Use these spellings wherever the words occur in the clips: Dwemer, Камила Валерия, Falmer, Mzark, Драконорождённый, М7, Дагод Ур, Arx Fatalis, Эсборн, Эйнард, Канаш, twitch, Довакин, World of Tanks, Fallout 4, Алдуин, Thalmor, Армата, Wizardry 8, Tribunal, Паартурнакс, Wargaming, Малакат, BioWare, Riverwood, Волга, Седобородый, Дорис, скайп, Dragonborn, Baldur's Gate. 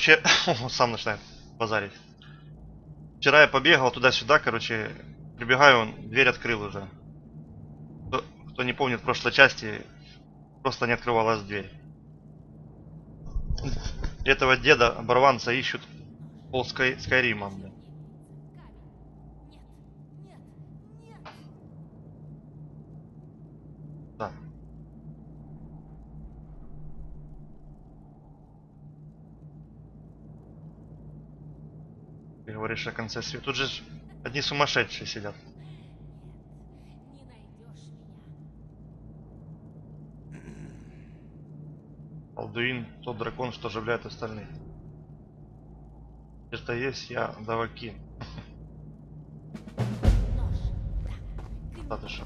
короче, сам начинает базарить. Вчера я побегал туда-сюда, короче, прибегаю, он дверь открыл уже. Кто не помнит прошлой части, просто не открывалась дверь. Этого деда оборванца ищут пол Скайрима. Да. Ты говоришь о конце света. Тут же одни сумасшедшие сидят. Алдуин, тот дракон, что оживляет остальных. Это есть я, даваки. Татыша.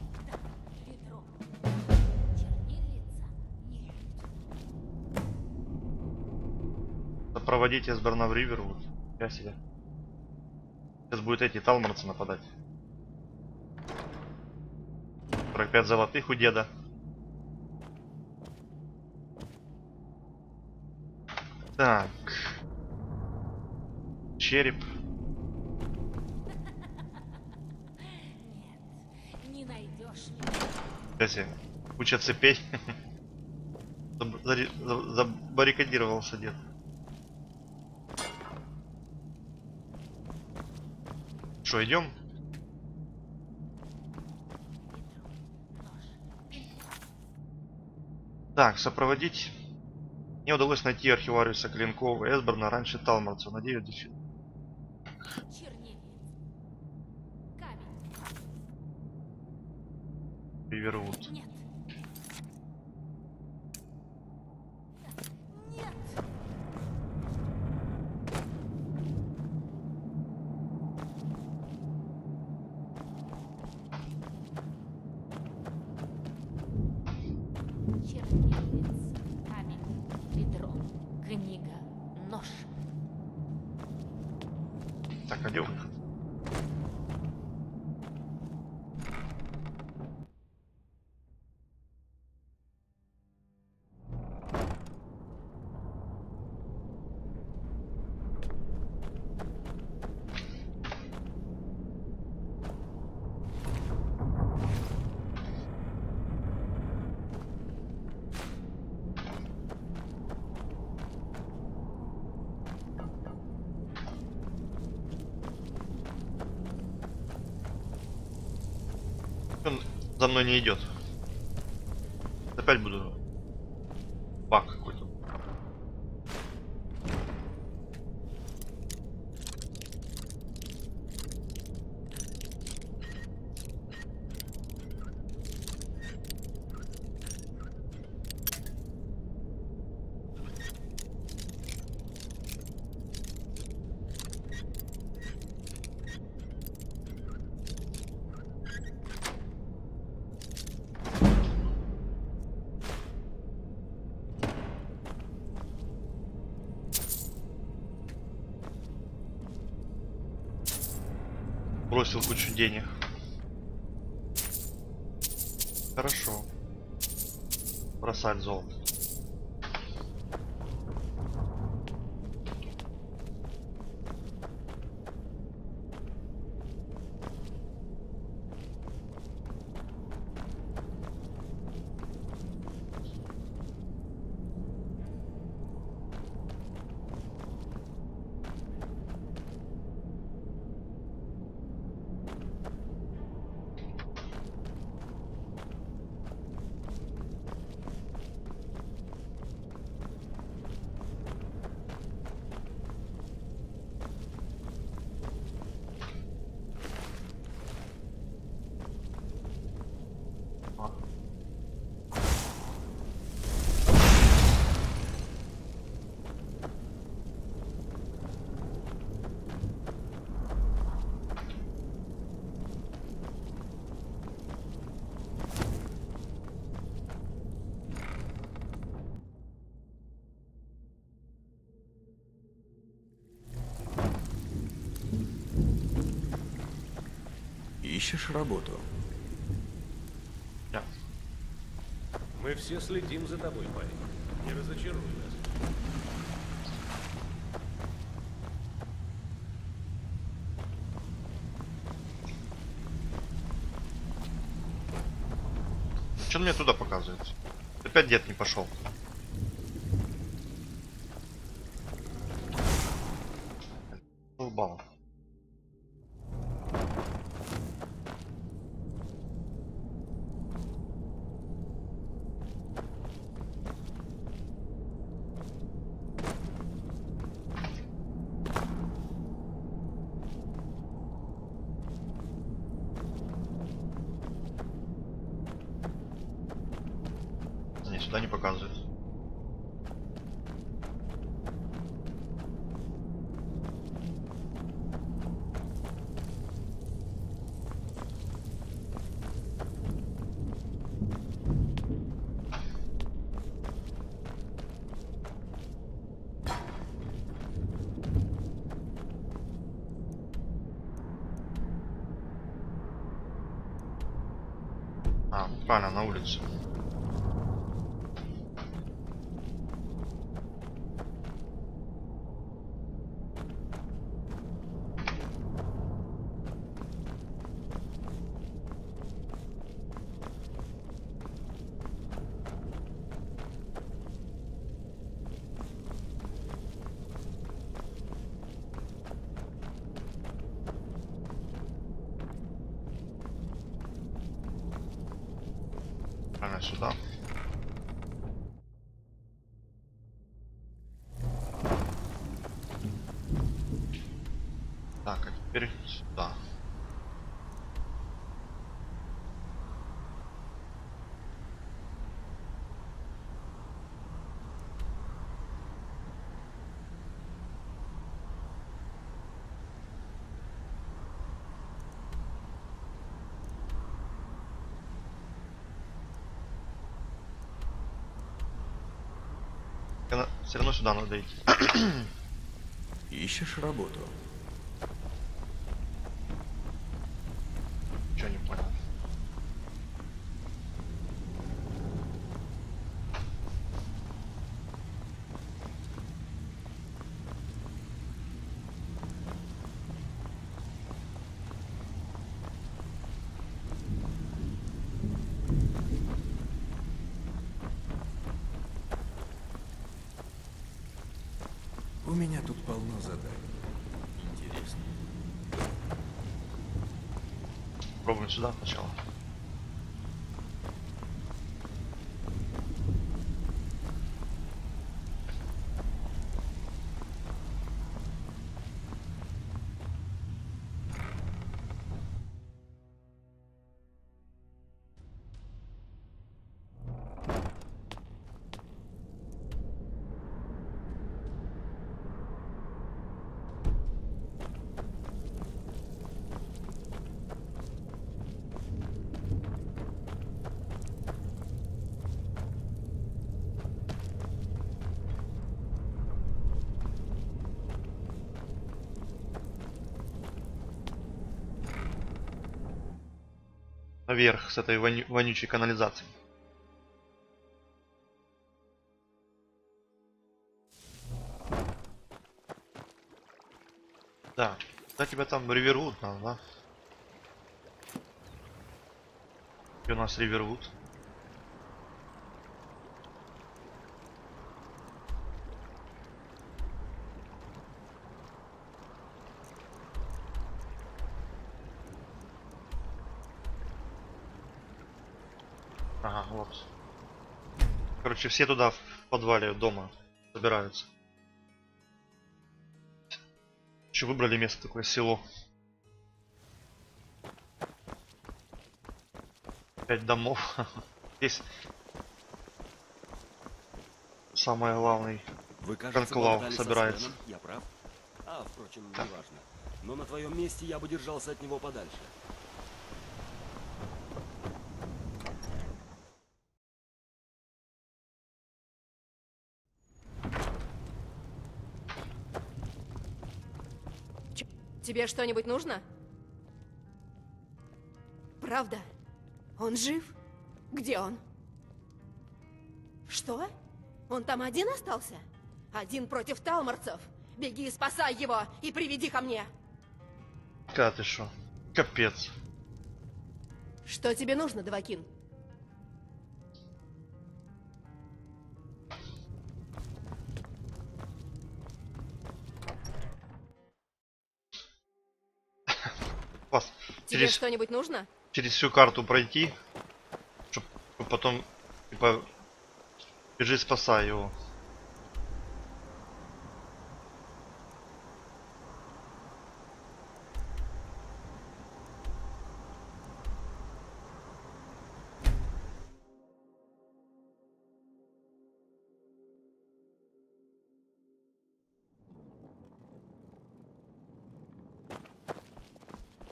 Проводить Эсборна в Ривервуд. Я себе. Сейчас будет эти талморцы нападать. 45 золотых у деда. Так. Череп. Нет, не найдешь меня. Кстати, куча цепей. Забаррикадировался дед. Что, идем? Так, сопроводить. Мне удалось найти архивариуса Клинков Эсборна раньше Талморца. Надеюсь, дефицит. Ривервуд. Нет. Нет. За мной не идет. Опять буду. Баг какой-то. Бросил кучу денег. Хорошо. Бросать золото. Ищешь работу? Да. Мы все следим за тобой, парень. Не разочаруй нас. что он мне туда показывает? Опять дед не пошел. Балл. Не показывает. А, правильно, на улице. Сюда. Так, а теперь сюда. Все равно сюда надо идти. Ищешь работу? Ничего не понял. У меня тут полно заданий. Интересно. Пробуем сюда сначала. Наверх с этой вонючей канализацией. Да, да, тебя там Ривервуд надо, да? И у нас Ривервуд. Ага, вот. Короче, все туда в подвале дома собираются. Еще выбрали место такое, село. 5 домов. Здесь самый главный конклав собирается. Я прав? А, впрочем, не важно. Но на твоем месте я бы держался от него подальше. Тебе что-нибудь нужно? Правда? Он жив? Где он? Что? Он там один остался? Один против талморцев? Беги, спасай его и приведи ко мне. Катышу. Капец. Что тебе нужно, Довакин? класс. Тебе что-нибудь нужно? Через всю карту пройти, чтобы потом, типа, бежи, спасай его.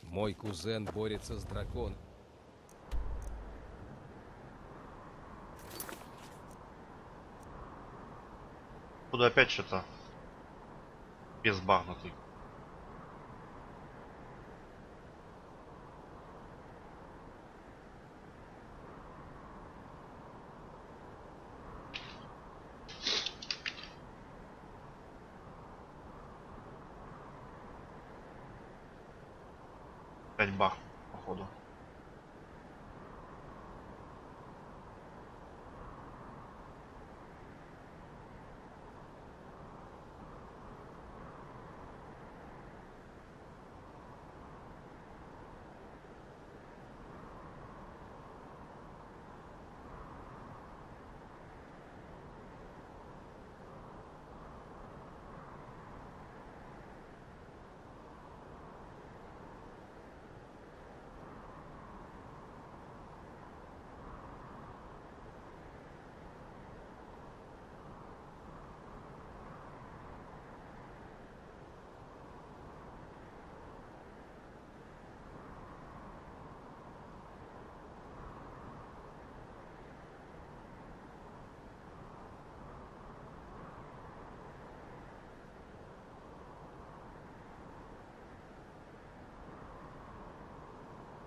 Мой кузен борется с драконом. Куда опять что-то безбагнутый. Бах, походу.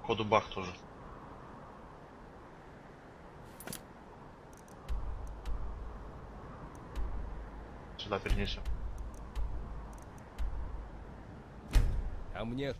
Ходу бах тоже. Сюда перенесем. А мне...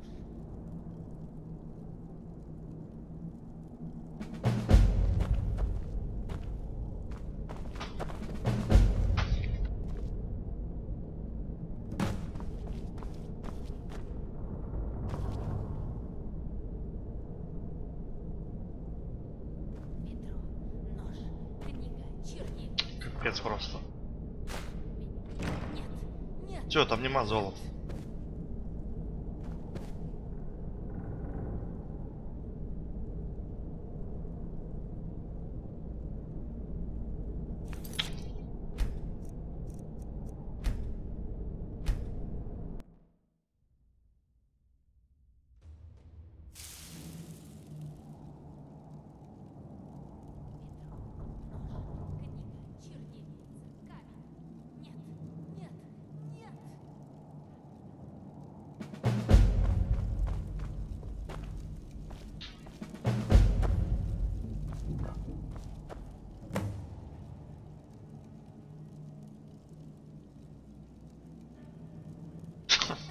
Капец просто. Все, там нема золота.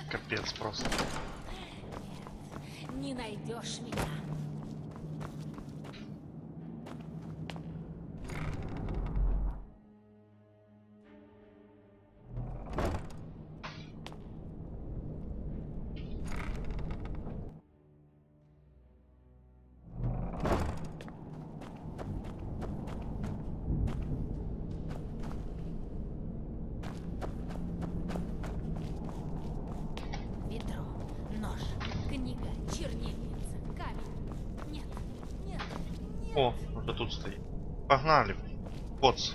Капец просто. Нет, не найдешь меня. Погнали, поц.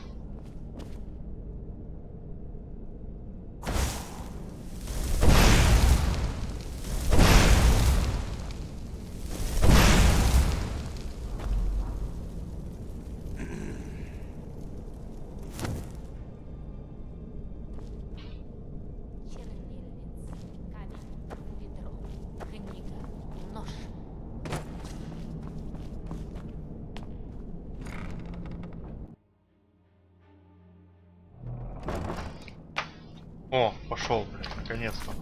О, пошел, блядь, наконец-то.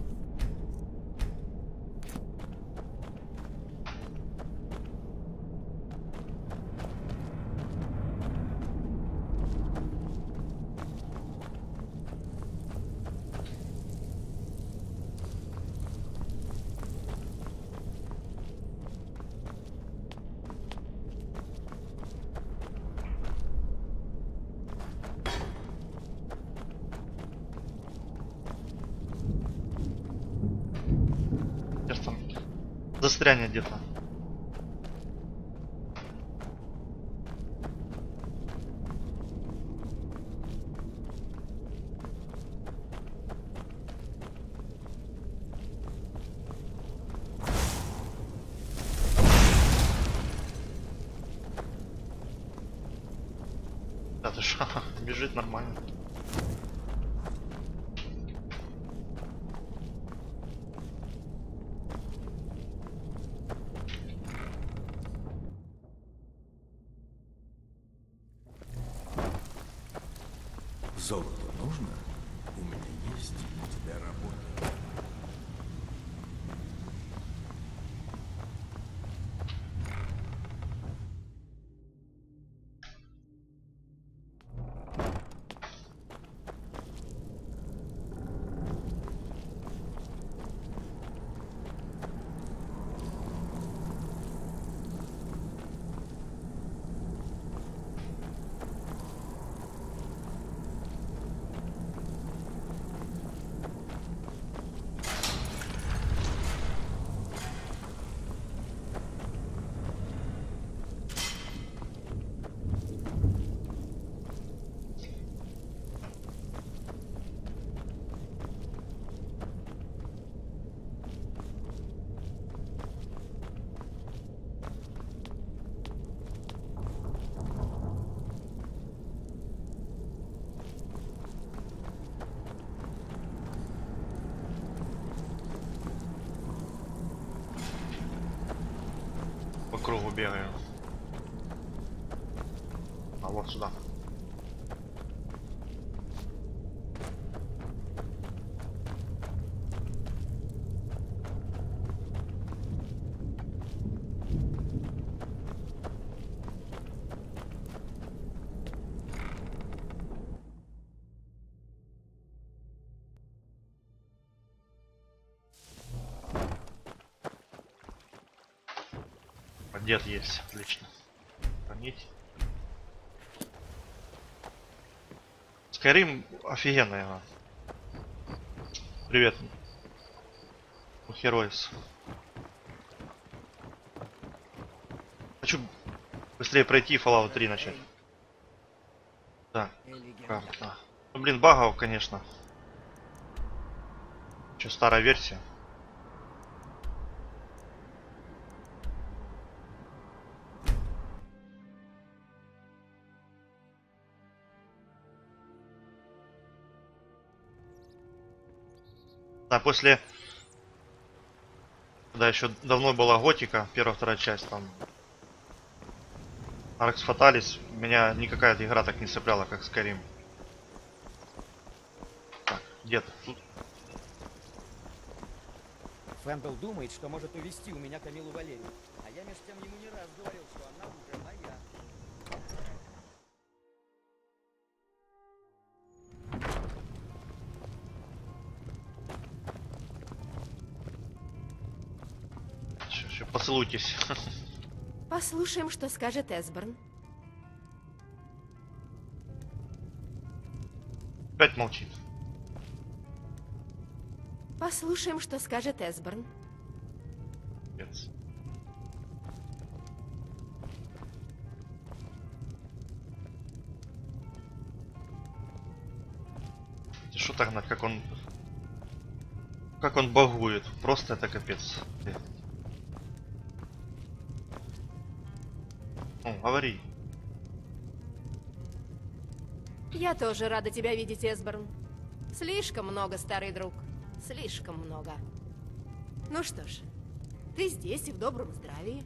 Застрянет где-то. Да ты шо, бежит нормально. Золото нужно? У меня есть для работы. Кругу бегаю. А вот сюда. Дед есть, отлично. Хранить. Skyrim офигенная игра. Привет. У Heroes. Хочу быстрее пройти Fallout 3 начать. Да. Карта. Ну, блин, багов, конечно. Еще старая версия. А после, да, еще давно была готика, первая-вторая часть, там Arx Fatalis, меня никакая игра так не цепляла, как Skyrim. Так, дед, тут. Фэмбл думает, что может увести у меня Камилу Валерию, а я между тем ему не раз говорил, что она уже моя. Поцелуйтесь. Послушаем, что скажет Эсборн. Опять молчит. Послушаем, что скажет Эсборн. Yes. Что так, как он багует, просто это капец. Говори. Я тоже рада тебя видеть, Эсборн. Слишком много, старый друг. Слишком много. Ну что ж, ты здесь и в добром здравии.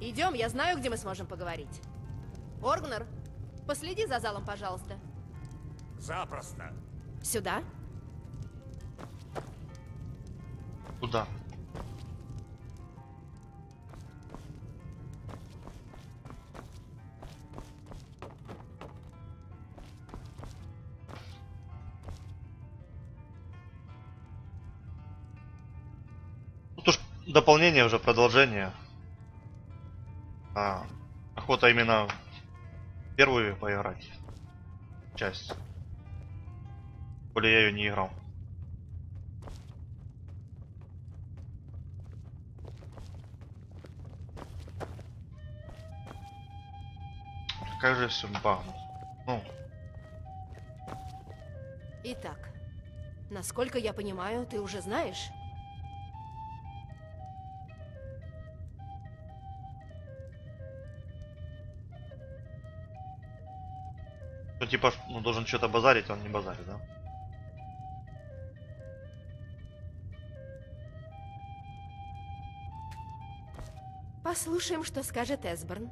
Идем, я знаю, где мы сможем поговорить. Оргнер, последи за залом, пожалуйста. Запросто. Сюда? Куда? Тут уж дополнение уже, продолжение. А, охота именно первую поиграть часть. Более я ее не играл. Как же все багнул. Ну. Итак, насколько я понимаю, ты уже знаешь? Ну, типа, ну, должен что-то базарить, он не базарит, да? Послушаем, что скажет Эсборн.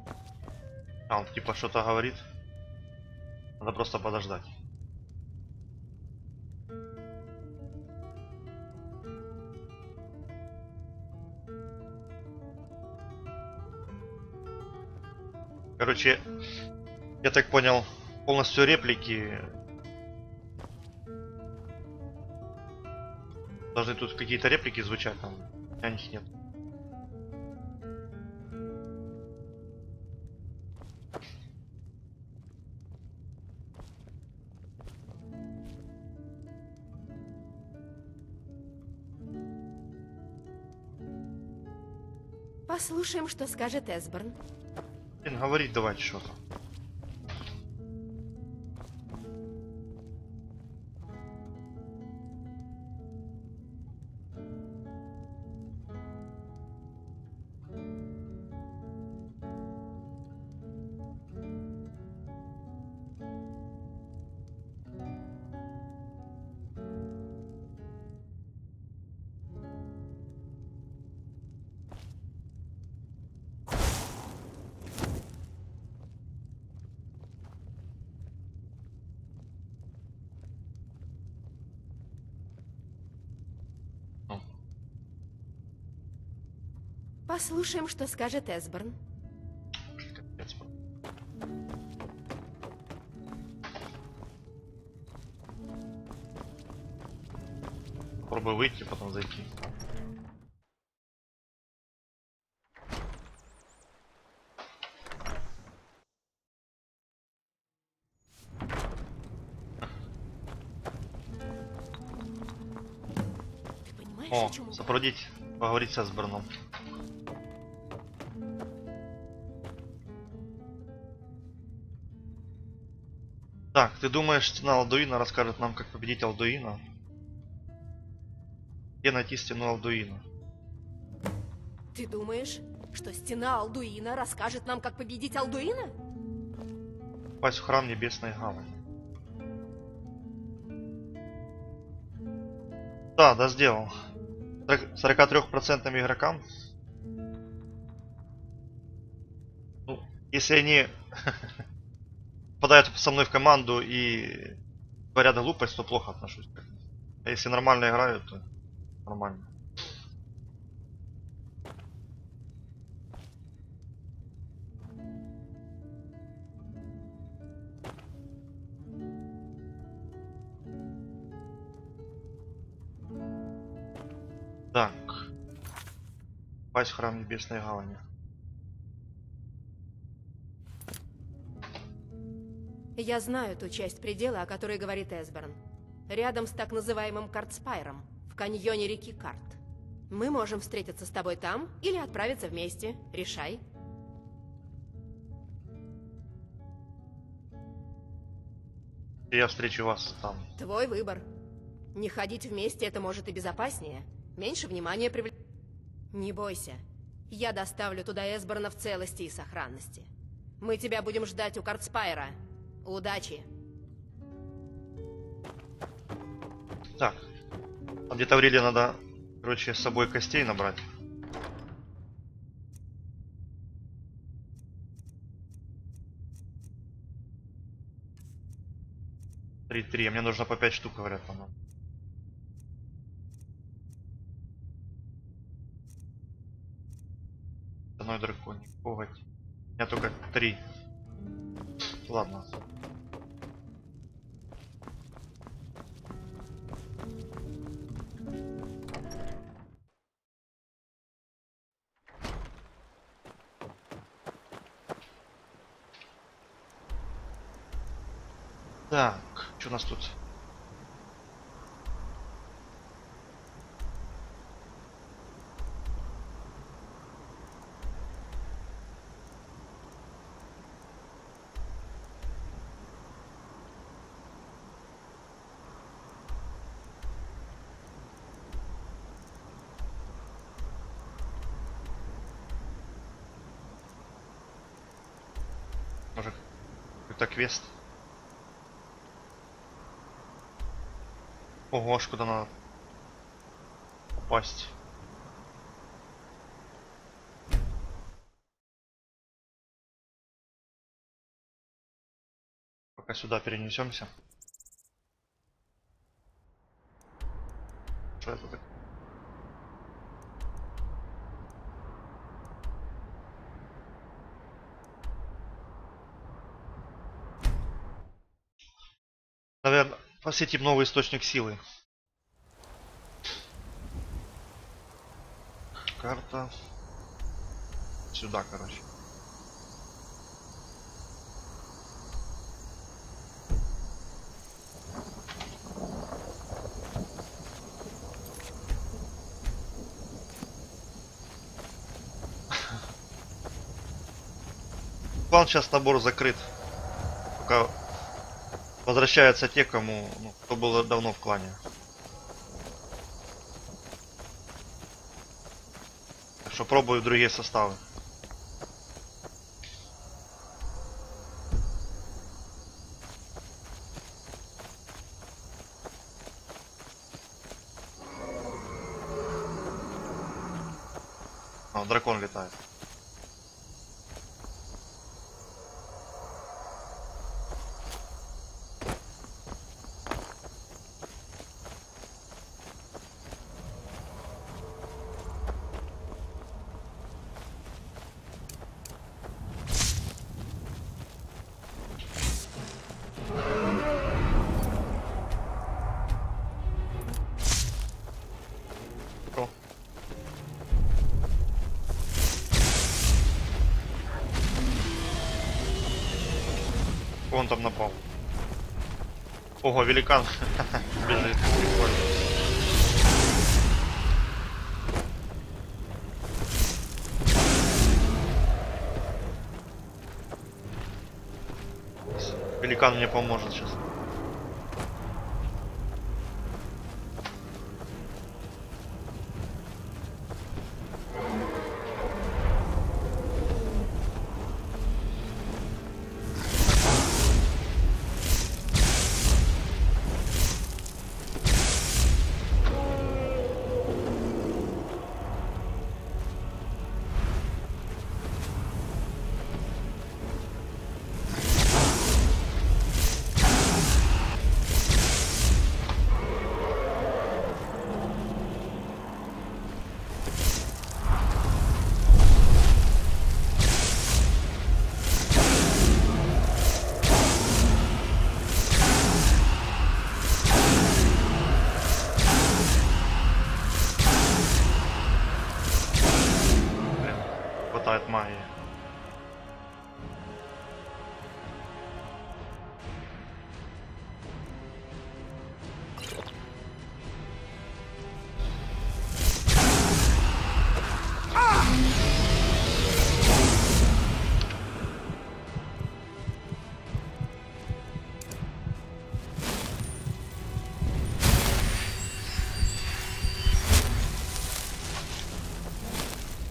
А, он типа что-то говорит. Надо просто подождать. Короче, я так понял, полностью реплики. Должны тут какие-то реплики звучать, там а них нет. Послушаем, что скажет Эсборн. Блин, говорить давай что-то. Послушаем, что скажет Эсборн. Попробуй выйти, потом зайти. Ты понимаешь, о, о сопроводить, поговорить с Эсборном. Так, ты думаешь, стена Алдуина расскажет нам, как победить Алдуина? Где найти стену Алдуина? Ты думаешь, что стена Алдуина расскажет нам, как победить Алдуина? Попасть в храм Небесной Гавани. Да, да, сделал. 43% игрокам. Ну, если они... попадают со мной в команду и творят глупость, то плохо отношусь. А если нормально играют, то нормально. Так. Попасть в храм Небесной Гавани. Я знаю ту часть предела, о которой говорит Эсборн. Рядом с так называемым Картспайром, в каньоне реки Карт. Мы можем встретиться с тобой там или отправиться вместе. Решай. Я встречу вас там. Твой выбор. Не ходить вместе — это может и безопаснее. Меньше внимания привлекать. Не бойся. Я доставлю туда Эсборна в целости и сохранности. Мы тебя будем ждать у Картспайра. Удачи. Так, а где-то в реле надо, короче, с собой костей набрать. 3-3, а мне нужно по 5 штук, говорят, по-моему. Одной драконик, коготь. У меня только 3. Ладно. Так, что у нас тут? Может, это квест? Ого, аж куда надо попасть. Пока сюда перенесемся. Что это такое? Наверное, посетим новый источник силы. Карта. Сюда, короче. План сейчас набор закрыт. Пока возвращаются те, кому, ну, кто был давно в клане. Так что пробую другие составы. О, дракон летает. Он там напал. Ого, великан бежит. Прикольно. Великан мне поможет сейчас.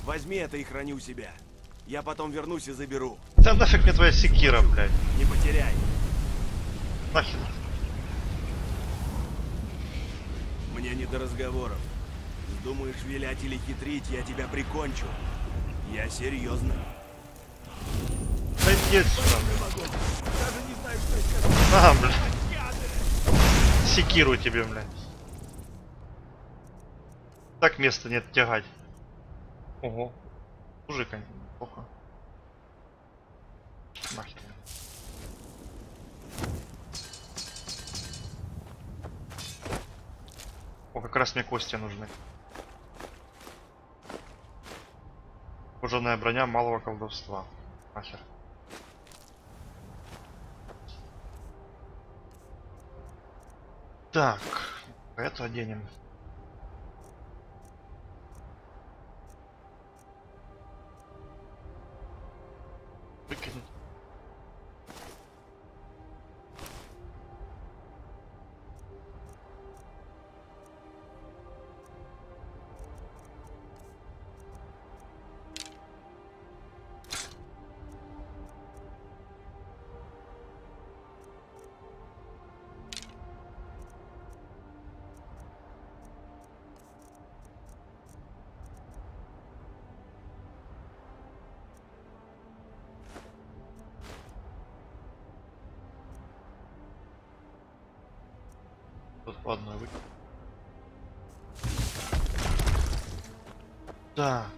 Возьми это и храни у себя. Я потом вернусь и заберу. Да нафиг мне твоя секира, блядь. Не потеряй. Нахер. Мне не до разговоров. Думаешь вилять или хитрить, я тебя прикончу. Я серьезно. Садись сюда. Даже не знаю, что сказать. А, блядь. секиру тебе, блядь. Так места нет тягать. Ого. Мужика, плохо. Махер. О, как раз мне кости нужны. Кожаная броня малого колдовства. Махер. Так, это оденем. Выкинуть. Ладно, выкинь. Так.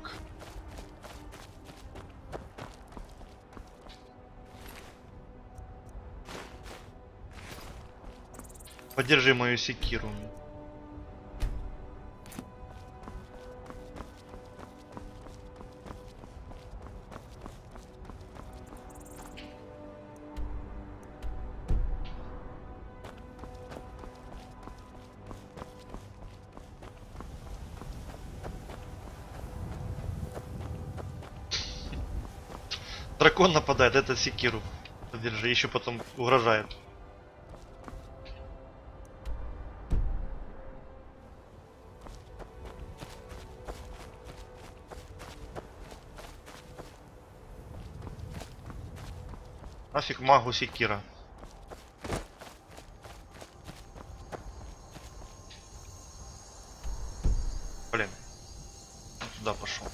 Подержи мою секиру. Дракон нападает, это секиру. Держи, еще потом угрожает. Нафиг магу секира. Блин. Сюда пошел.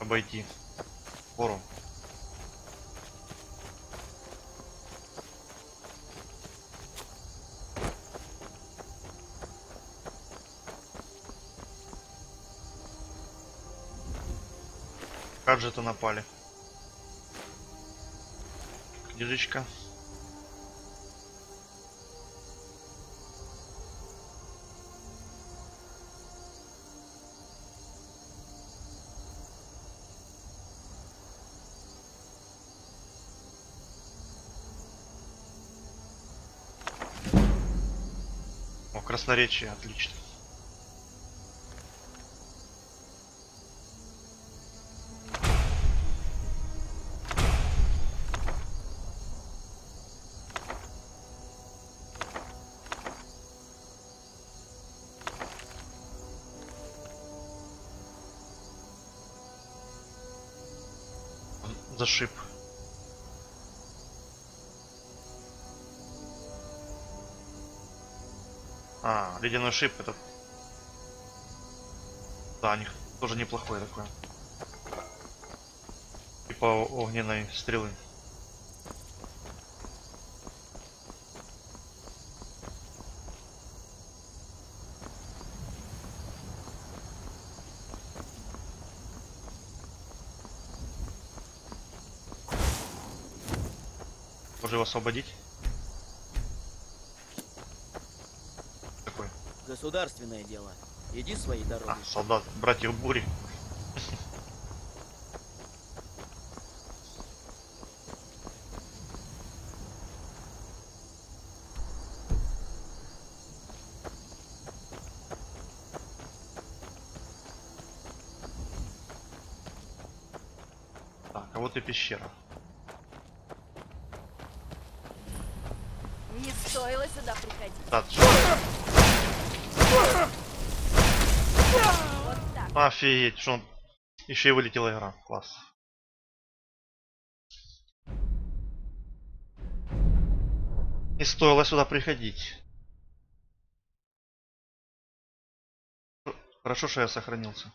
Обойти форум. Как же это напали? Держичка. Красноречие, отлично. Зашиб. А, ледяной шип этот. Да, у них тоже неплохой такой. Типа огненной стрелы. Можно его освободить? Государственное дело. Иди своей дорогой. А, солдат, братьев бури. Так, а вот и пещера. Не стоило сюда приходить. Офигеть, что он... Еще и вылетела игра. Класс. Не стоило сюда приходить. Хорошо, что я сохранился.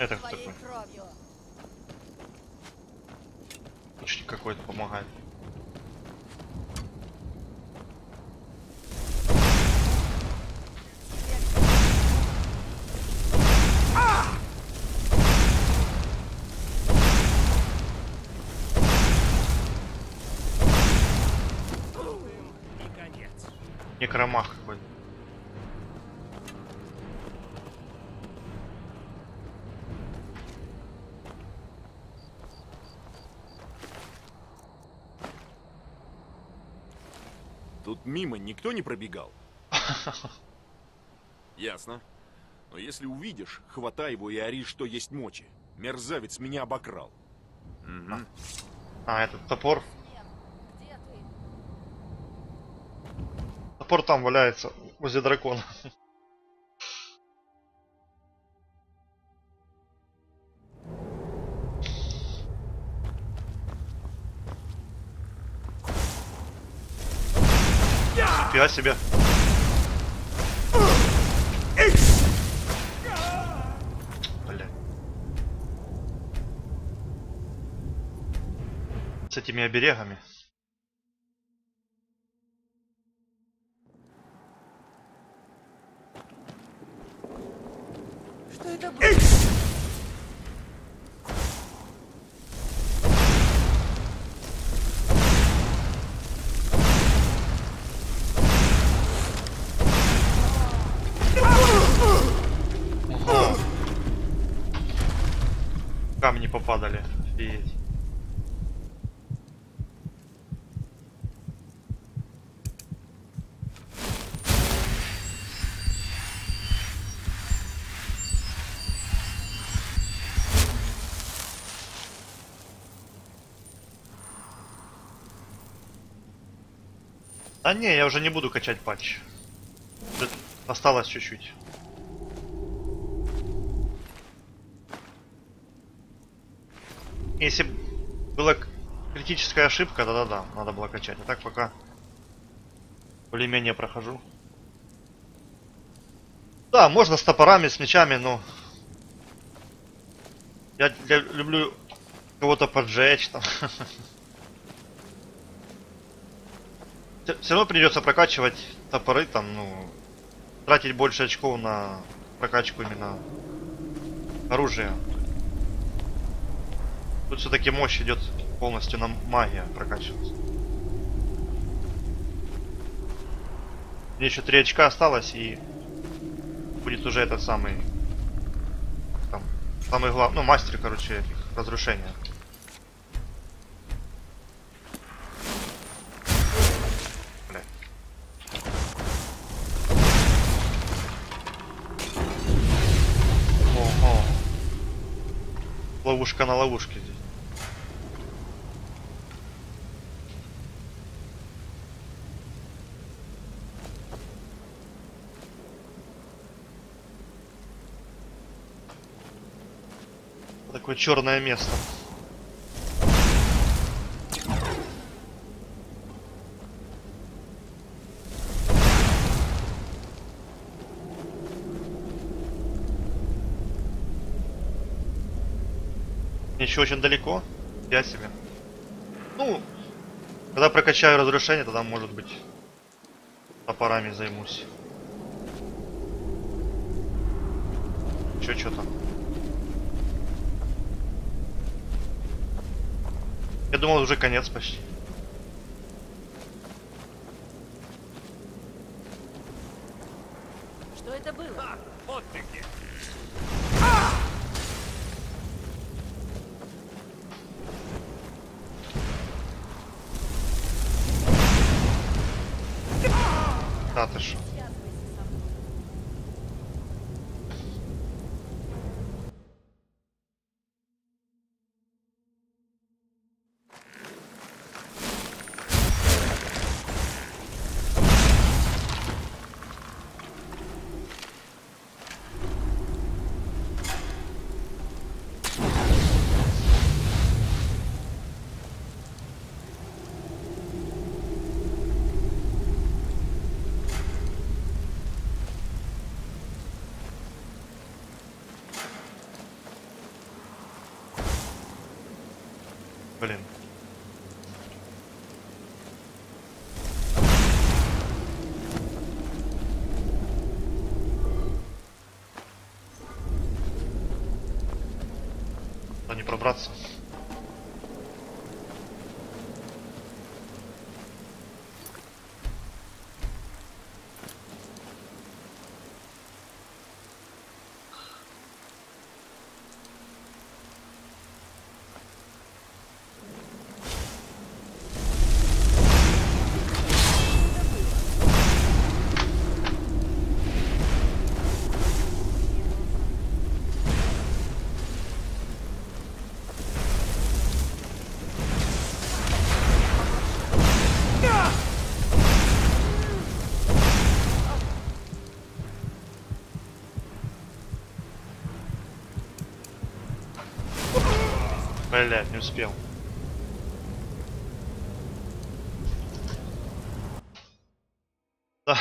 Это кто такой? Лучник какой-то помогает. Некромах какой-то. Тут мимо никто не пробегал. Ясно. Но если увидишь, хватай его и ори, что есть мочи. Мерзавец меня обокрал. Угу. А, этот топор. Топор там валяется, возле дракона. Фига себе. Бля. С этими оберегами. Что это было? Камни попадали. Офигеть. А не, я уже не буду качать патч. Осталось чуть-чуть. Если была критическая ошибка, да-да-да, надо было качать. А так пока более-менее прохожу. Да, можно с топорами, с мечами, но... Я люблю кого-то поджечь там. Все равно придется прокачивать топоры там, ну... Тратить больше очков на прокачку именно оружия. Тут все-таки мощь идет полностью на магия прокачиваться. Мне еще 3 очка осталось, и будет уже этот самый там, самый главный, ну, мастер, короче, этих разрушения. Ого. Ловушка на ловушке здесь. Такое черное место. Еще очень далеко. Я себе. Ну, когда прокачаю разрушение, тогда, может быть, топорами займусь. Что там? Я думал, уже конец почти. Что это было? А, вот ты где. А! Да ты ж. Блин. Надо не пробраться. Блять, не успел. Да.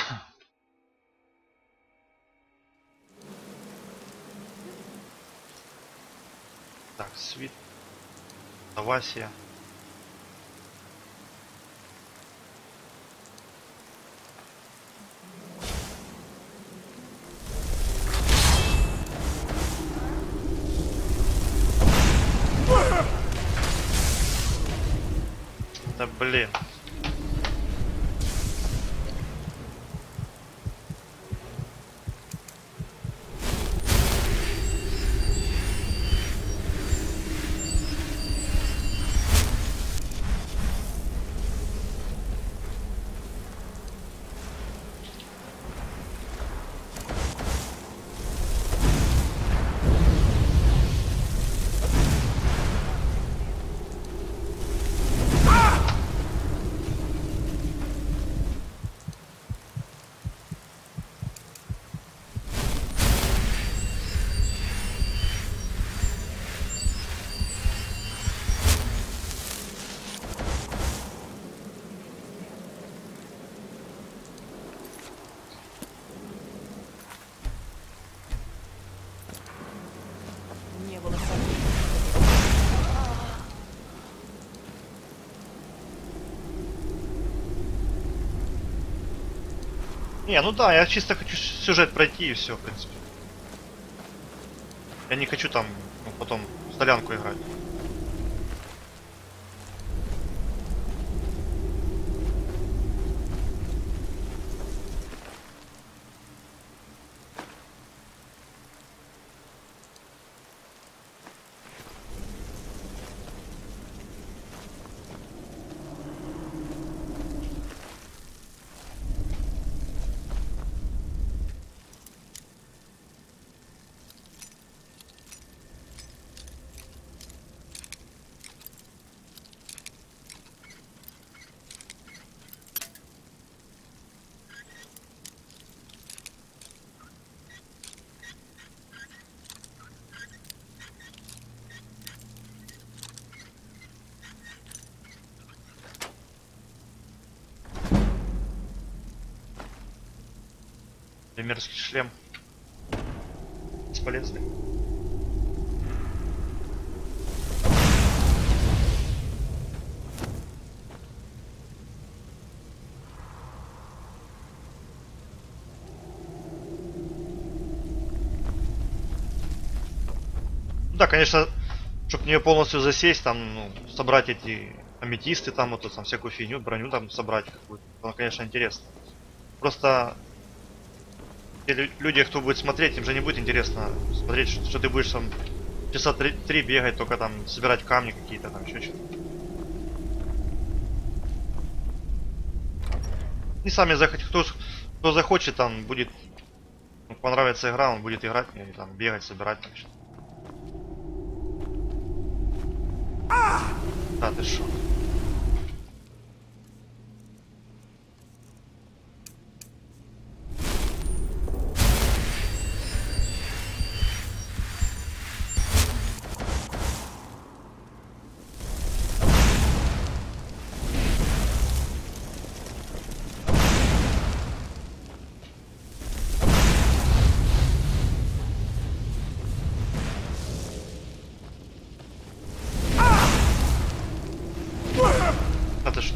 Так, свит. Авасия. Блин. Не, ну да, я чисто хочу сюжет пройти и все, в принципе. Я не хочу там, ну, потом в солянку играть. Мерзкий шлем бесполезный. Да, конечно, чтобы не полностью засесть, там, ну, собрать эти аметисты, там, вот, там всякую фигню, броню там собрать какую-то, ну, конечно, интересно. Просто люди, кто будет смотреть, им же не будет интересно смотреть, что ты будешь там часа три бегать, только там собирать камни какие-то, там еще что-то. Не сами захотят, кто захочет, там будет, ну, понравится игра, он будет играть или там бегать, собирать там что-то. Да ты шо?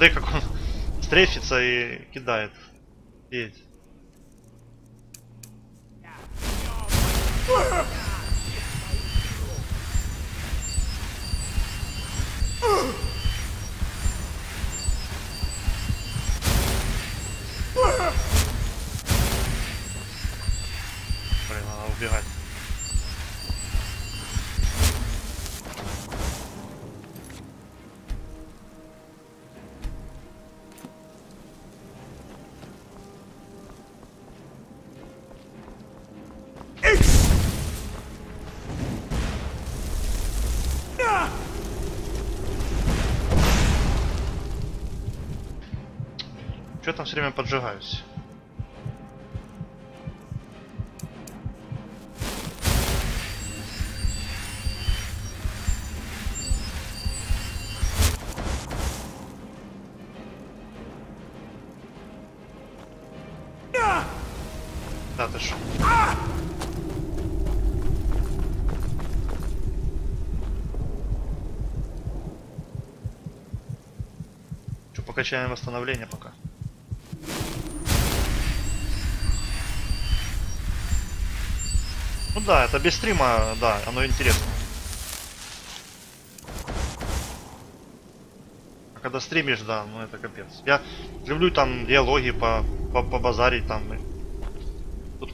Смотри, как он стрейфится и кидает. Едь. Блин, надо убегать. Чё там все время поджигаюсь? Да ты шо? Чё, покачаем восстановление пока? Ну да, это без стрима, да, оно интересно. А когда стримишь, да, ну это капец. Я люблю там диалоги побазарить там. Тут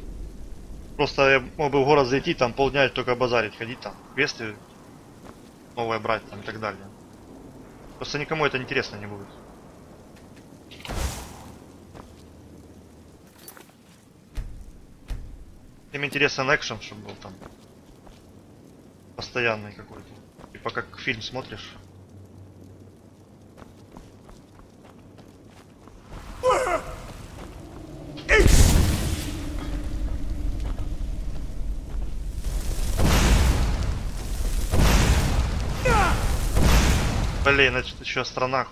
просто я мог бы в город зайти, там полдня только базарить, ходить там, квесты новые брать там и так далее. Просто никому это интересно не будет. Им интересен экшен, чтобы был там постоянный какой-то. Типа как фильм смотришь. Блин, значит еще о странах.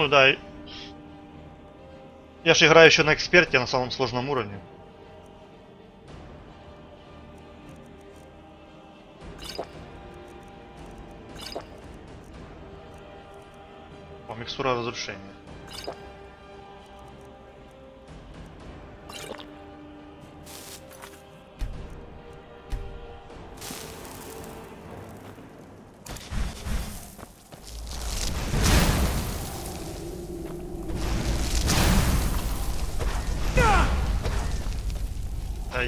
Ну да, я же играю еще на эксперте, на самом сложном уровне. О, микстура разрушения.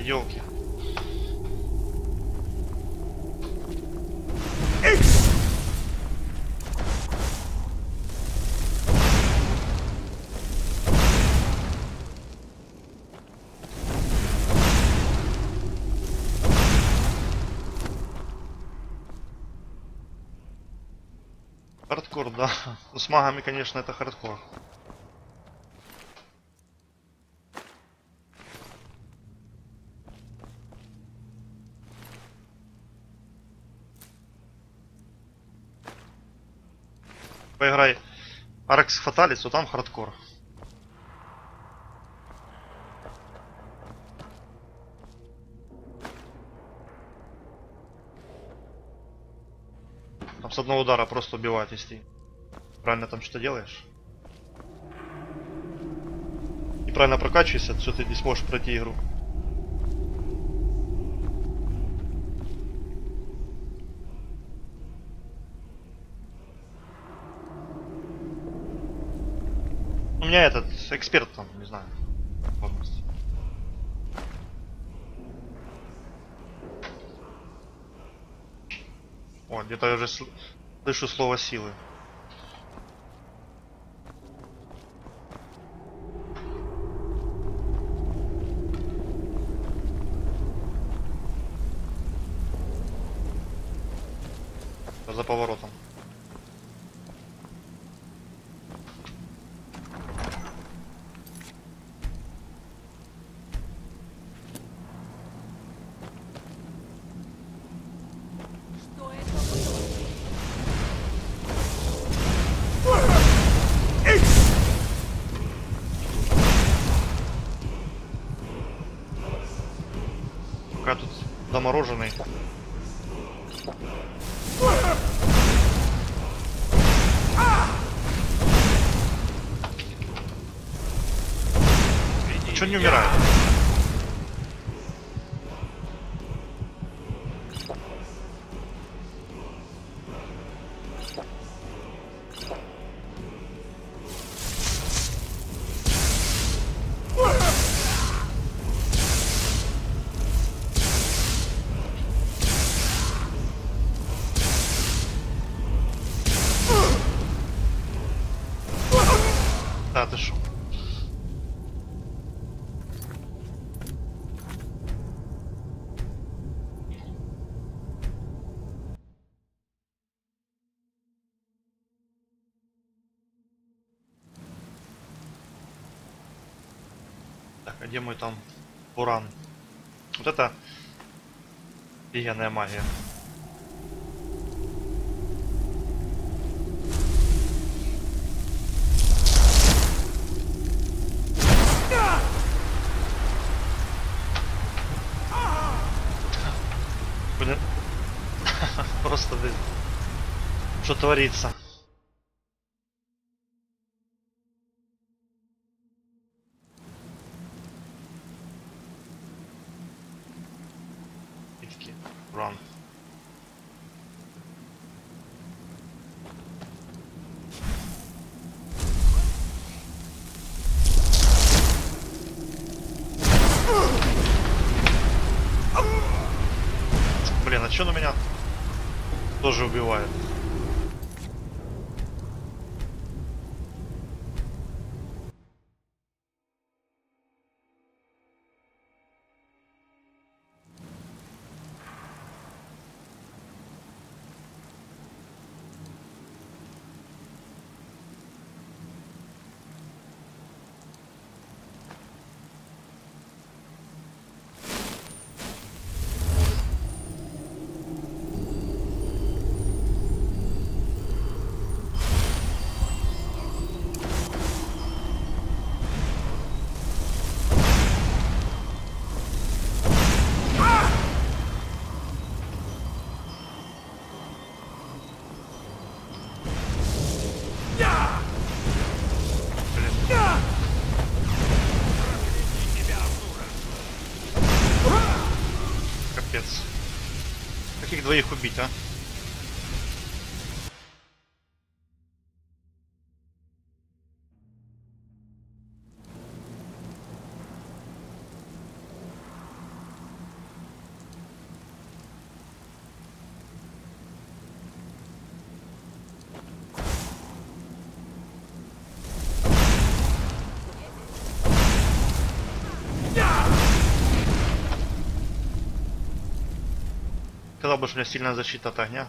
Ёлки. Хардкор, да. Ну, с магами, конечно, это хардкор. Поиграй Аркс Фаталис, вот там хардкор. Там с одного удара просто убивает, если правильно там что-то делаешь. И правильно прокачиваешься, все ты не сможешь пройти игру. У меня этот эксперт там, не знаю. Полностью. О, где-то я уже слышу слово силы. За поворотом. Пока тут замороженный. Что не умирает? Да, ты шо? Где мой там уран? Вот это офигенная магия. Блин. Просто блин. Что творится? Блин, а что на меня тоже убивает? Каких двоих убить, а? Больше у меня сильная защита от огня.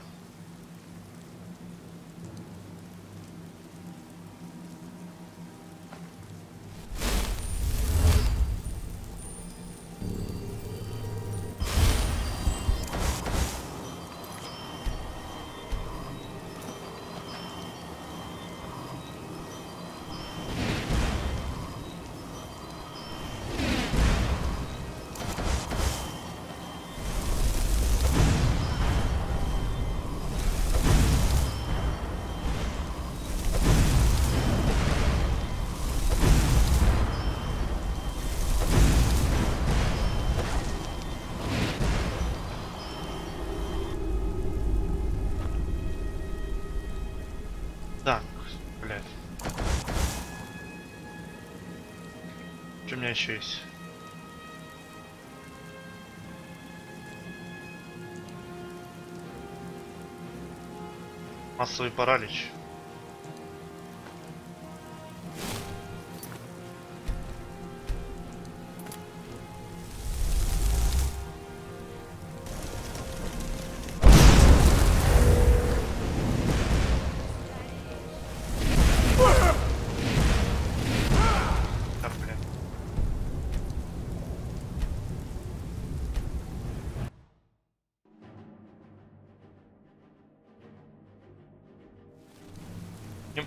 У меня еще есть. Массовый паралич.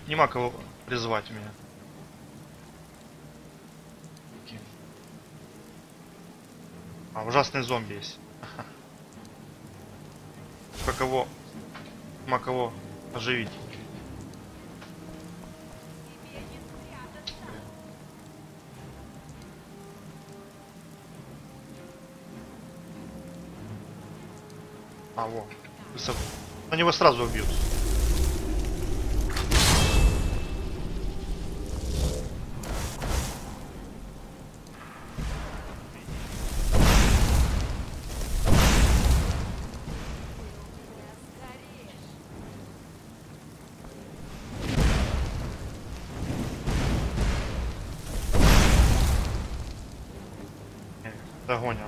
Не мог его призвать меня. А, ужасный зомби есть. Как его... Мог его оживить. А, вот. Высоко. Но него сразу убьют. Догонил.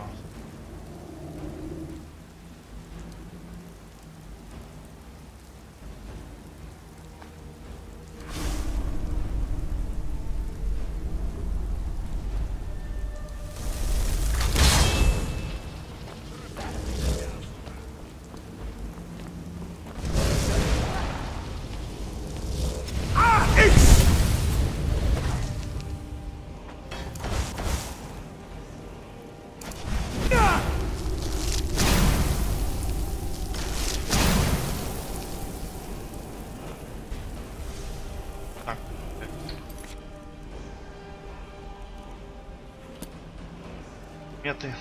Меты,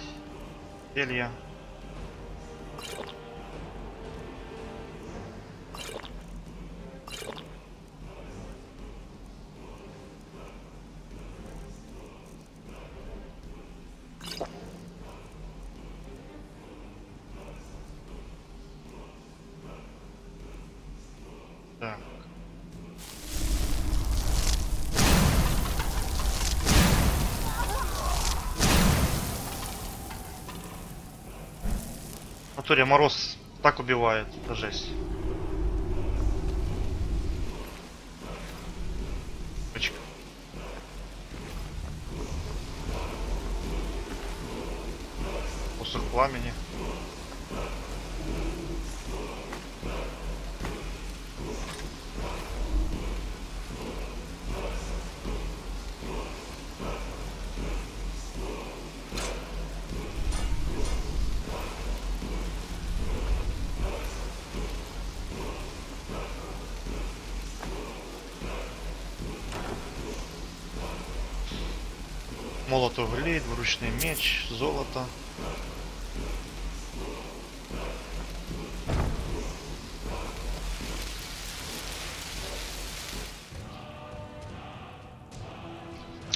зелья. Мороз так убивает, это жесть. Точка. Посох пламени. Молот углей, двуручный меч, золото.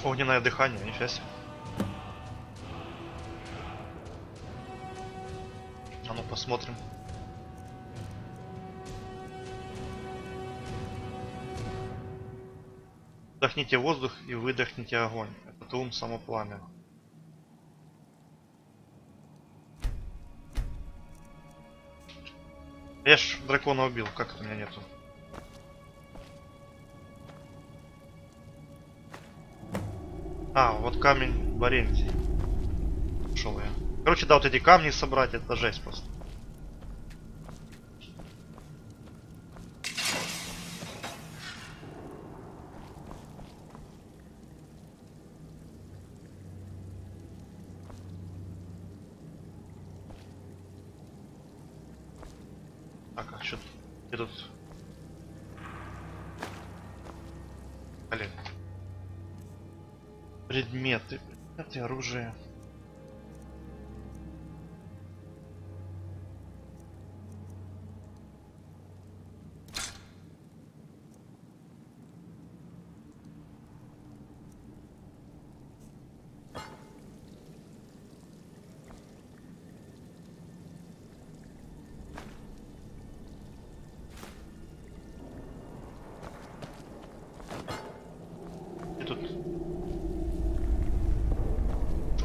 Огненное дыхание, нифига себе. А ну посмотрим. Вдохните воздух и выдохните огонь. Это ум само пламя. Я ж дракона убил, как это у меня нету. А, вот камень Барентий. Шел я. Короче, да, вот эти камни собрать, это жесть просто. Предметы, оружие.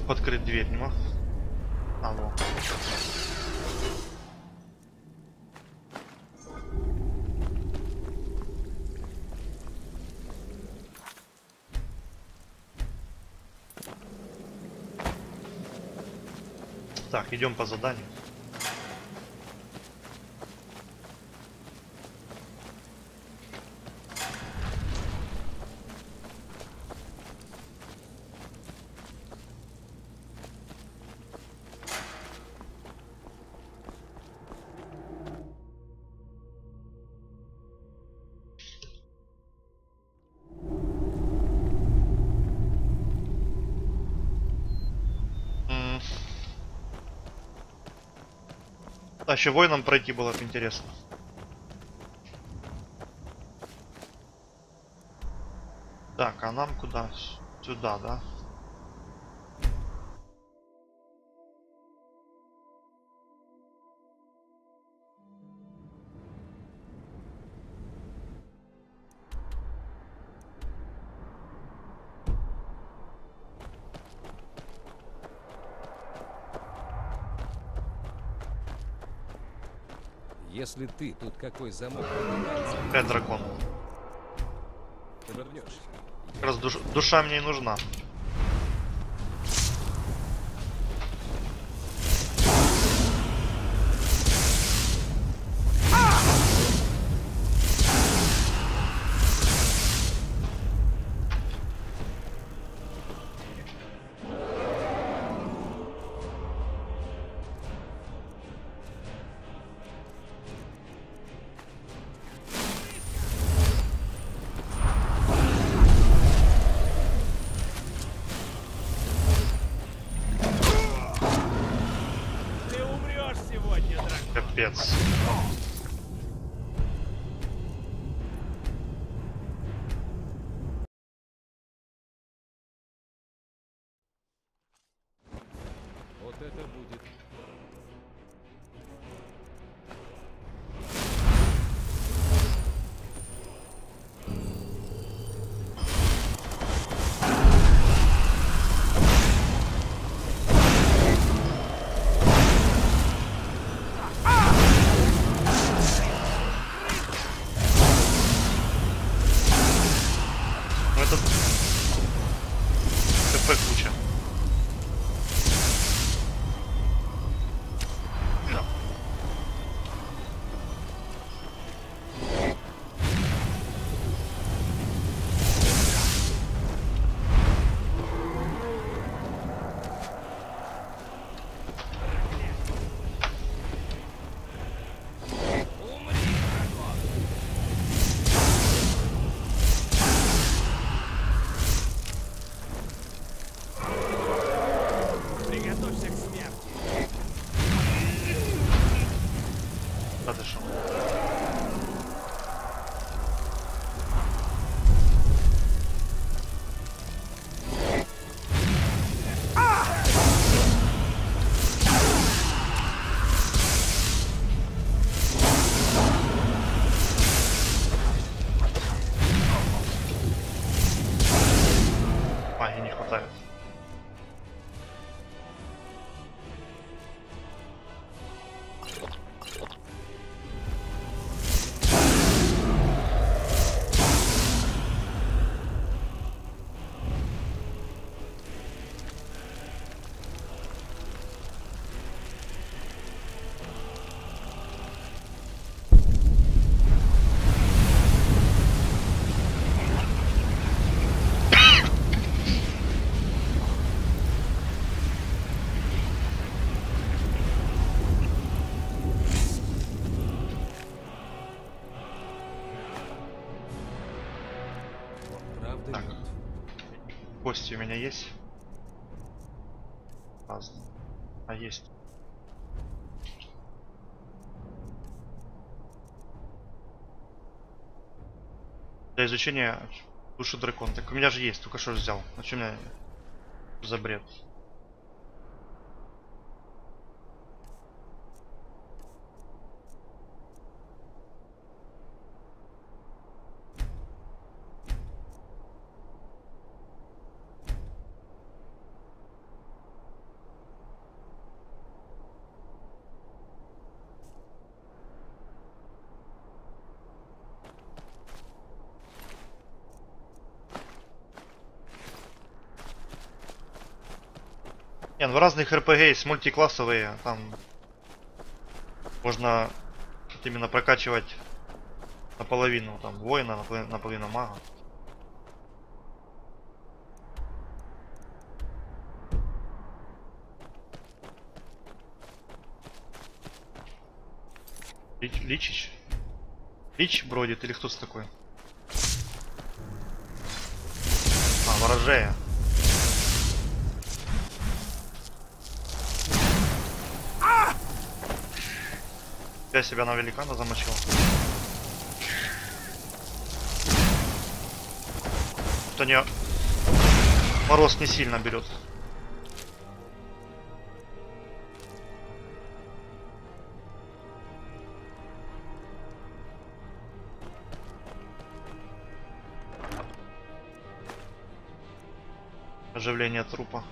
Подкрыть дверь не мог. Алло. Так, идем по заданию. А еще воинам пройти было бы интересно. Так, а нам куда? Сюда, да? Если ты тут какой замок... Опять дракон. Ты вернешься. Раз душа мне и нужна. У меня есть? А есть. Для изучения души дракона. Так у меня же есть, только что взял. А что у меня за бред? Не, ну в разных РПГ есть мультиклассовые, там можно именно прокачивать наполовину там воина, наполовину мага. Личич? Лич бродит или кто с такой? А, ворожея. Я себя на великана замочил. Кто не... Мороз не сильно берет. Оживление трупа.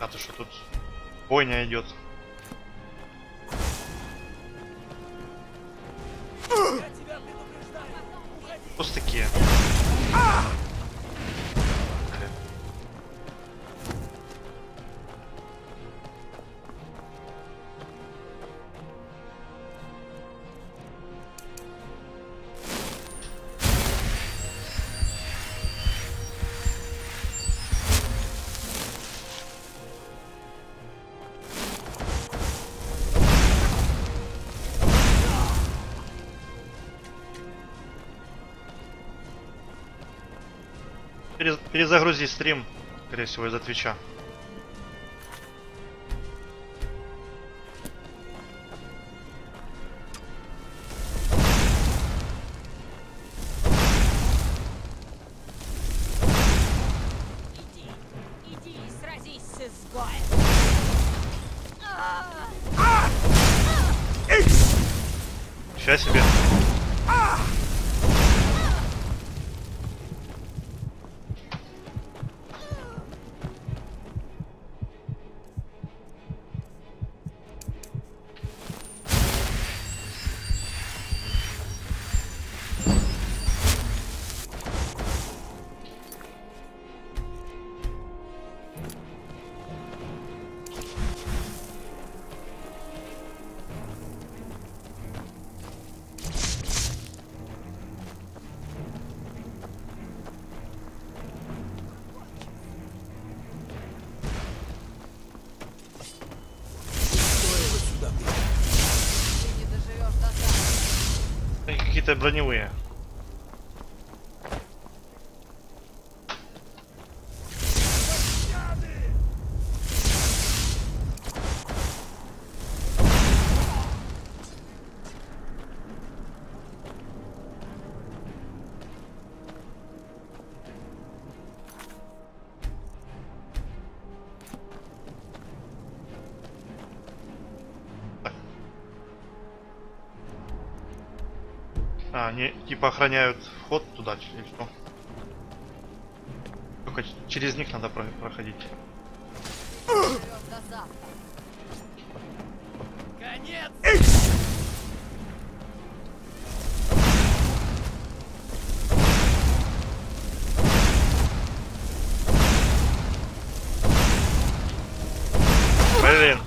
А то что тут бойня идет? Пустые. Перезагрузи стрим, скорее всего, из-за Твича. Иди и сразись с изгоем. Сейчас себе. Броневые. Они типа охраняют вход туда или что? Только через них надо проходить. Конец! Блин!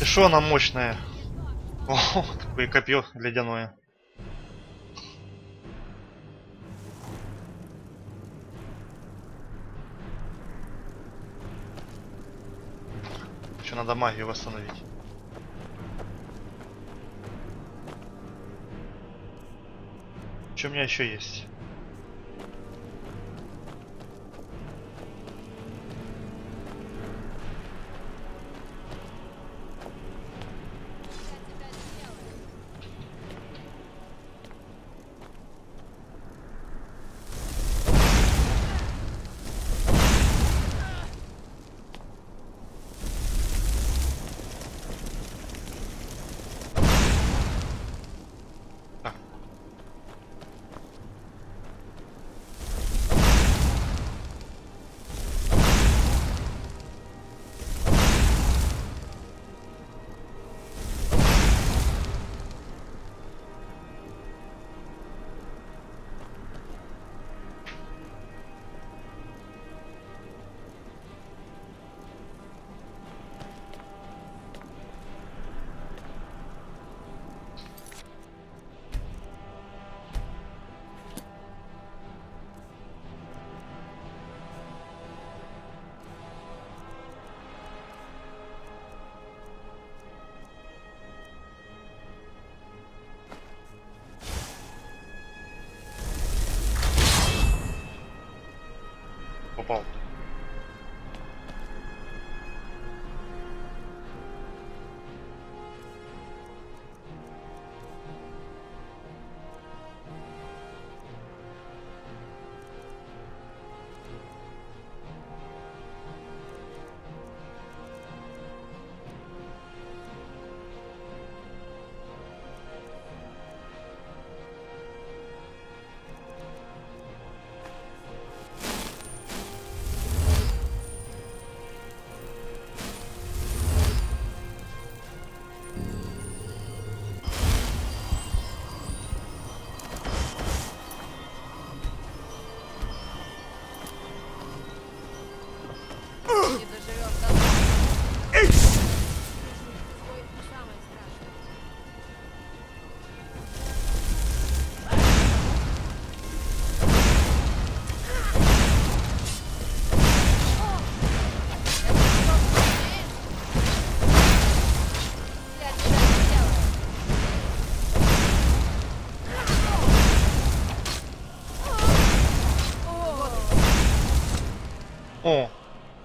Ты шо она мощная? О, такое копье ледяное. Еще надо магию восстановить. Что у меня еще есть?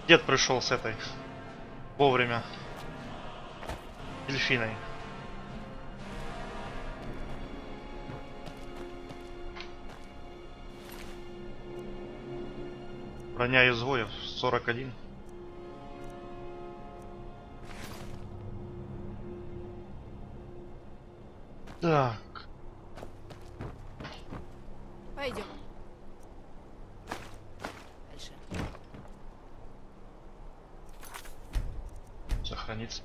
Дед пришел с этой вовремя дельфиной. Броня изгоев 41. Так. Пойдем. Дальше. Сохранится.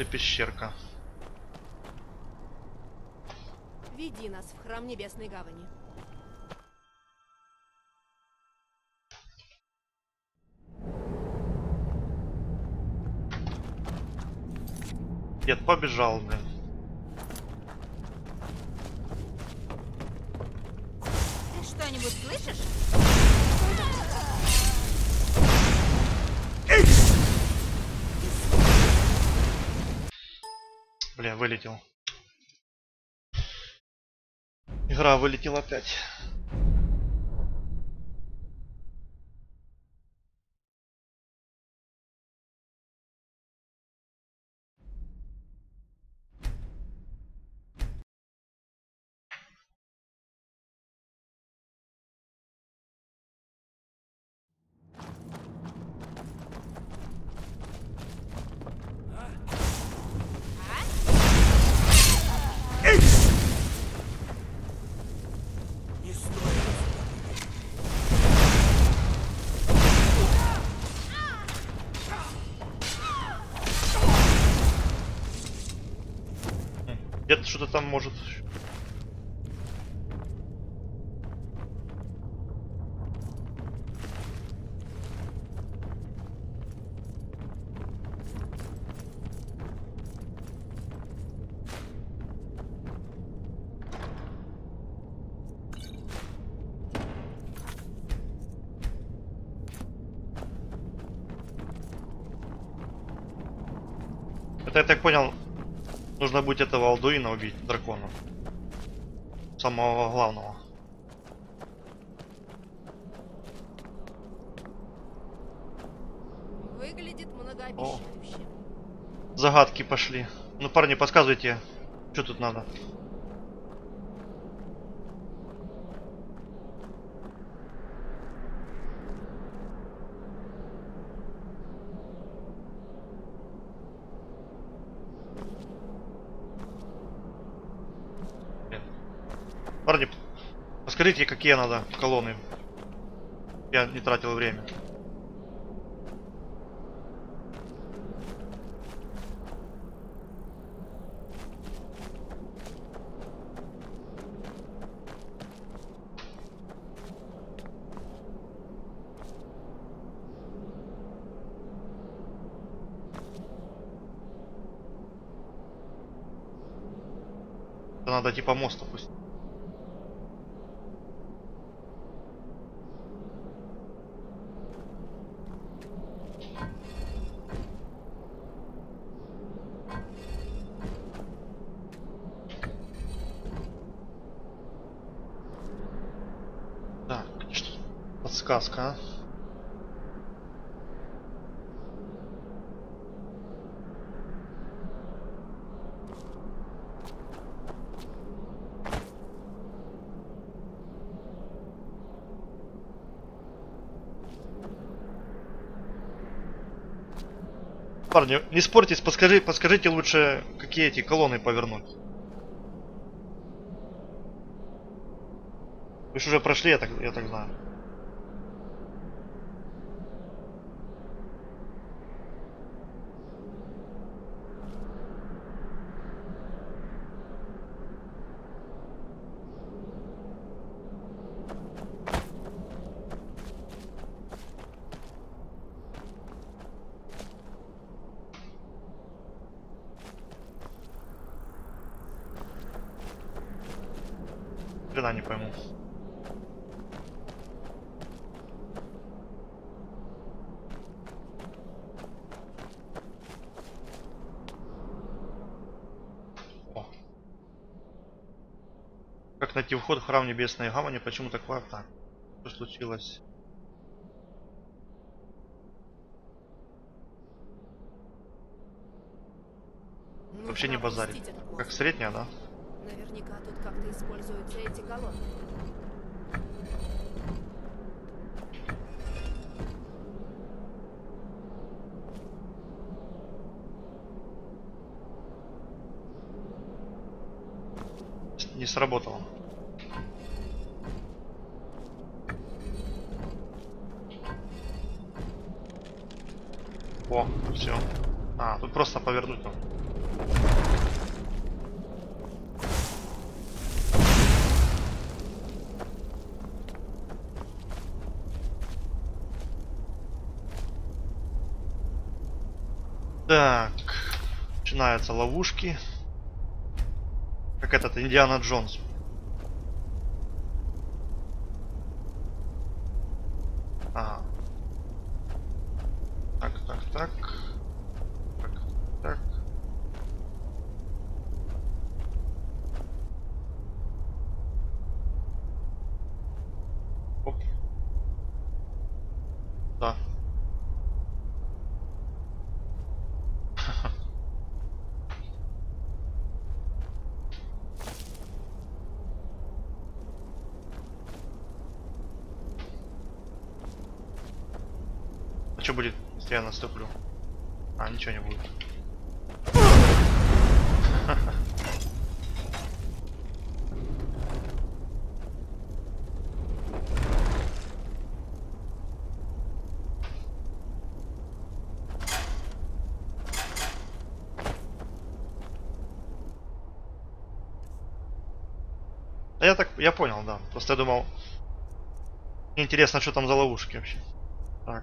И пещерка. Веди нас в храм Небесной Гавани. Нет, побежал, блин. Ты что-нибудь слышишь? Бля, вылетел. Игра вылетела опять. Что-то там может. Это я так понял. Нужно будет этого Алдуина убить, дракона. Самого главного. Выглядит многообещающе. Загадки пошли. Ну, парни, подсказывайте, что тут надо. Скажите, какие надо колонны? Я не тратил время. Это надо типа мост опустить. Сказка. Парни, не спорьтесь, подскажите лучше, какие эти колонны повернуть. Вы же уже прошли, я так знаю. хрена не пойму. Как найти вход в храм Небесной Гавани? Почему так важно? Что случилось? Ну, вообще не базарит. Как средняя, да? Наверняка тут как-то используются эти колонны. Не сработало. О, все. А, тут просто повернуть там. Так, начинаются ловушки. Как этот Индиана Джонс. Ага. Так. Оп. Да. Что будет, если я наступлю? А, ничего не будет. Я понял, да. Просто я думал. Мне интересно, что там за ловушки вообще. Так.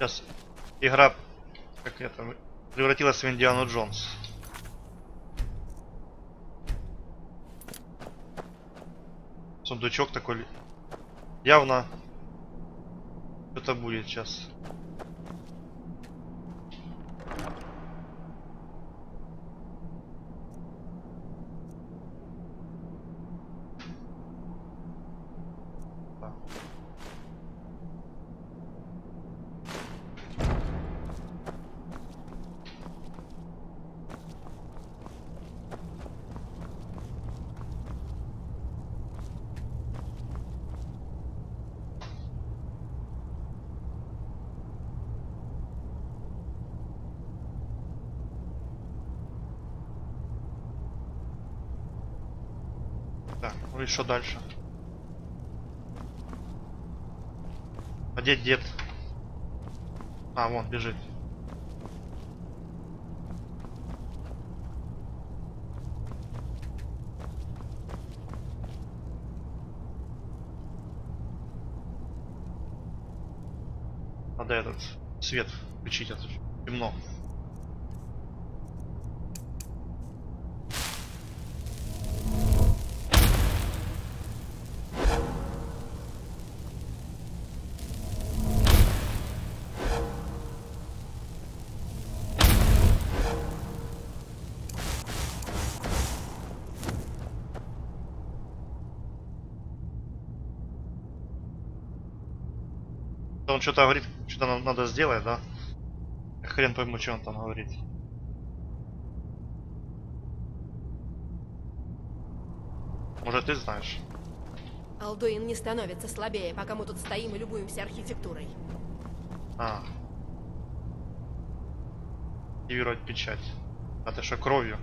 Сейчас игра как это, превратилась в Индиану Джонс. Сундучок такой явно что-то будет сейчас. Так, ну и что дальше? А где дед? А, вон, бежит. Надо этот свет включить, а то темно. Он что-то говорит, что-то нам надо сделать, да? Хрен пойму, что он там говорит. Может, ты знаешь? Алдуин не становится слабее, пока мы тут стоим и любуемся архитектурой. А. Активировать печать. А ты что, кровью?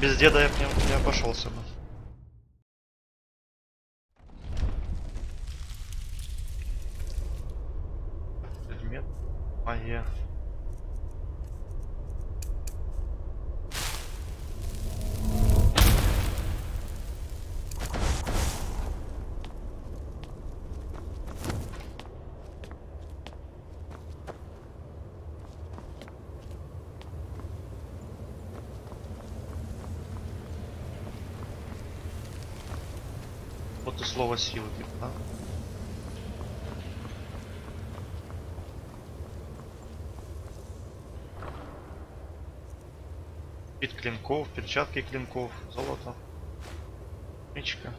без деда я не обошелся бы. Предмет. Моя. Слово силы, да? Пит клинков, перчатки клинков, золото, мечка,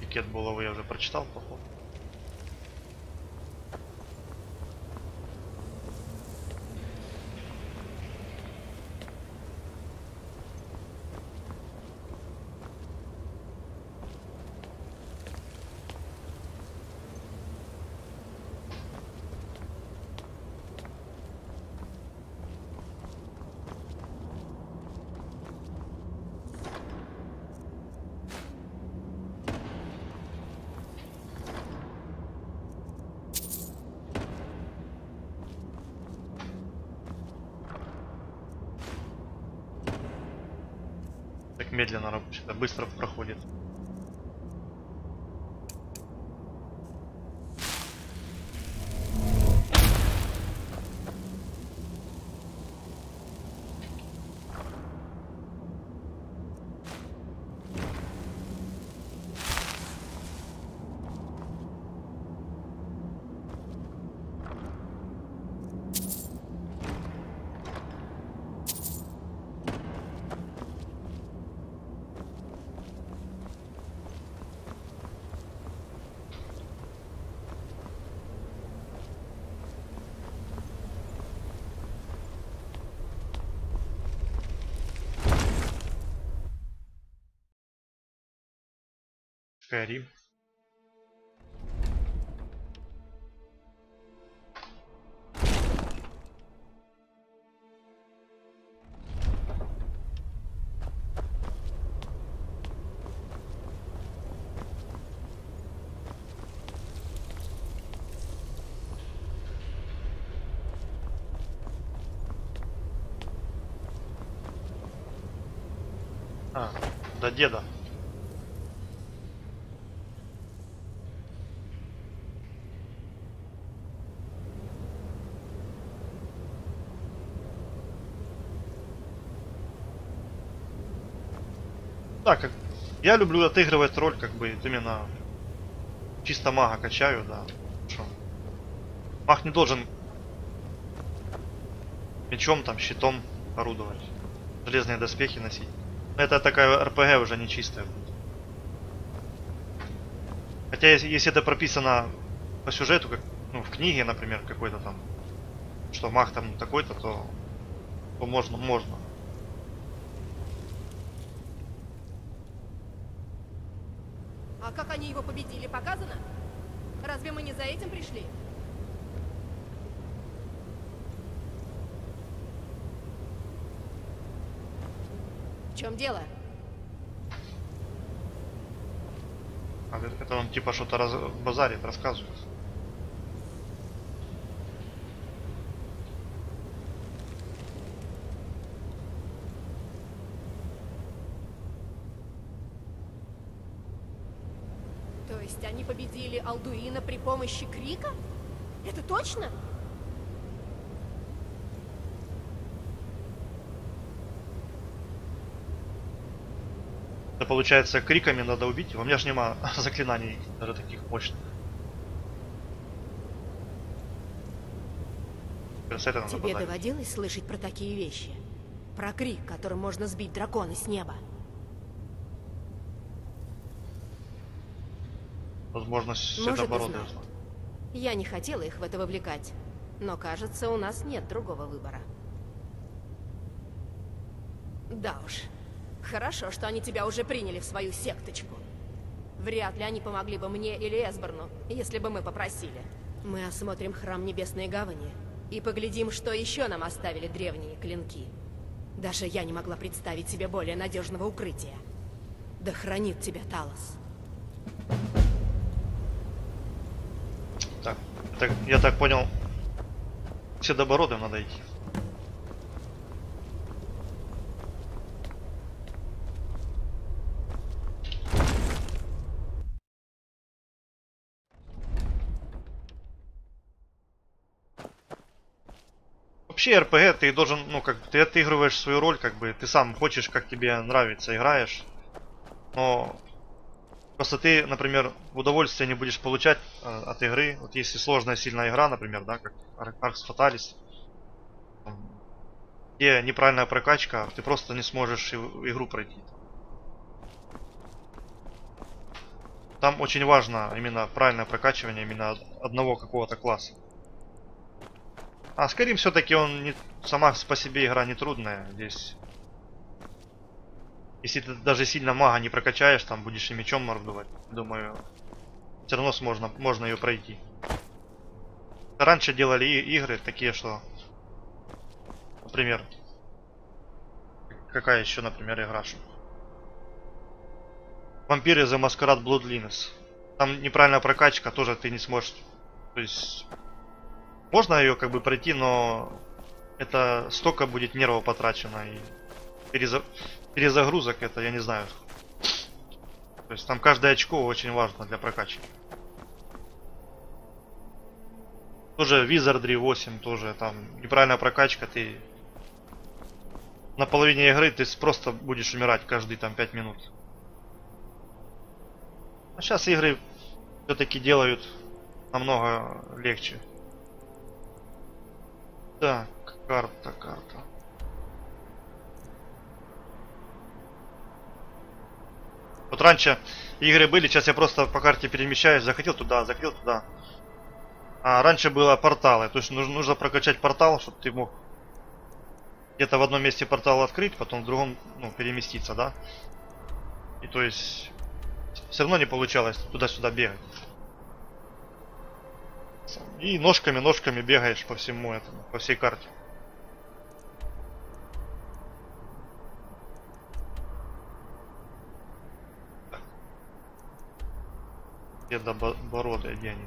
пикет булавы я уже прочитал, походу. Медленно рабочий, да, быстро проходит. Skyrim. А, до деда. Да, как я люблю отыгрывать роль, как бы именно чисто мага качаю, да. Шо? Маг не должен мечом, там, щитом орудовать, железные доспехи носить. Это такая РПГ уже не чистая будет. Хотя если это прописано по сюжету, как, ну, в книге, например, какой-то там, что маг там такой-то, то можно. А как они его победили, показано? Разве мы не за этим пришли? В чем дело? А это он типа что-то базарит, рассказывает. Они победили Алдуина при помощи крика? Это точно? Да, получается, криками надо убить его. У меня же нема заклинаний даже таких мощных. Тебе доводилось слышать про такие вещи? Про крик, которым можно сбить дракона с неба? Возможность Седобородый. Я не хотела их в это вовлекать, но кажется, у нас нет другого выбора. Да уж, хорошо, что они тебя уже приняли в свою секточку. Вряд ли они помогли бы мне или Эсборну, если бы мы попросили. Мы осмотрим храм Небесной Гавани, И поглядим, что еще нам оставили древние клинки. Даже я не могла представить себе более надежного укрытия. Да хранит тебя Талос. Так, я так понял, Седобородым надо идти. Вообще РПГ ты должен, ну как бы, ты отыгрываешь свою роль, как бы ты сам хочешь, как тебе нравится, играешь. Но просто ты, например, удовольствие не будешь получать от игры. Вот если сложная, сильная игра, например, да, как Arx Fatalis, где неправильная прокачка, ты просто не сможешь игру пройти. Там очень важно именно правильное прокачивание именно одного какого-то класса. А Skyrim все-таки он не, сама по себе игра не трудная здесь. Если ты даже сильно мага не прокачаешь, там будешь и мечом мордовать, думаю, все равно можно ее пройти. Раньше делали игры такие, что, например, какая еще, например, игра? Vampire the Masquerade Bloodlines. Там неправильная прокачка, тоже ты не сможешь, то есть. Можно ее как бы пройти, но это столько будет нервов потрачено и перезагрузок, это я не знаю. То есть там каждое очко очень важно для прокачки. Тоже Wizardry 8, тоже там неправильная прокачка, ты на половине игры ты просто будешь умирать каждые там 5 минут. А сейчас игры все-таки делают намного легче. Так, карта. Вот раньше игры были, сейчас я просто по карте перемещаюсь, захотел туда, захотел туда. А раньше было порталы, то есть нужно прокачать портал, чтобы ты мог где-то в одном месте портал открыть, потом в другом, ну, переместиться, да? И то есть все равно не получалось туда-сюда бегать. И ножками бегаешь по всему этому, по всей карте. Седобородый, где они?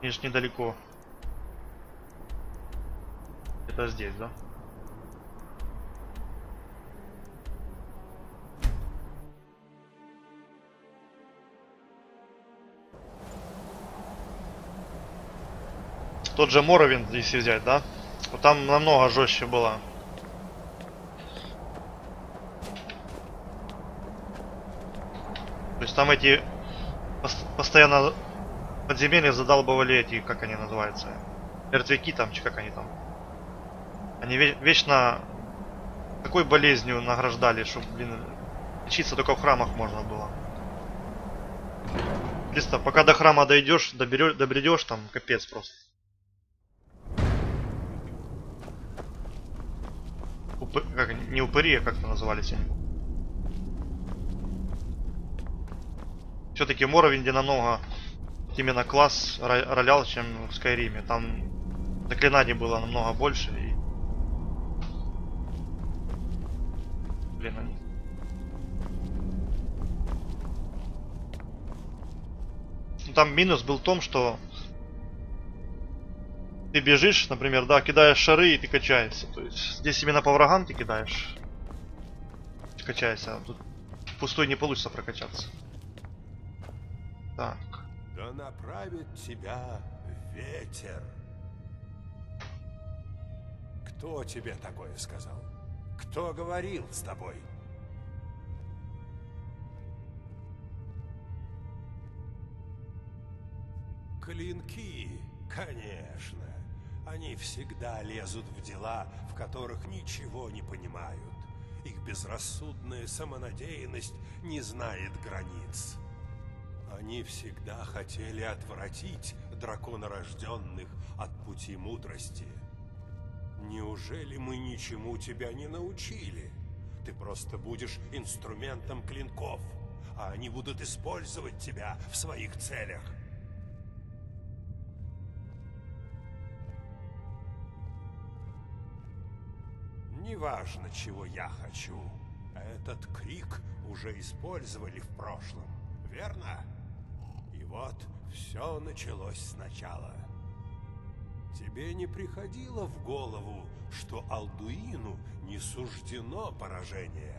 Они ж недалеко. Это здесь, да? Тот же Morrowind, если взять, да? Вот там намного жестче было. То есть там эти постоянно подземелья задалбывали эти, как они называются, мертвяки там, как они там. Они вечно такой болезнью награждали, что, блин, лечиться только в храмах можно было. Чисто, пока до храма дойдешь, добредешь, там капец просто. Как, не упыри, а как-то назывались они. Все-таки в Morrowind'е намного именно класс ролял, чем в Скайриме. Там заклинаний было намного больше. И... Блин, они... Там минус был в том, что ты бежишь, например, да, кидаешь шары и ты качаешься. То есть здесь именно по врагам ты кидаешь, качаешься, а тут впустую не получится прокачаться. Так. Да направит тебя ветер. Кто тебе такое сказал? Кто говорил с тобой? Клинки, конечно. Они всегда лезут в дела, в которых ничего не понимают. Их безрассудная самонадеянность не знает границ. Они всегда хотели отвратить драконорожденных от пути мудрости. Неужели мы ничему тебя не научили? Ты просто будешь инструментом клинков, а они будут использовать тебя в своих целях. Неважно, чего я хочу. Этот крик уже использовали в прошлом, верно? И вот все началось сначала. Тебе не приходило в голову, что Алдуину не суждено поражение?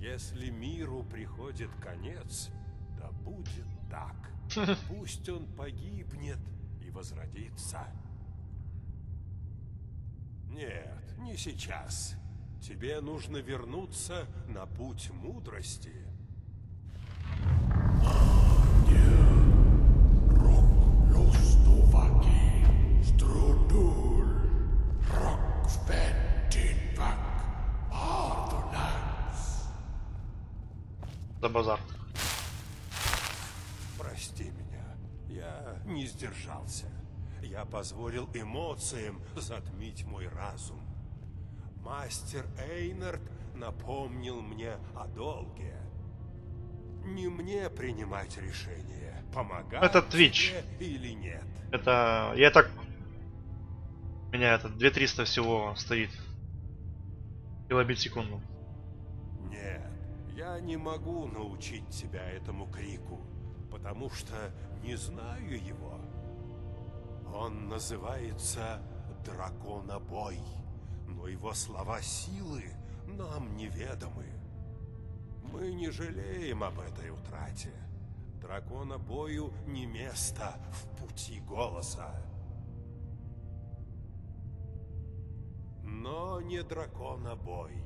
Если миру приходит конец, да будет так. Пусть он погибнет и возродится. Нет, не сейчас. Тебе нужно вернуться на путь мудрости. За базар. Прости меня, я не сдержался. Я позволил эмоциям затмить мой разум. Мастер Эйнард напомнил мне о долге. Не мне принимать решение, помогать это Twitch или нет. Это я так... У меня это 2300 всего стоит. Килобит в секунду. Нет, я не могу научить тебя этому крику, потому что не знаю его. Он называется «Драконобой», но его слова силы нам неведомы. Мы не жалеем об этой утрате. Драконобою не место в пути голоса. Но не драконобой.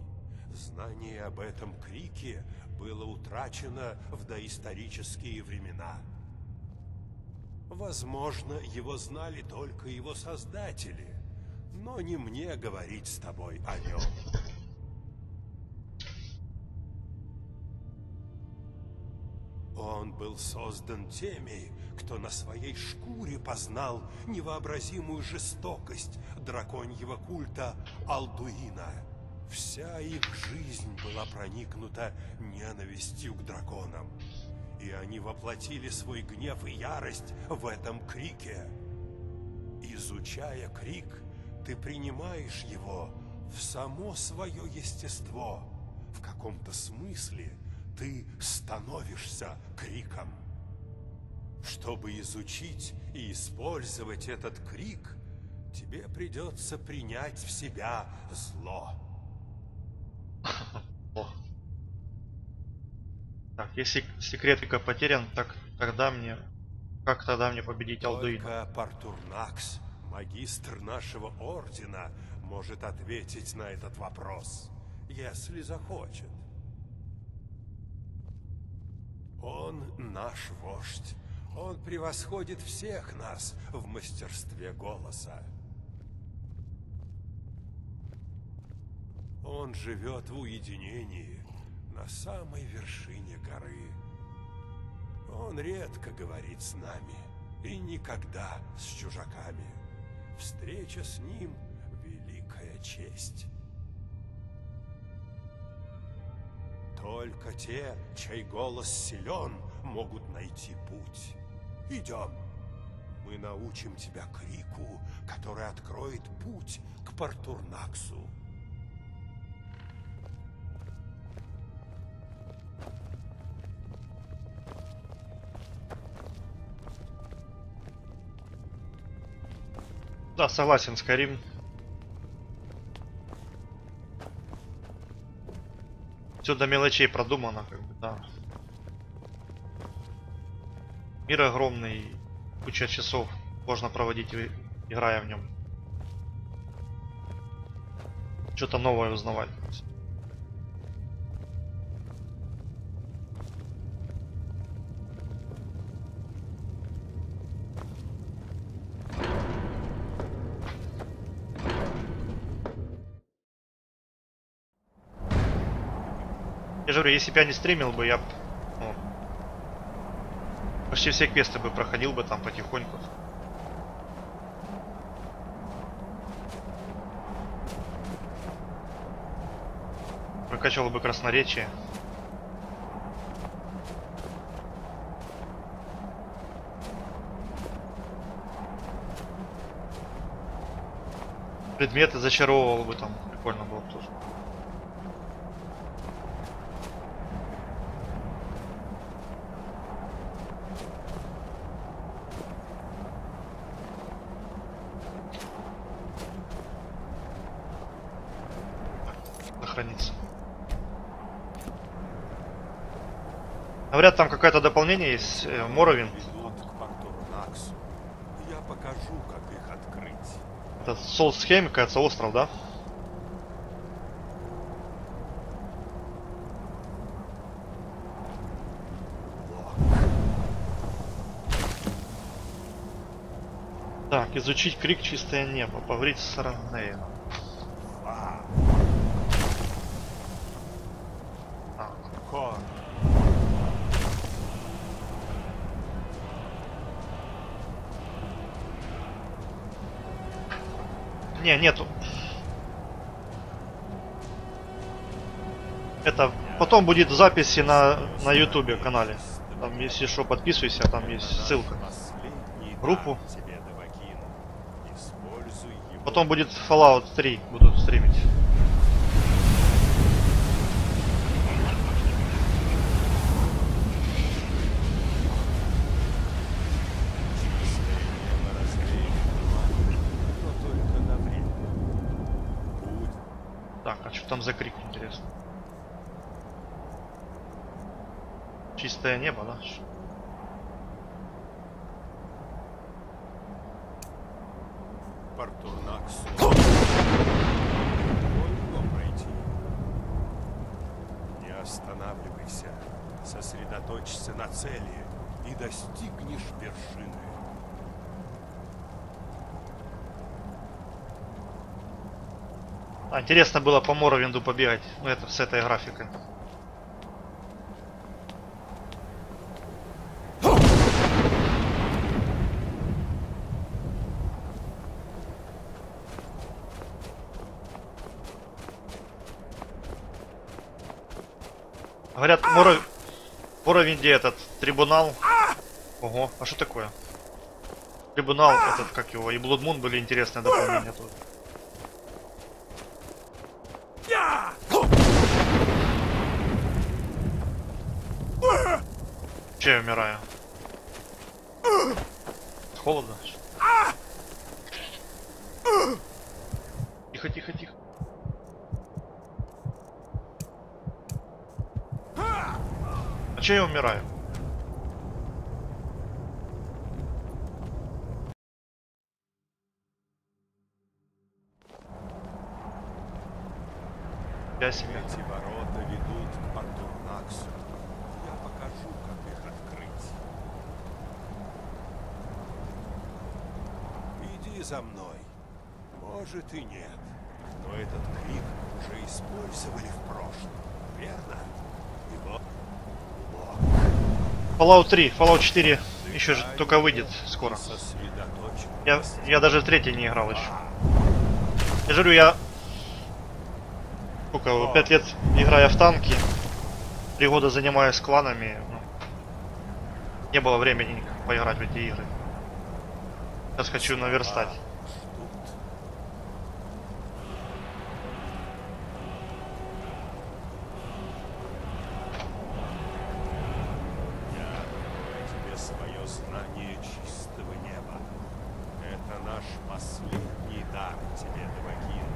Знание об этом крике было утрачено в доисторические времена. Возможно, его знали только его создатели, но не мне говорить с тобой о нем. Он был создан теми, кто на своей шкуре познал невообразимую жестокость драконьего культа Алдуина. Вся их жизнь была проникнута ненавистью к драконам. И они воплотили свой гнев и ярость в этом крике. Изучая крик, ты принимаешь его в само свое естество. В каком-то смысле ты становишься криком. Чтобы изучить и использовать этот крик, тебе придется принять в себя зло. Так, если секретика потерян, так тогда мне... Как тогда мне победить Алдуина? Только Паарthurnax, магистр нашего ордена, может ответить на этот вопрос, если захочет. Он наш вождь. Он превосходит всех нас в мастерстве голоса. Он живет в уединении. На самой вершине горы. Он редко говорит с нами и никогда с чужаками. Встреча с ним — великая честь. Только те, чей голос силен, могут найти путь. Идем. Мы научим тебя крику, который откроет путь к Паарthurnaxу. Да, согласен, Skyrim. Все до мелочей продумано, как бы, да. Мир огромный, куча часов можно проводить, играя в нем. Что-то новое узнавать. Я же говорю, если бы я не стримил бы, я ну, почти все квесты бы проходил бы там потихоньку. Прокачивал бы красноречие. предметы зачаровывал бы, там прикольно было тоже. Хранится. Говорят, там какое-то дополнение есть, Morrowind. Я покажу, как их открыть. Это Солсхейм, кажется, остров, да? Так, изучить крик чистое небо, поговорить с Раннеем. Не, нету. Это потом будет в записи на YouTube канале. Там, если что, подписывайся, там есть ссылка. Группу. Потом будет Fallout 3, буду стримить. Там за крик, интересно. Чистое небо, да? Паарthurnax. Не останавливайся. Сосредоточься на цели и достигнешь вершины. А, интересно было по Morrowind'у побегать, ну это с этой графикой. Говорят, Morrowind'е этот трибунал. Ого, а что такое? Трибунал этот, как его, и Bloodmoon были интересные дополнения тут. Че я умираю? Холодно? Тихо, тихо, тихо. А че я умираю? Я себе. Эти ворота ведут к Паарthurnax. Я покажу, как их за мной. Может и нет, но этот крик уже использовали в прошлом, верно? Его... Fallout 3, Fallout 4 еще же только выйдет скоро. Я даже в 3-й не играл еще. Я же говорю, я... Сколько, 5 лет играя в танки, 3 года занимаюсь кланами, не было времени поиграть в эти игры. Сейчас хочу наверстать. Я тебе свое знание чистого неба. Это наш последний дар тебе, Девакин.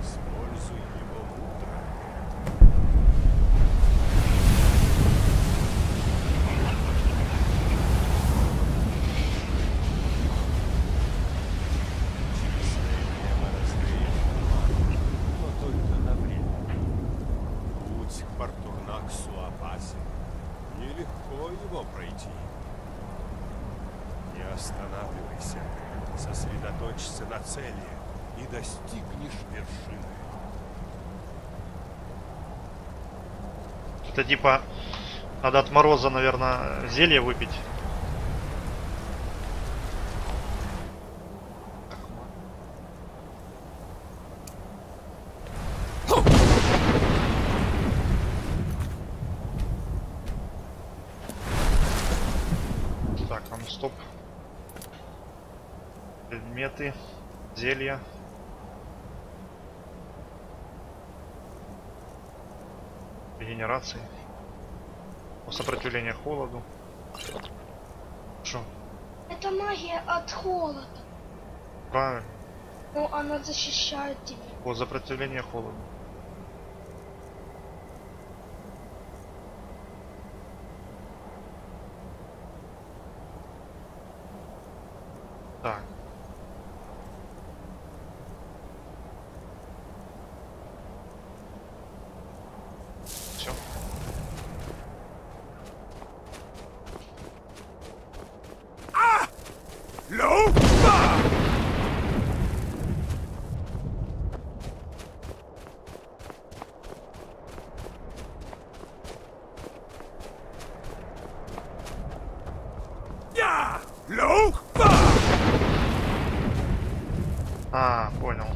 Используй его типа надо от мороза, наверное, зелье выпить. Так, там стоп. Предметы, зелья. регенерации, о сопротивлении холоду. Шо? Это магия от холода. Правильно. Ну, она защищает тебя. Вот сопротивление холоду. Так. Все. А! Лоу! А, понял.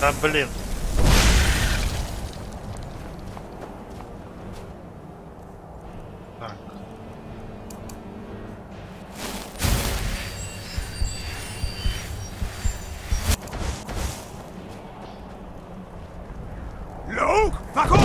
Да блин. Так. Лук, поход!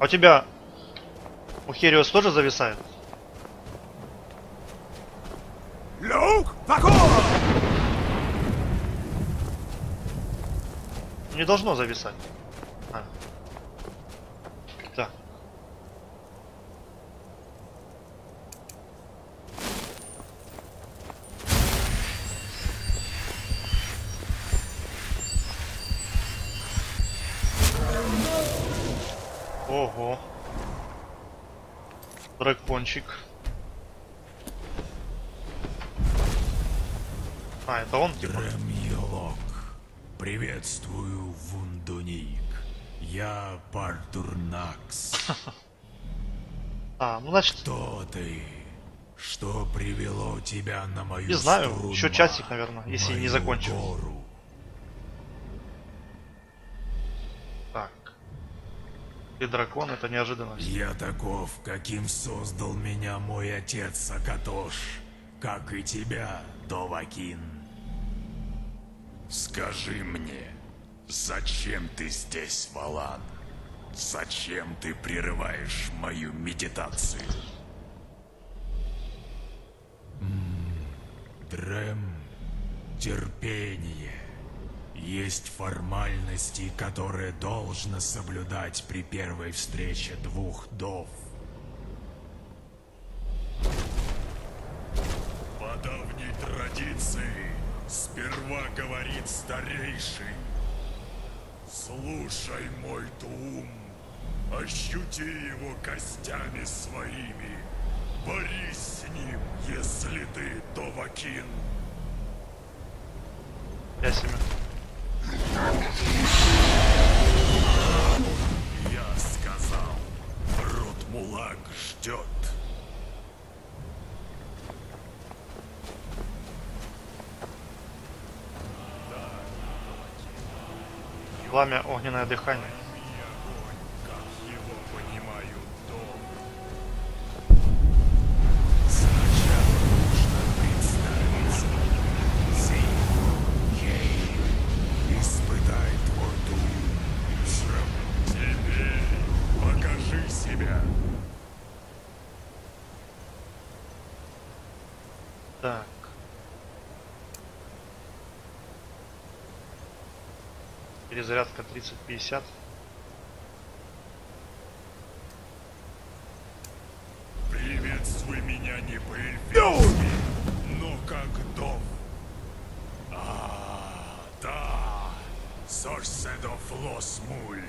А у тебя у Хериус тоже зависает? Лук, поход! Не должно зависать. А. Так. Ого. Дракончик. А, это он типа? Драмьелок. Приветствую, вундуник. Я Паартурнакс. А, ну значит... Кто ты? Что привело тебя на мою сторону? Не знаю, струну, еще часик, наверное, если не закончу. Гору. И дракон, это неожиданность. Я таков, каким создал меня мой отец Сакатош, как и тебя, Довакин. Скажи мне, зачем ты здесь, Валан? Зачем ты прерываешь мою медитацию? Дрэм, терпение. Есть формальности, которые должно соблюдать при первой встрече двух дов. По давней традиции, сперва говорит старейший. Слушай мой тум, ощути его костями своими. Борись с ним, если ты Довакин. Я себя. Пламя, огненное дыхание. Зарядка 30-50. Приветствуй меня, не пыльфи, но как дом. А, да, Сорседов Лосмуль.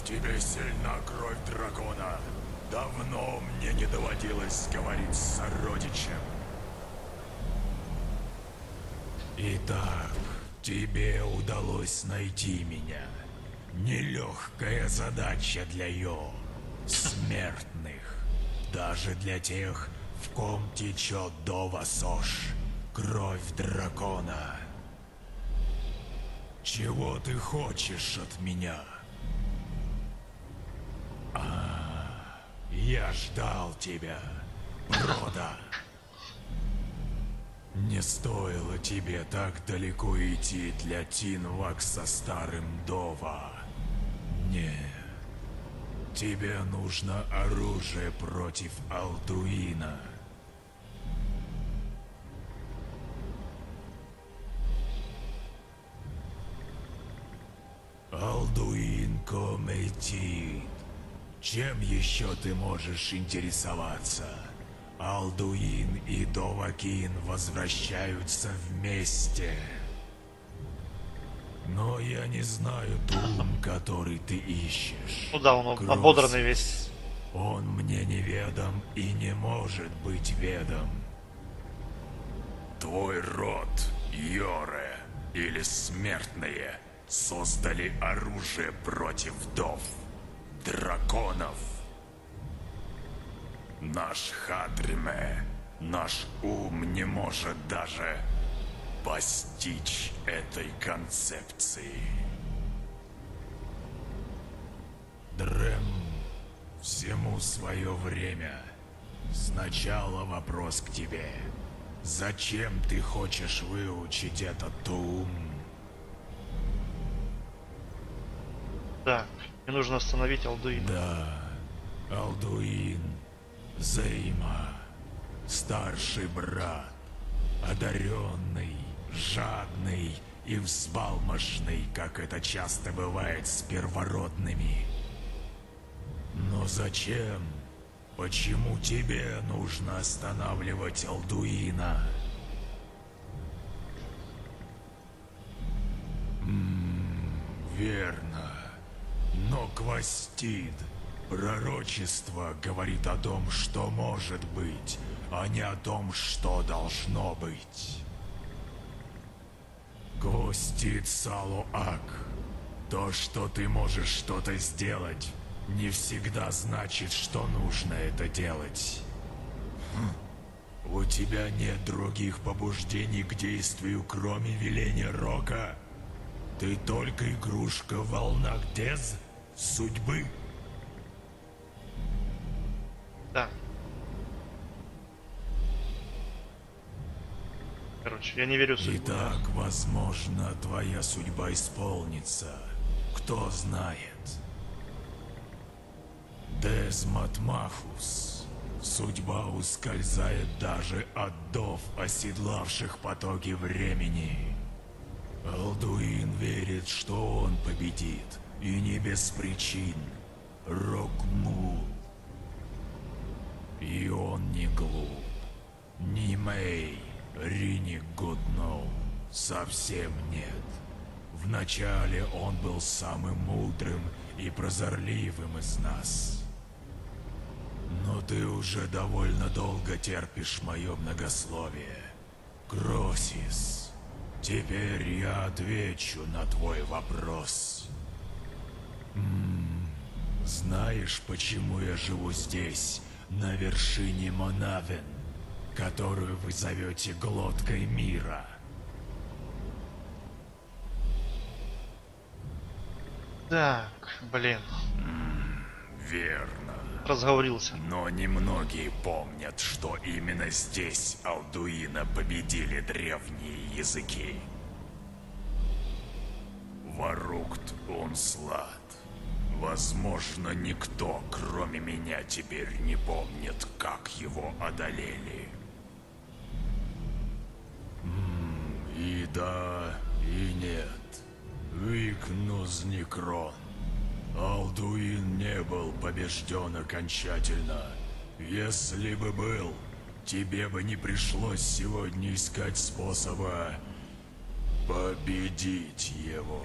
В тебе сильна кровь дракона. Давно мне не доводилось говорить с сородичем. Итак. Тебе удалось найти меня. Нелегкая задача для Йо. Смертных. Даже для тех, в ком течет Довасош. Кровь дракона. Чего ты хочешь от меня? А, я ждал тебя, Брода. Не стоило тебе так далеко идти для Тинвак со старым Дова. Не. Тебе нужно оружие против Алдуина. Алдуин Кометит. Чем еще ты можешь интересоваться? Алдуин и Довакин возвращаются вместе. Но я не знаю дум, который ты ищешь. Ну да, он ободранный весь. Он мне неведом и не может быть ведом. Твой род, Йоре, или смертные, создали оружие против Дов, драконов. Наш Хадриме, наш ум не может даже постичь этой концепции. Дрэм, всему свое время. Сначала вопрос к тебе. Зачем ты хочешь выучить этот ум? Да, мне нужно остановить Алдуин. Да, Алдуин. Зейма, старший брат, одаренный, жадный и взбалмошный, как это часто бывает с первородными. Но зачем? Почему тебе нужно останавливать Алдуина? Верно, но Квастид. Пророчество говорит о том, что может быть, а не о том, что должно быть. Квастид Салуак. То, что ты можешь что-то сделать, не всегда значит, что нужно это делать. У тебя нет других побуждений к действию, кроме веления Рока? Ты только игрушка в волнах Дез? Судьбы? Да. Короче, я не верю в судьбу. Итак, возможно, твоя судьба исполнится. Кто знает. Дезмат Махус. Судьба ускользает даже от дов, оседлавших потоки времени. Алдуин верит, что он победит. И не без причин. Рокму. И он не глуп. Нимей, Риник Гудноу, совсем нет. Вначале он был самым мудрым и прозорливым из нас. Но ты уже довольно долго терпишь мое многословие. Кросис, теперь я отвечу на твой вопрос. Знаешь, почему я живу здесь? На вершине Монавен, которую вы зовете глоткой мира. Так, блин. Верно. Разговорился. Но немногие помнят, что именно здесь Алдуина победили древние языки. Варукт он слад. Возможно, никто, кроме меня, теперь не помнит, как его одолели. И да, и нет. Викнус Некрон. Алдуин не был побежден окончательно. Если бы был, тебе бы не пришлось сегодня искать способа победить его.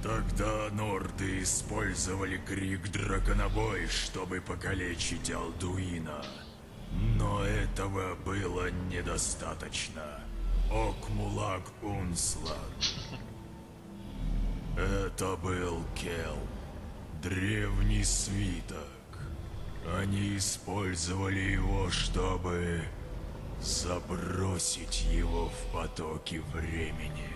Тогда норды использовали крик Драконобой, чтобы покалечить Алдуина. Но этого было недостаточно. Окмулак Унслад. Это был Келл, древний свиток. Они использовали его, чтобы забросить его в потоки времени.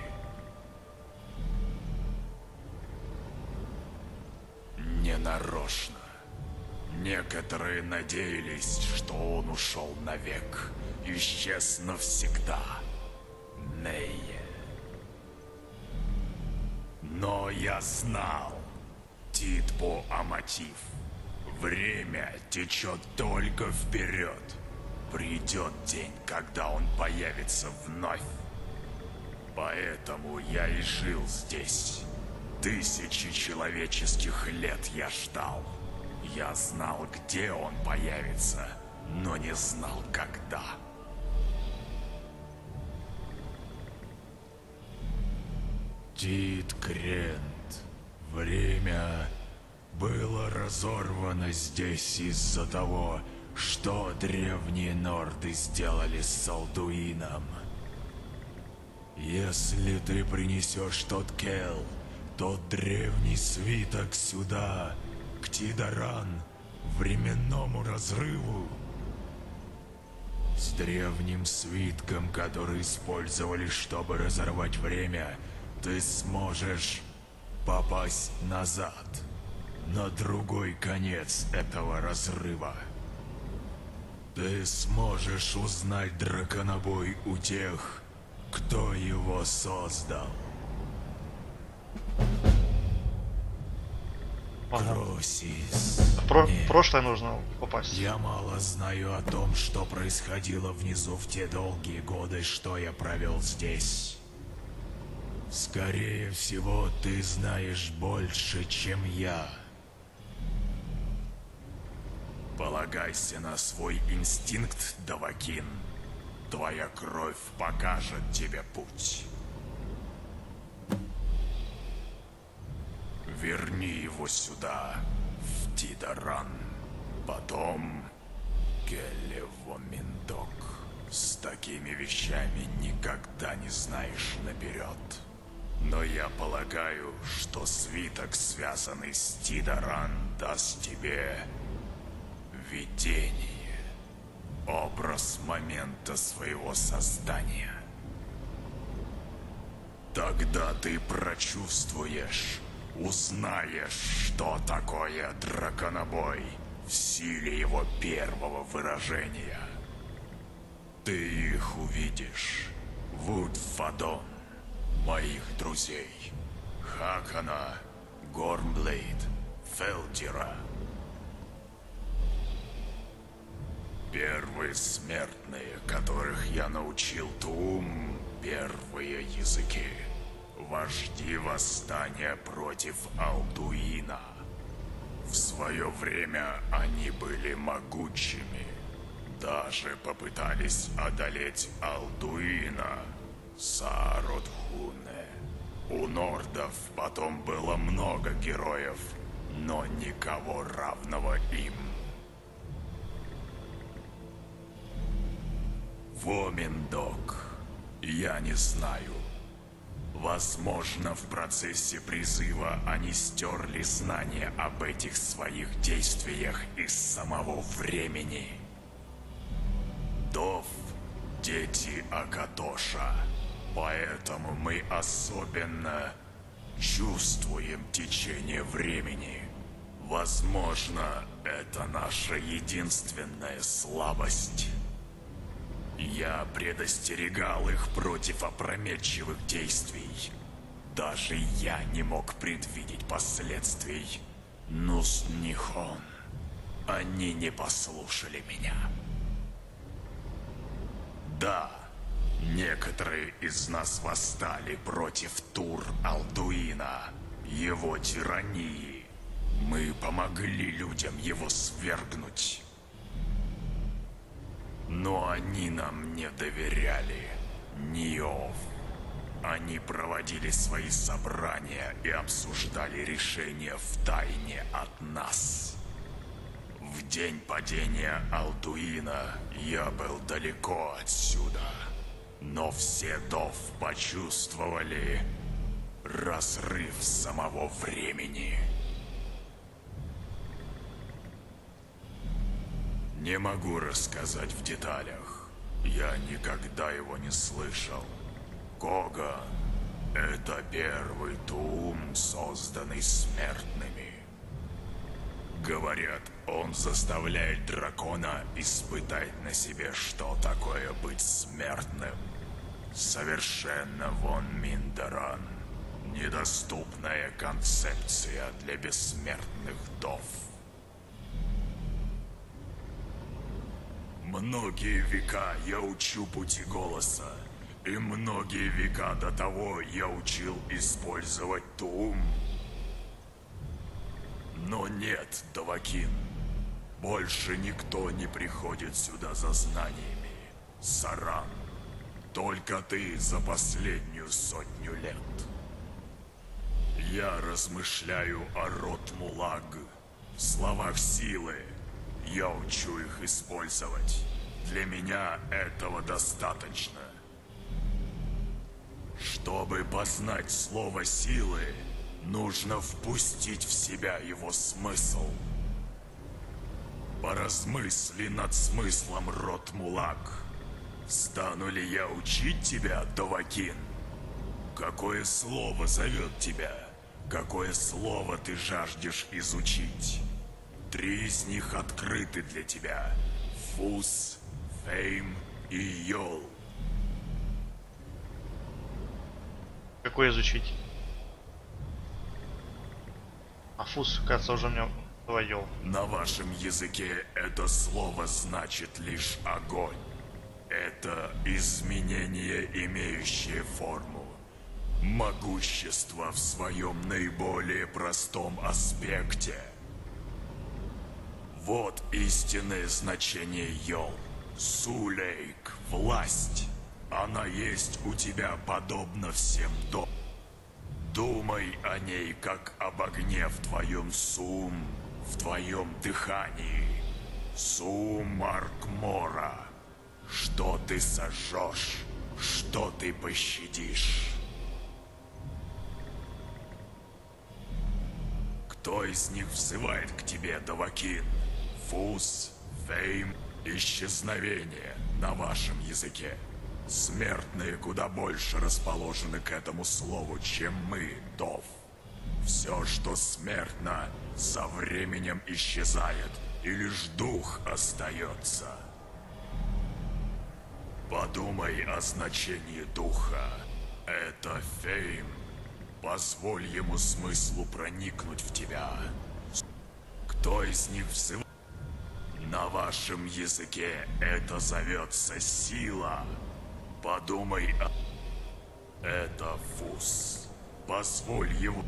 Ненарочно. Некоторые надеялись, что он ушел навек, исчез навсегда. Нейе. Но я знал, Титбо Аматив, время течет только вперед. Придет день, когда он появится вновь. Поэтому я и жил здесь. Тысячи человеческих лет я ждал. Я знал, где он появится, но не знал, когда. Тит Крент. Время было разорвано здесь из-за того, что древние норды сделали с Алдуином. Если ты принесешь тот Келл, тот древний свиток сюда, к Тидаран, временному разрыву. С древним свитком, который использовали, чтобы разорвать время, ты сможешь попасть назад, на другой конец этого разрыва. Ты сможешь узнать Драконобой у тех, кто его создал. Кросис. Прошлое нужно попасть. Я мало знаю о том, что происходило внизу в те долгие годы, что я провел здесь. Скорее всего, ты знаешь больше, чем я. Полагайся на свой инстинкт, Давакин. Твоя кровь покажет тебе путь. Верни его сюда, в Тидаран. Потом Келевоминдок. С такими вещами никогда не знаешь наперед. Но я полагаю, что свиток, связанный с Тидаран, даст тебе видение, образ момента своего создания. Тогда ты прочувствуешь, узнаешь, что такое Драконобой в силе его первого выражения. Ты их увидишь, Вудфадон, моих друзей, Хакана, Гормблейд, Фелдира. Первые смертные, которых я научил Туум, первые языки. Вожди восстания против Алдуина. В свое время они были могучими. Даже попытались одолеть Алдуина, Саародхуне. У нордов потом было много героев, но никого равного им. Воминдок. Я не знаю. Возможно, в процессе призыва они стерли знания об этих своих действиях из самого времени. Дов – дети Акатоша, поэтому мы особенно Чувствуем течение времени. Возможно, это наша единственная слабость. Я предостерегал их против опрометчивых действий. Даже я не мог предвидеть последствий. Но с них он. Они не послушали меня. Да, некоторые из нас восстали против Тур-Алдуина, его тирании. Мы помогли людям его свергнуть. Но они нам не доверяли. Ниов. Они проводили свои собрания и обсуждали решения втайне от нас. В день падения Алдуина я был далеко отсюда. Но все Дов почувствовали разрыв самого времени. Не могу рассказать в деталях. Я никогда его не слышал. Кога — это первый Туум, созданный смертными. Говорят, он заставляет дракона испытать на себе, что такое быть смертным. Совершенно вон Миндаран. Недоступная концепция для бессмертных Дов. Многие века я учу пути голоса, и многие века до того я учил использовать Туум. Но нет, Довакин, больше никто не приходит сюда за знаниями, Саран, только ты за последнюю 100 лет. Я размышляю о Рот-Мулаг, в словах силы. Я учу их использовать. Для меня этого достаточно. Чтобы познать слово силы, нужно впустить в себя его смысл. Поразмысли над смыслом, Рот-Мулаг. Стану ли я учить тебя, Довакин? Какое слово зовет тебя? Какое слово ты жаждешь изучить? 3 из них открыты для тебя. Фус, Фейм и Йол. Какой изучить? А Фус, кажется, уже у меня твоё. На вашем языке это слово значит лишь огонь. Это изменение, имеющее форму. Могущество в своем наиболее простом аспекте. Вот истинное значение Йол. Сулейк, власть. Она есть у тебя подобно всем дом. Думай о ней, как об огне в твоем сум, в твоем дыхании. Сум Аркмора. Что ты сожжешь, что ты пощадишь. Кто из них взывает к тебе, Довакин? Фус, Фейм, исчезновение на вашем языке. Смертные куда больше расположены к этому слову, чем мы, Дов. Все, что смертно, со временем исчезает, и лишь дух остается. Подумай о значении духа. Это Фейм. Позволь ему смыслу проникнуть в тебя. Кто из них взывает? На вашем языке это зовется сила. Подумай о... Это Фус. Позволь его...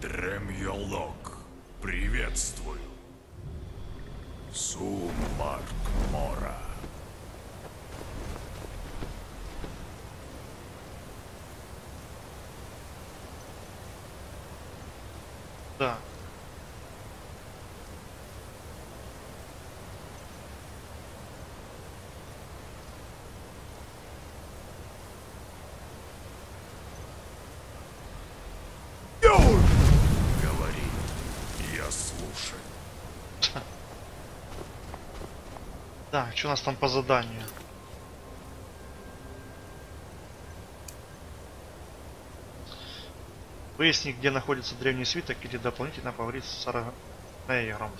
Дремьолог. Приветствую. Сумарк Мора. Да. Да, что у нас там по заданию? Выясни, где находится древний свиток, или дополнительно поговори с Саранейром.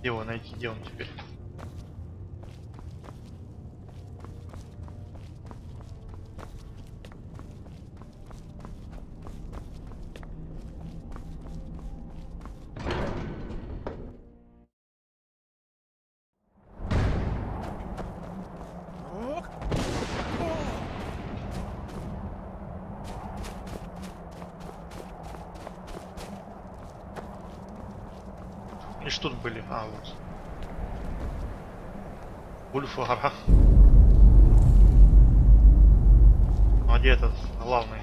Где его найти, где он теперь? Тут были, а вот Бульфара. Ну, а где этот главный?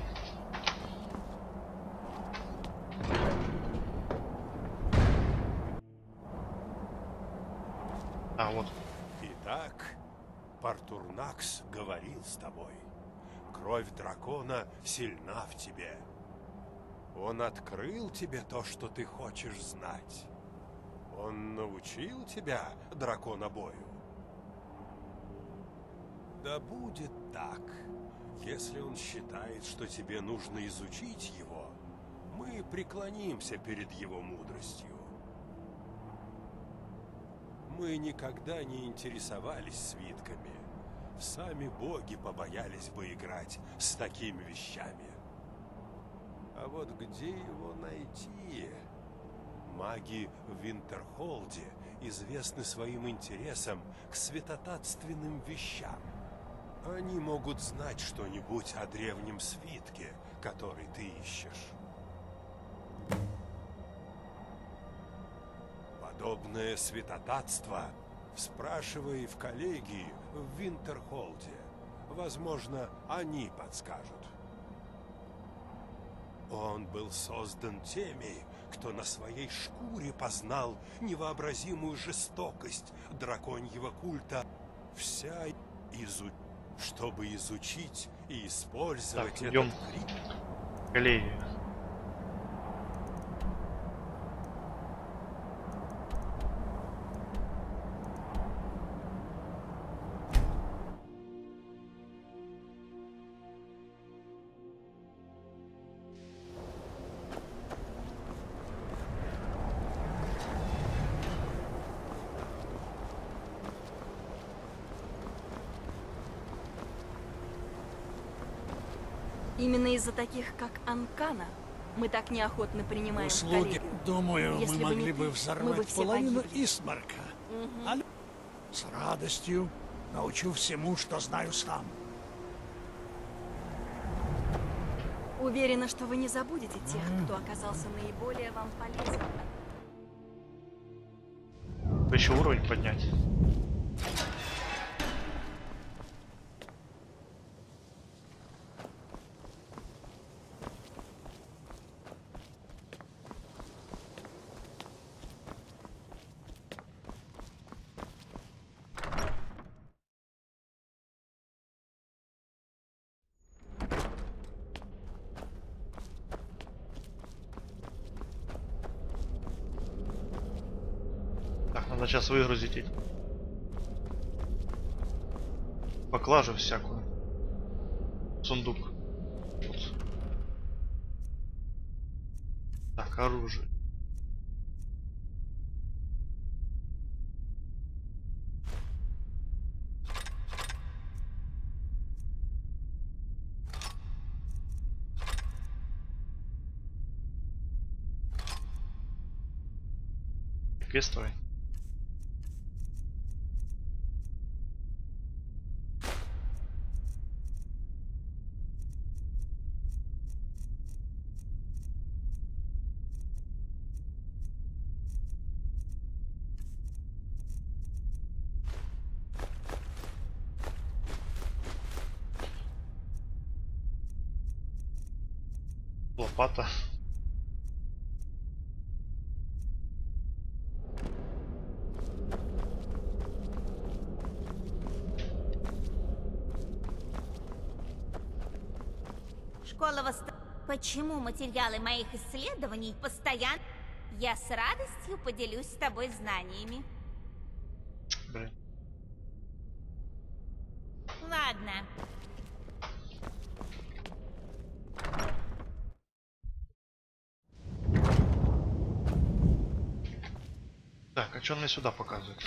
А вот. Итак, Паарthurnax говорил с тобой. Кровь дракона сильна в тебе. Он открыл тебе то, что ты хочешь знать. Он научил тебя драконобою? Да будет так. Если он считает, что тебе нужно изучить его, мы преклонимся перед его мудростью. Мы никогда не интересовались свитками. Сами боги побоялись бы играть с такими вещами. А вот где его найти? Маги в Винтерхолде известны своим интересом к святотатственным вещам. Они могут знать что-нибудь о древнем свитке, который ты ищешь. Подобное святотатство спрашивай в коллегии в Винтерхолде. Возможно, они подскажут. Он был создан теми, кто на своей шкуре познал невообразимую жестокость драконьего культа. Вся чтобы изучить и использовать так, идем этот крик. Именно из-за таких, как Анкана, мы так неохотно принимаем услуги. Думаю, если мы могли бы взорвать половину Исмарка. Угу. С радостью научу всему, что знаю сам. Уверена, что вы не забудете тех, кто оказался наиболее вам полезным. Еще уровень поднять. Надо сейчас выгрузить эти поклажу всякую. Сундук. Вот. Так, оружие. Приветствую. Лопата. Почему материалы моих исследований постоянно... Я с радостью поделюсь с тобой знаниями. Блин. Ладно. Так, а что он мне сюда показывает?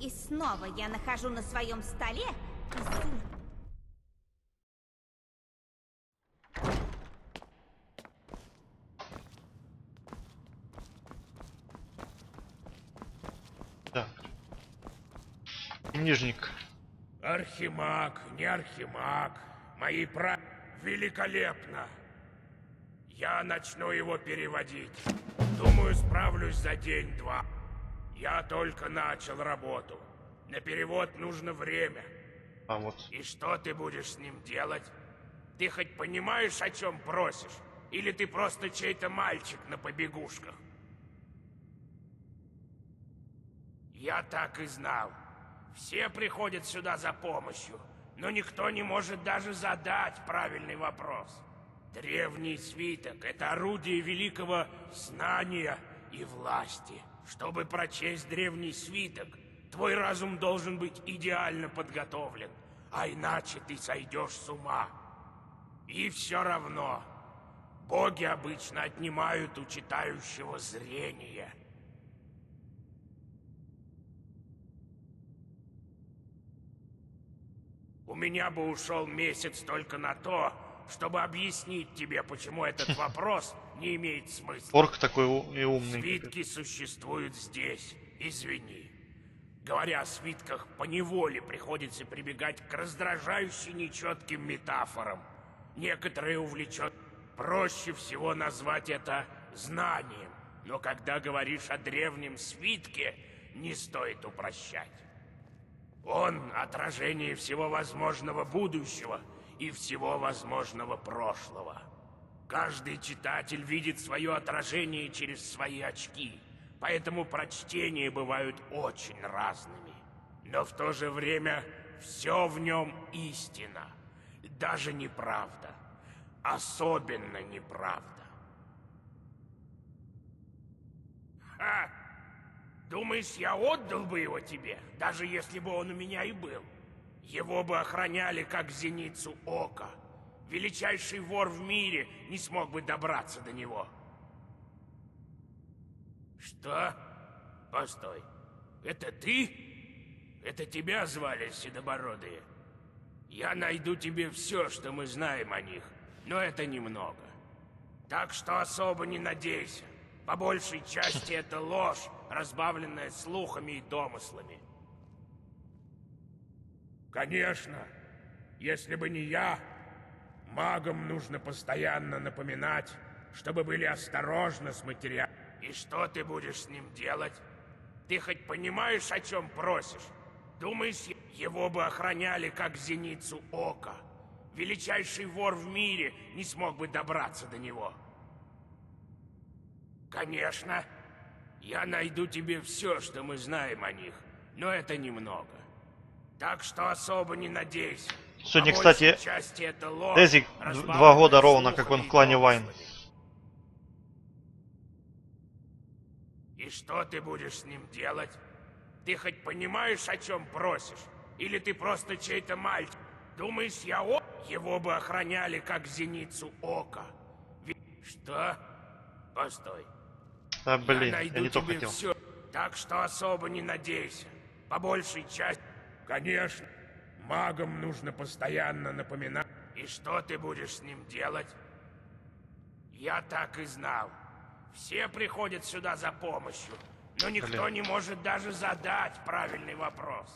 И снова я нахожу на своем столе. Так. Книжник. Архимаг, не архимаг. Мои прав... Великолепно. Я начну его переводить. Думаю, справлюсь за день-два. Я только начал работу. На перевод нужно время. А вот. И что ты будешь с ним делать? Ты хоть понимаешь, о чем просишь? Или ты просто чей-то мальчик на побегушках? Я так и знал. Все приходят сюда за помощью, но никто не может даже задать правильный вопрос. Древний свиток — это орудие великого знания и власти. Чтобы прочесть древний свиток, твой разум должен быть идеально подготовлен, а иначе ты сойдешь с ума. И все равно, боги обычно отнимают у читающего зрение. У меня бы ушел месяц только на то, чтобы объяснить тебе, почему этот вопрос не имеет смысла. Орк такой и умный. Свитки существуют здесь, извини. Говоря о свитках, поневоле приходится прибегать к раздражающе нечетким метафорам. Некоторые увлечен... Проще всего назвать это знанием. Но когда говоришь о древнем свитке, не стоит упрощать. Он — отражение всего возможного будущего и всего возможного прошлого. Каждый читатель видит свое отражение через свои очки, поэтому прочтения бывают очень разными. Но в то же время все в нем истина, даже неправда, особенно неправда. Ха! Думаешь, я отдал бы его тебе, даже если бы он у меня и был? Его бы охраняли как зеницу ока. Величайший вор в мире не смог бы добраться до него. Что? Постой. Это ты? Это тебя звали, Седобородые? Я найду тебе все, что мы знаем о них, но это немного. Так что особо не надейся. По большей части это ложь, разбавленная слухами и домыслами. Конечно, если бы не я, магам нужно постоянно напоминать, чтобы были осторожны с материалом. И что ты будешь с ним делать? Ты хоть понимаешь, о чем просишь? Думаешь, его бы охраняли как зеницу ока. Величайший вор в мире не смог бы добраться до него. Конечно, я найду тебе все, что мы знаем о них, но это немного. Так что особо не надейся. Сегодня, кстати, Дезик 2 года ровно, как он в клане Вайн. И что ты будешь с ним делать? Ты хоть понимаешь, о чем просишь? Или ты просто чей-то мальчик? Думаешь, я о... Его бы охраняли, как зеницу ока. Что? Постой. А, блин, я найду не тебе хотел. Все. Так что особо не надейся. По большей части... Конечно. Магам нужно постоянно напоминать. И что ты будешь с ним делать? Я так и знал. Все приходят сюда за помощью. Но никто не может даже задать правильный вопрос.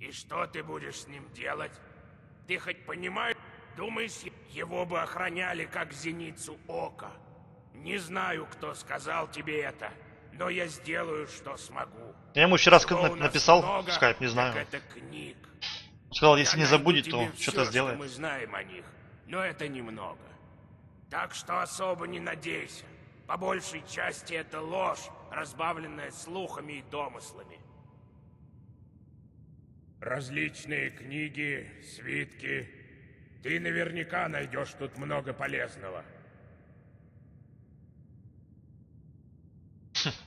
И что ты будешь с ним делать? Ты хоть понимаешь? Думаешь, его бы охраняли, как зеницу ока. Не знаю, кто сказал тебе это, но я сделаю, что смогу. Я ему вчера написал в скайп, не знаю. Это книг. Сказал, если не забудет, то что-то сделает. Мы знаем о них, но это немного. Так что особо не надейся. По большей части это ложь, разбавленная слухами и домыслами. Различные книги, свитки. Ты наверняка найдешь тут много полезного.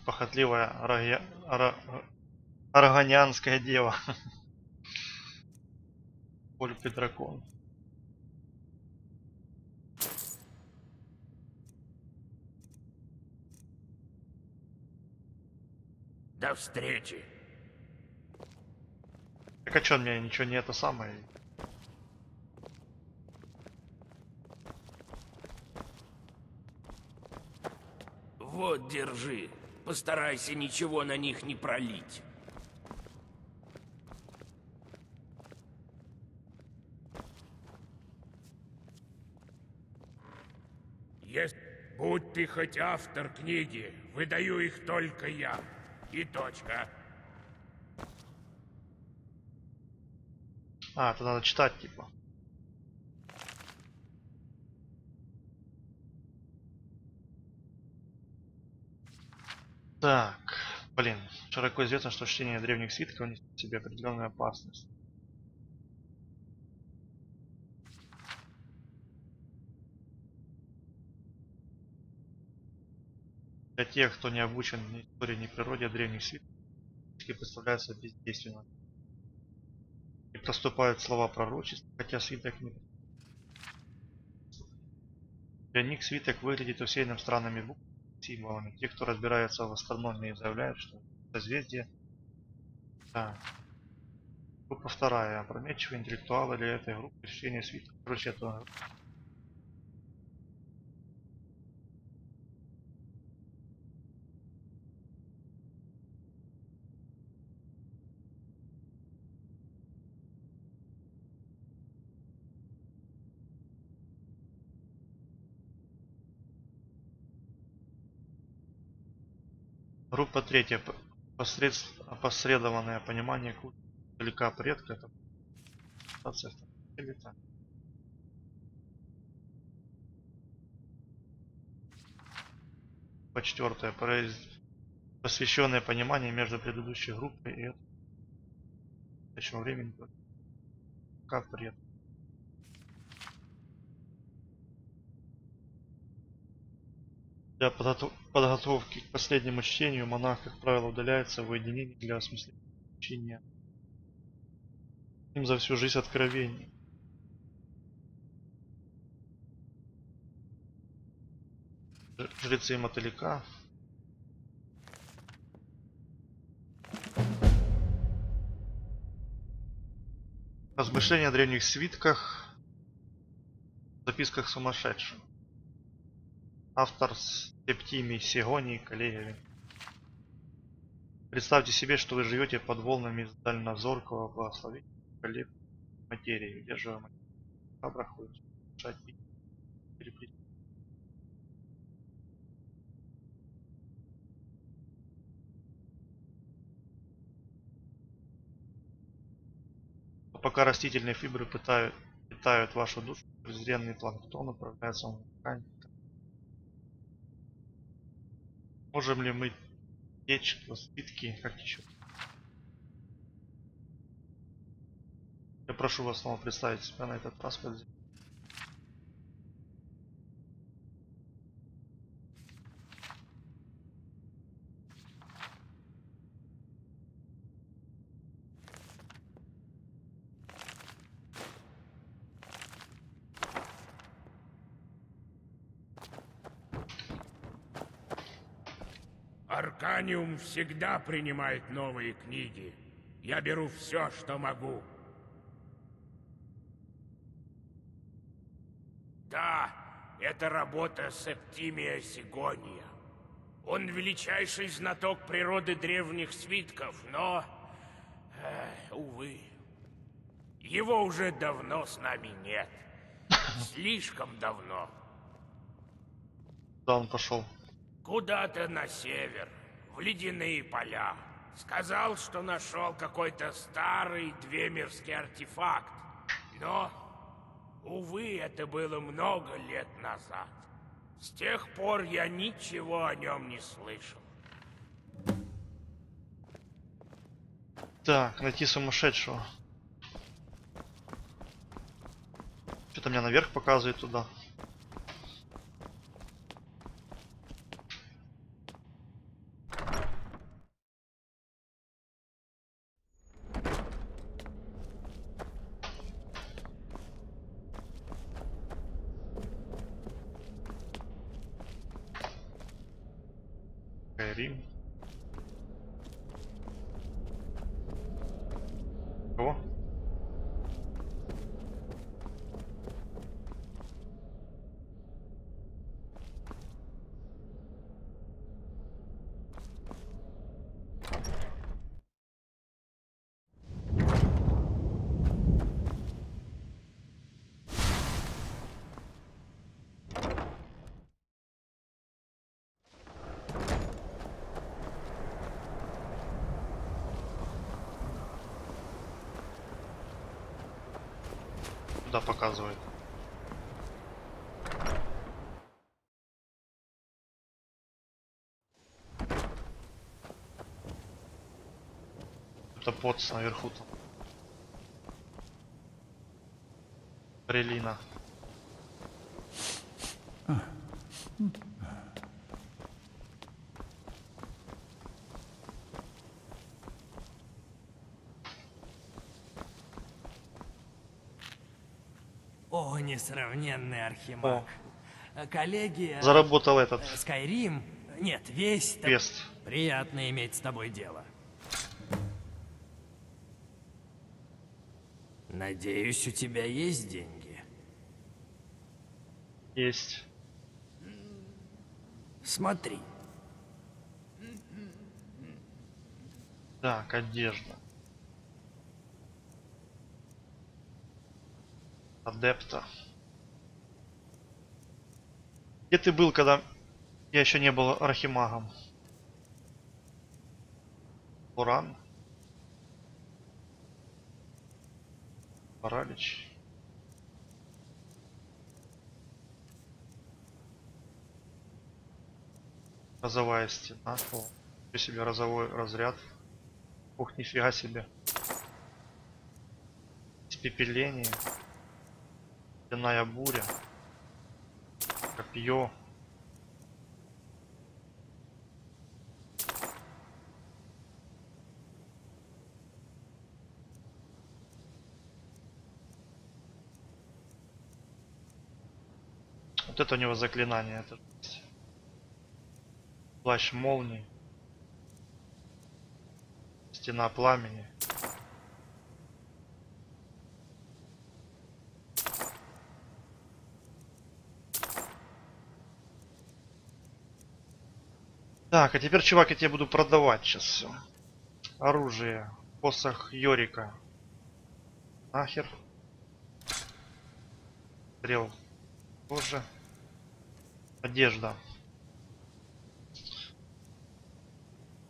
Похотливая аргонянская дева. Полюбит дракон. До встречи. Так а чё, у меня ничего не это самое? Вот, держи. Постарайся ничего на них не пролить. Если будь ты хоть автор книги, выдаю их только я. И точка. А, это надо читать, типа. Так, блин, широко известно, что чтение древних свитков несет в себе определенную опасность. Для тех, кто не обучен ни истории, ни природе древних свитков, представляются бездейственно. И проступают слова пророчеств, хотя свиток не... Для них свиток выглядит усеянным странными буквами и символами. Те, кто разбирается в астрономии, заявляют, что созвездие... Да. Группа вторая. Опрометчивые интеллектуалы для этой группы чтения свиток. Короче, это... Группа третья. Опосредованное понимание культа предка. Это... По четвертое. Посвященное понимание между предыдущей группой и этой. В настоящем времени. Как предка. Для подготовки к последнему чтению монах, как правило, удаляется в уединение для осмысления чтения им за всю жизнь откровений. Жрецы мотылька. Размышления о древних свитках, записках сумасшедших. Автор Септимий Сигоний, коллеги. Представьте себе, что вы живете под волнами дальнозоркого благословения коллег материи, удерживая материю. Пока растительные фибры питают вашу душу, презренный планктон управляется в ткань. Можем ли мы течь в спитки, как еще? Я прошу вас снова представить себя на этот раз. Арканиум всегда принимает новые книги. Я беру все, что могу. Да, это работа Септимия Сигония. Он величайший знаток природы древних свитков, но... увы. Его уже давно с нами нет. Слишком давно. Да, он пошел. Куда-то на север, в ледяные поля. Сказал, что нашел какой-то старый двемерский артефакт. Но, увы, это было много лет назад. С тех пор я ничего о нем не слышал. Так, найти сумасшедшего. Что-то меня наверх показывает туда. Показывает. Это поц наверху там. Прелина. Несравненный архимаг. Коллеги... Заработал этот. Скайрим. Нет, весь... Квест. Приятно иметь с тобой дело. Надеюсь, у тебя есть деньги? Есть. Смотри. Так, одежда. Адепта. Где ты был, когда я еще не был архимагом? Уран. Паралич. Розовая стена. О, при себе розовой разряд. Ух, нифига себе. Испепеление. Стенная буря. Копье. Вот это у него заклинание. Это... Плащ молнии. Стена пламени. Так, а теперь, чувак, я тебе буду продавать сейчас все. Оружие. Посох Йорика. Нахер. Стрел. Тоже. Одежда.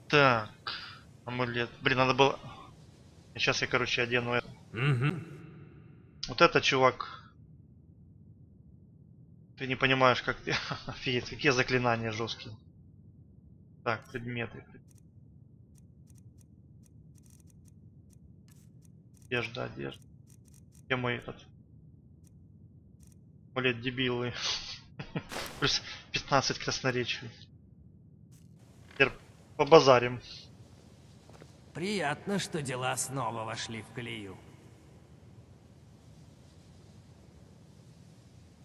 Так. Амулет. Блин, надо было... Сейчас я, короче, одену это. Вот это, чувак. Ты не понимаешь, как ты... Офигеть, какие заклинания жесткие. Так, предметы. Одежда, одежда. Где мой этот? Блять, дебилы. Плюс 15 красноречий. Теперь побазарим. Приятно, что дела снова вошли в колею.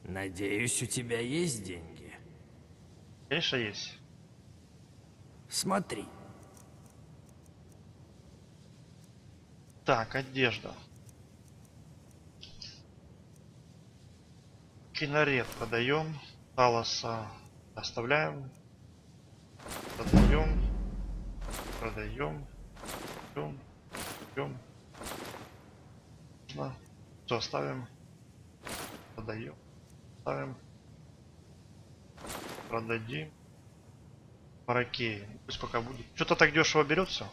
Надеюсь, у тебя есть деньги? Конечно, есть. Смотри. Так, одежда. Кинарет подаем. Талоса оставляем. Продаем. Продаем. Продаем. Да. Все оставим. Продаем. Ставим. Продадим. Паракей. Пусть пока будет. Что-то так дешево берется.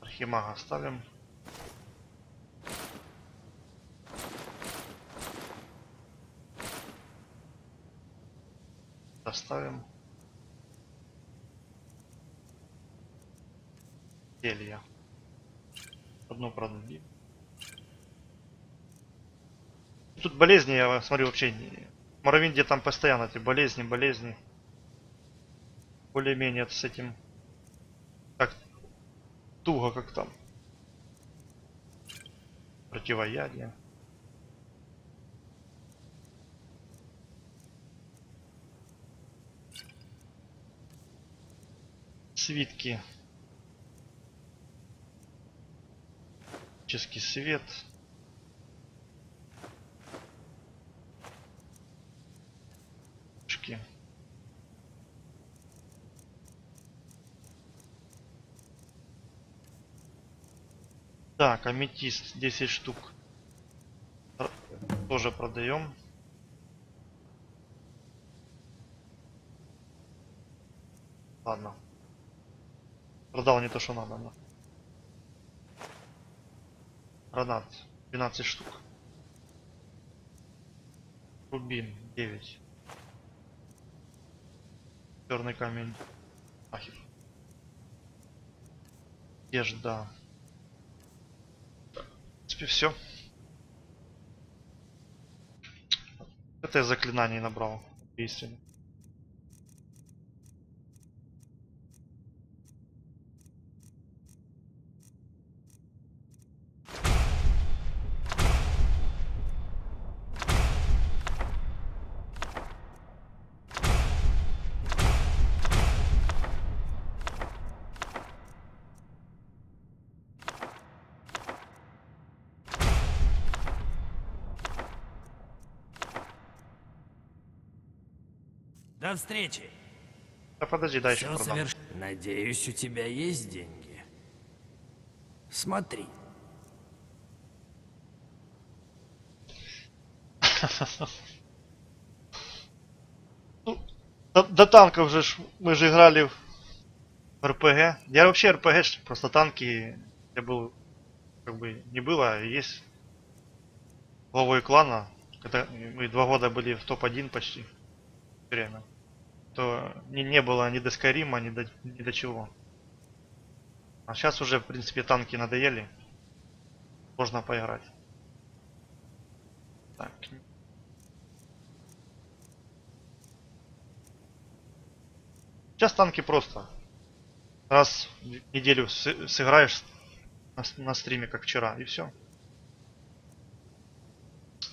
Архимага оставим. Оставим. Зелья. Одно продадим. Тут болезни, я смотрю, вообще не... В Моровинде там постоянно эти болезни. Более-менее с этим... Так... Туго, как там. Противоядие. Свитки. Магический свет. Так, аметист 10 штук тоже продаем. Ладно, продал не то, что надо, но... Гранат 12 штук. Рубин 9. Черный камень. Ахер. Одежда. В принципе, все. Это я заклинаний набрал. Действенно. До встречи. Да подожди, дальше продам. Надеюсь, у тебя есть деньги. Смотри. Ну, до танков же мы же играли в РПГ. Я вообще РПГ, просто танки я был, как бы не было, есть главой клана. Это мы 2 года были в топ-1 почти. Время. То не было ни до Скайрима, ни до чего. А сейчас уже, в принципе, танки надоели. Можно поиграть. Так. Сейчас танки просто. Раз в неделю сыграешь на стриме, как вчера, и все.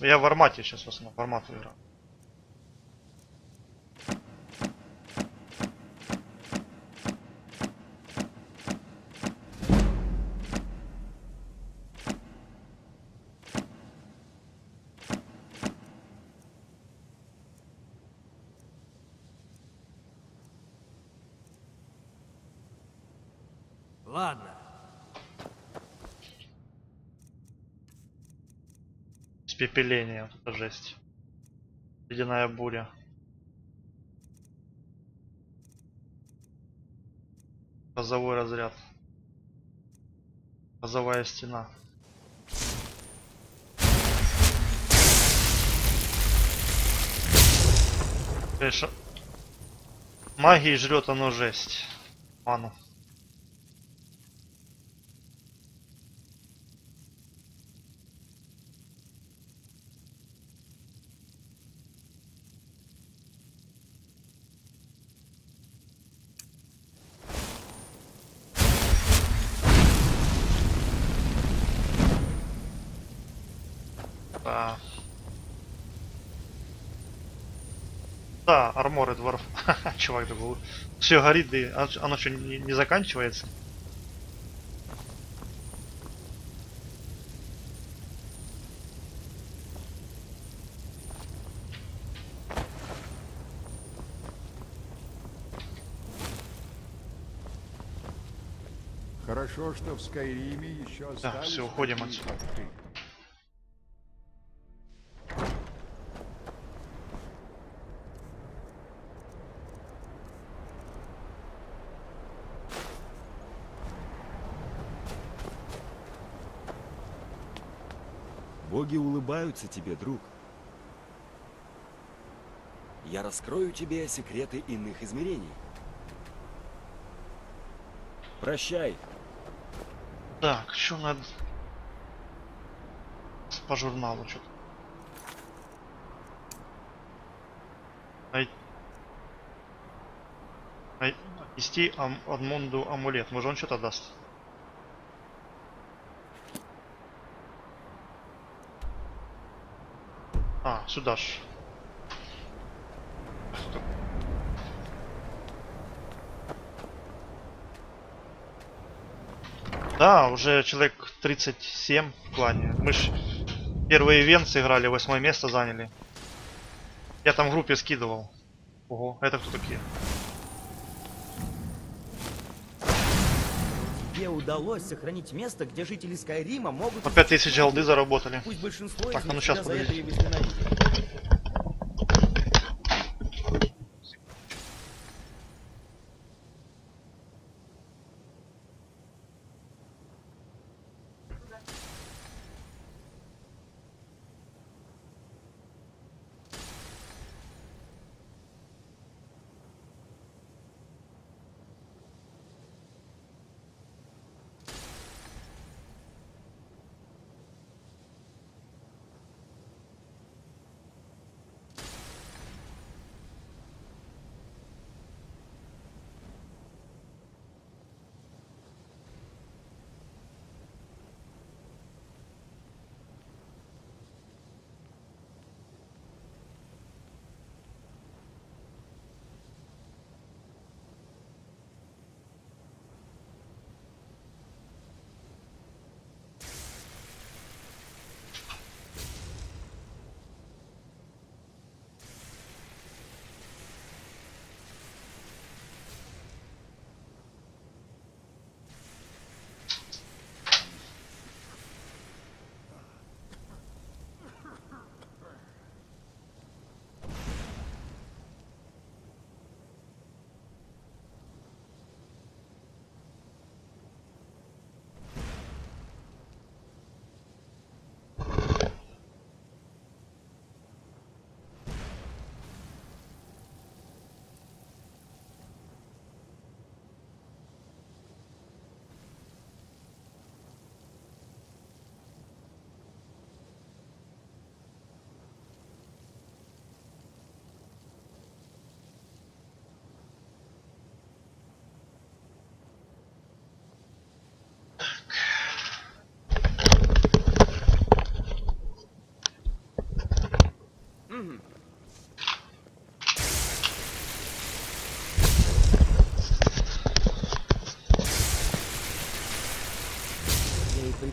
Я в Армате сейчас в основном, в Армату играю. Ладно. Спепеление, вот это жесть. Ледяная буря. Грозовой разряд. Грозовая стена. Конечно. Магии жрет оно жесть. Ману. Да, арморы дворов. Чувак, да был. Все горит, да оно что, не заканчивается? Хорошо, что в Скайриме еще остались. Да, все, уходим отсюда. Боги улыбаются тебе, друг. Я раскрою тебе секреты иных измерений. Прощай. Так, что надо по журналу что-то. Нести Адмунду амулет. Может, он что-то даст? А, сюда ж. Да, уже человек 37 в плане. Мы ж первый ивент сыграли, 8 место заняли. Я там в группе скидывал. Ого, это кто такие? Тебе удалось сохранить место, где жители Скайрима могут... По 5000 голды заработали. Так, а ну сейчас подожди.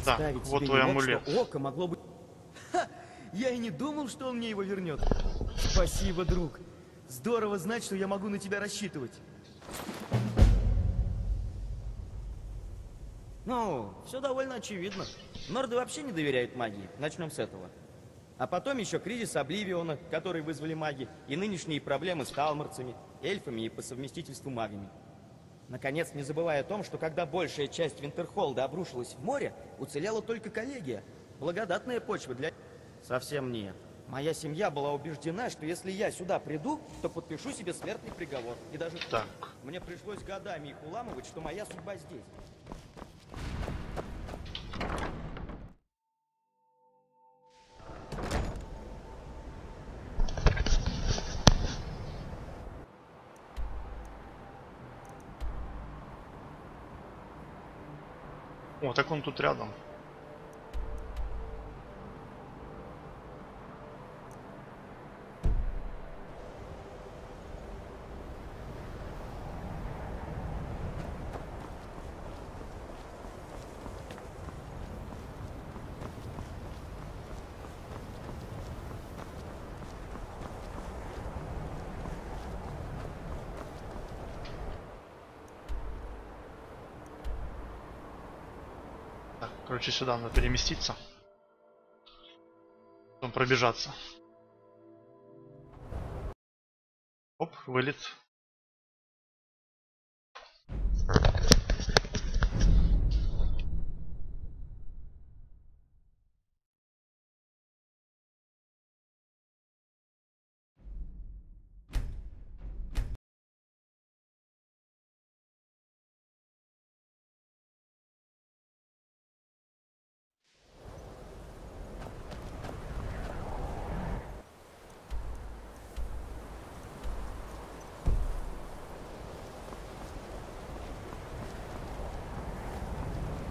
Так, вот твой амулет. Око могло бы... Ха, я и не думал, что он мне его вернет. Спасибо, друг. Здорово знать, что я могу на тебя рассчитывать. Ну, все довольно очевидно. Норды вообще не доверяют магии. Начнем с этого. А потом еще кризис Обливиона, который вызвали маги, и нынешние проблемы с талморцами, эльфами и по совместительству магами. Наконец, не забывая о том, что когда большая часть Винтерхолда обрушилась в море, уцелела только коллегия. Благодатная почва для... Совсем не. Моя семья была убеждена, что если я сюда приду, то подпишу себе смертный приговор. И даже так. Мне пришлось годами их уламывать, что моя судьба здесь. О, так он тут рядом. Короче, сюда надо переместиться. Потом пробежаться. Оп, вылет.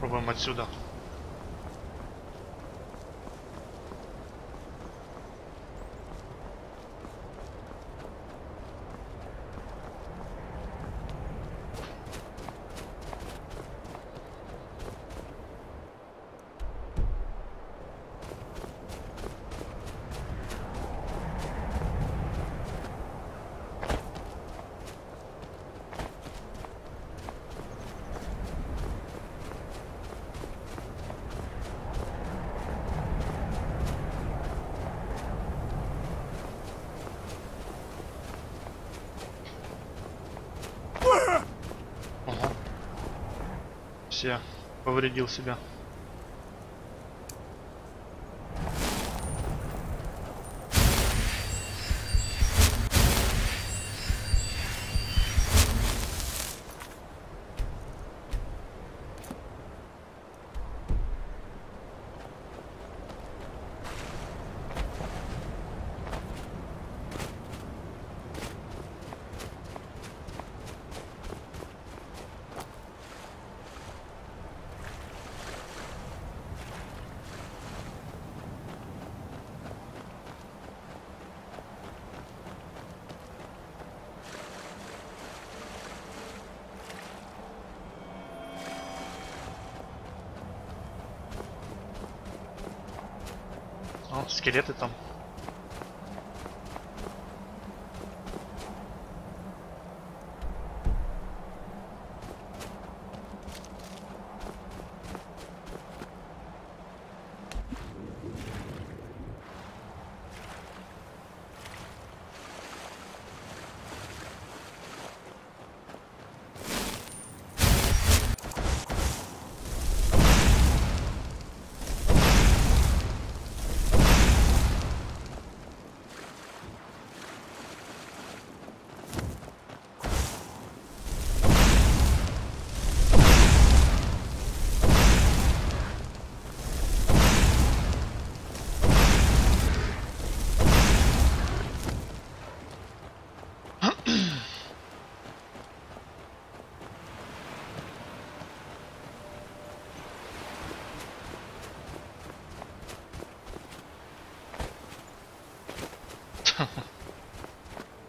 Пробуем отсюда. Я повредил себя. Скелеты там.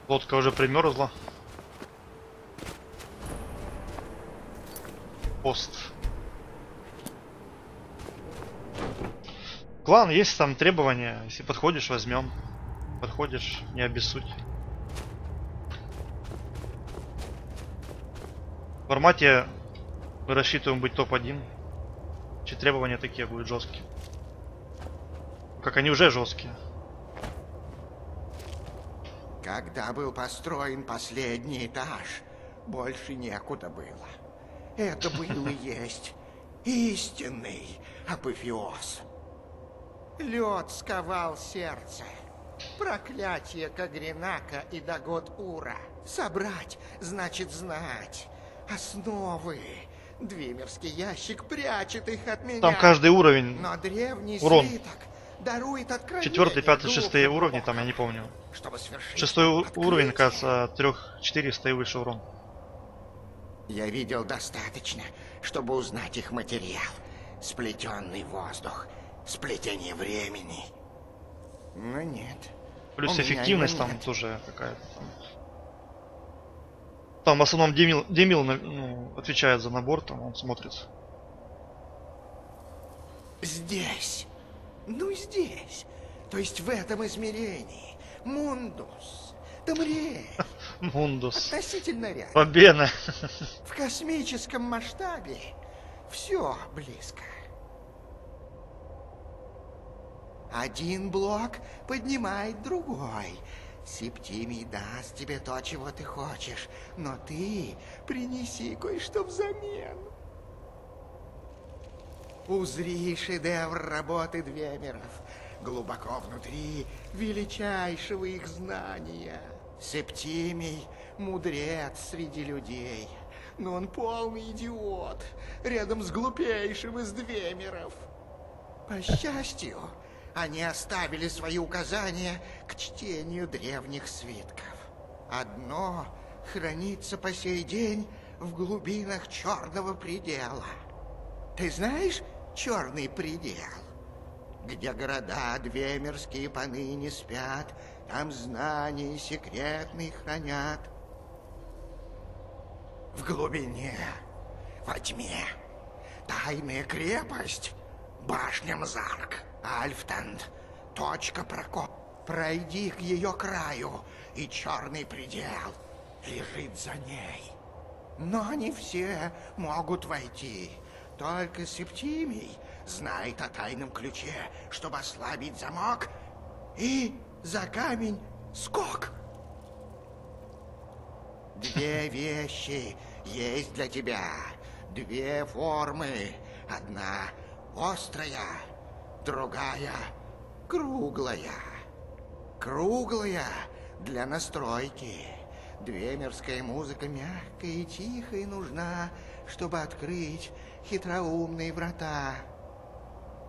Лодка уже примерзла. Пост. Клан, есть там требования. Если подходишь, возьмем. Подходишь, не обессудь. В формате мы рассчитываем быть топ-1. Че требования такие будут жесткие. Как они уже жесткие. Когда был построен последний этаж, больше некуда было. Это был и есть истинный апофеоз. Лед сковал сердце. Проклятие Кагренака и Дагод Ура. Собрать значит знать. Основы. Двемерский ящик прячет их от меня. Там каждый уровень. Но древний урон. Слиток дарует откровение. 4, 5, 6 уровни, там я не помню. Чтобы свершить 6-й уровень, кажется, 3-400 и выше урон. Я видел достаточно, чтобы узнать их материал. Сплетенный воздух, сплетение времени. Но нет. Плюс эффективность там тоже какая-то. Там в основном Демил, ну, отвечает за набор, там он смотрит. Здесь. Ну здесь. То есть в этом измерении. Мундус, Тамриэль, Мундус, относительно рядом. Победа. В космическом масштабе все близко. Один блок поднимает другой. Септимий даст тебе то, чего ты хочешь, но ты принеси кое-что взамен. Узри шедевр работы Двемеров, глубоко внутри величайшего их знания. Септимий – мудрец среди людей, но он полный идиот рядом с глупейшим из Двемеров. По счастью, они оставили свои указания к чтению древних свитков. Одно хранится по сей день в глубинах черного предела. Ты знаешь черный предел? Где города двемерские поныне спят, там знания секретные хранят. В глубине, во тьме, тайная крепость, башня Мзарк. Альфтанд, точка прокоп. Пройди к ее краю, и черный предел лежит за ней. Но не все могут войти. Только Септимий знает о тайном ключе, чтобы ослабить замок и за камень скок. Две вещи есть для тебя. Две формы. Одна острая, другая круглая. Круглая для настройки. Двемерская музыка мягкая и тихая и нужна, чтобы открыть хитроумные врата.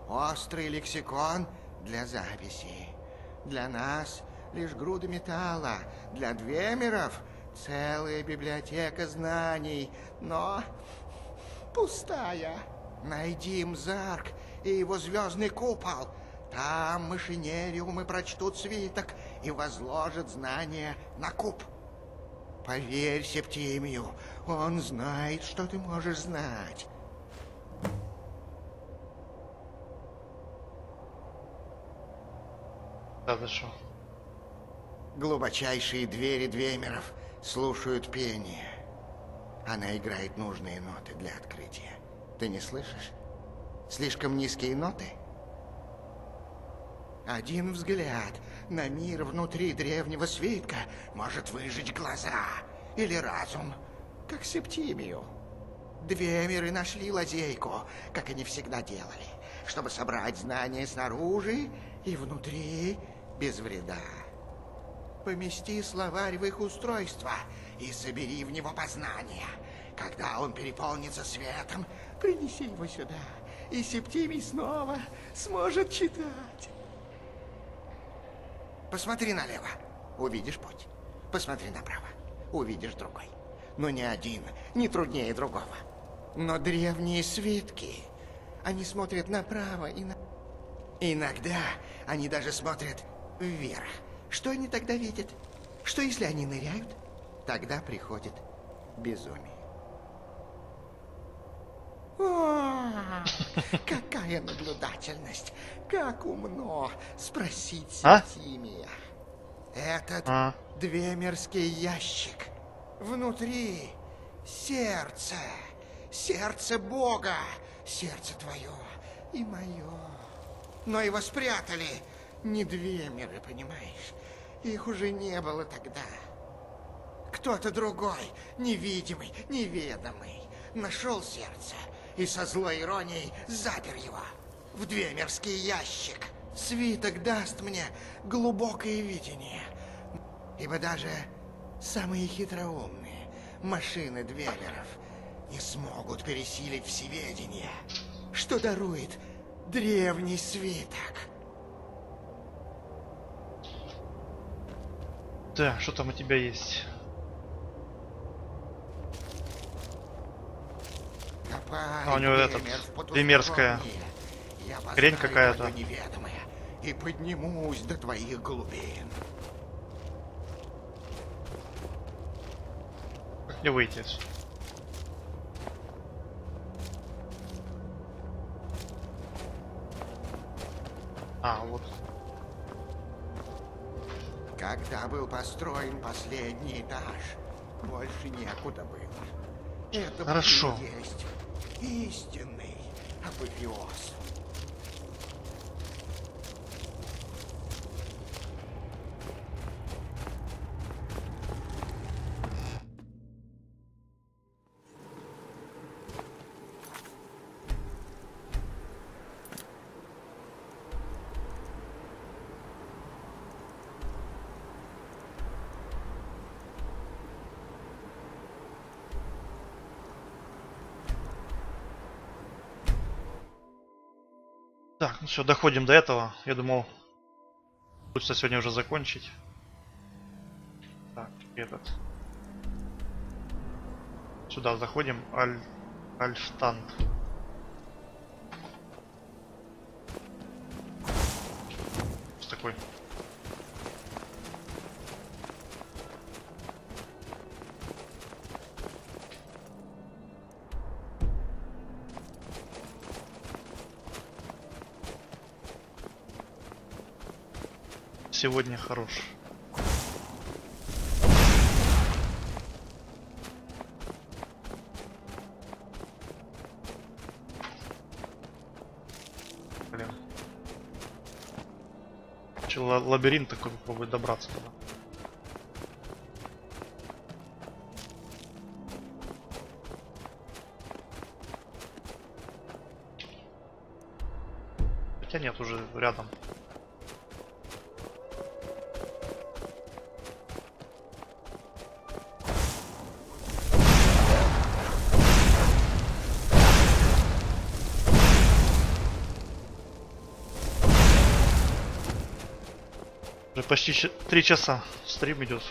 Острый лексикон для записи. Для нас лишь груда металла. Для двемеров целая библиотека знаний, но пустая. Найди Мзарк и его звездный купол. Там машинериумы прочтут свиток и возложат знания на куб. Поверь Септимию, он знает, что ты можешь знать. Да, зашел. Глубочайшие двери Двемеров слушают пение. Она играет нужные ноты для открытия. Ты не слышишь? Слишком низкие ноты? Один взгляд на мир внутри древнего свитка может выжечь глаза или разум, как Септимию. Двемеры нашли лазейку, как они всегда делали, чтобы собрать знания снаружи и внутри без вреда. Помести словарь в их устройство и собери в него познания. Когда он переполнится светом, принеси его сюда, и Септимий снова сможет читать. Посмотри налево, увидишь путь. Посмотри направо, увидишь другой. Но ни один не труднее другого. Но древние свитки, они смотрят направо и на... Иногда они даже смотрят вверх. Что они тогда видят? Что если они ныряют? Тогда приходит безумие. О, какая наблюдательность! Как умно спросить Септимия. Этот двемерский ящик. Внутри сердце. Сердце Бога. Сердце твое и мое. Но его спрятали не двемеры, понимаешь? Их уже не было тогда. Кто-то другой, невидимый, неведомый, нашел сердце и со злой иронией запер его в двемерский ящик. Свиток даст мне глубокое видение, ибо даже самые хитроумные машины двемеров не смогут пересилить всеведение, что дарует древний свиток. Да, что там у тебя есть? А у него этот двемерская хрень какая-то. И поднимусь до твоих глубин. Как мне выйти? А, вот. Когда был построен последний этаж, больше некуда было. Это хорошо. Есть истинный апофеоз. Так, ну все, доходим до этого. Я думал, хочется сегодня уже закончить. Так, этот. Сюда заходим. Альштанд. Что такое? Сегодня хорош. Блин. Че, лабиринт такой, попробуй добраться туда. Хотя нет, уже рядом. Почти 3 часа стрим идет.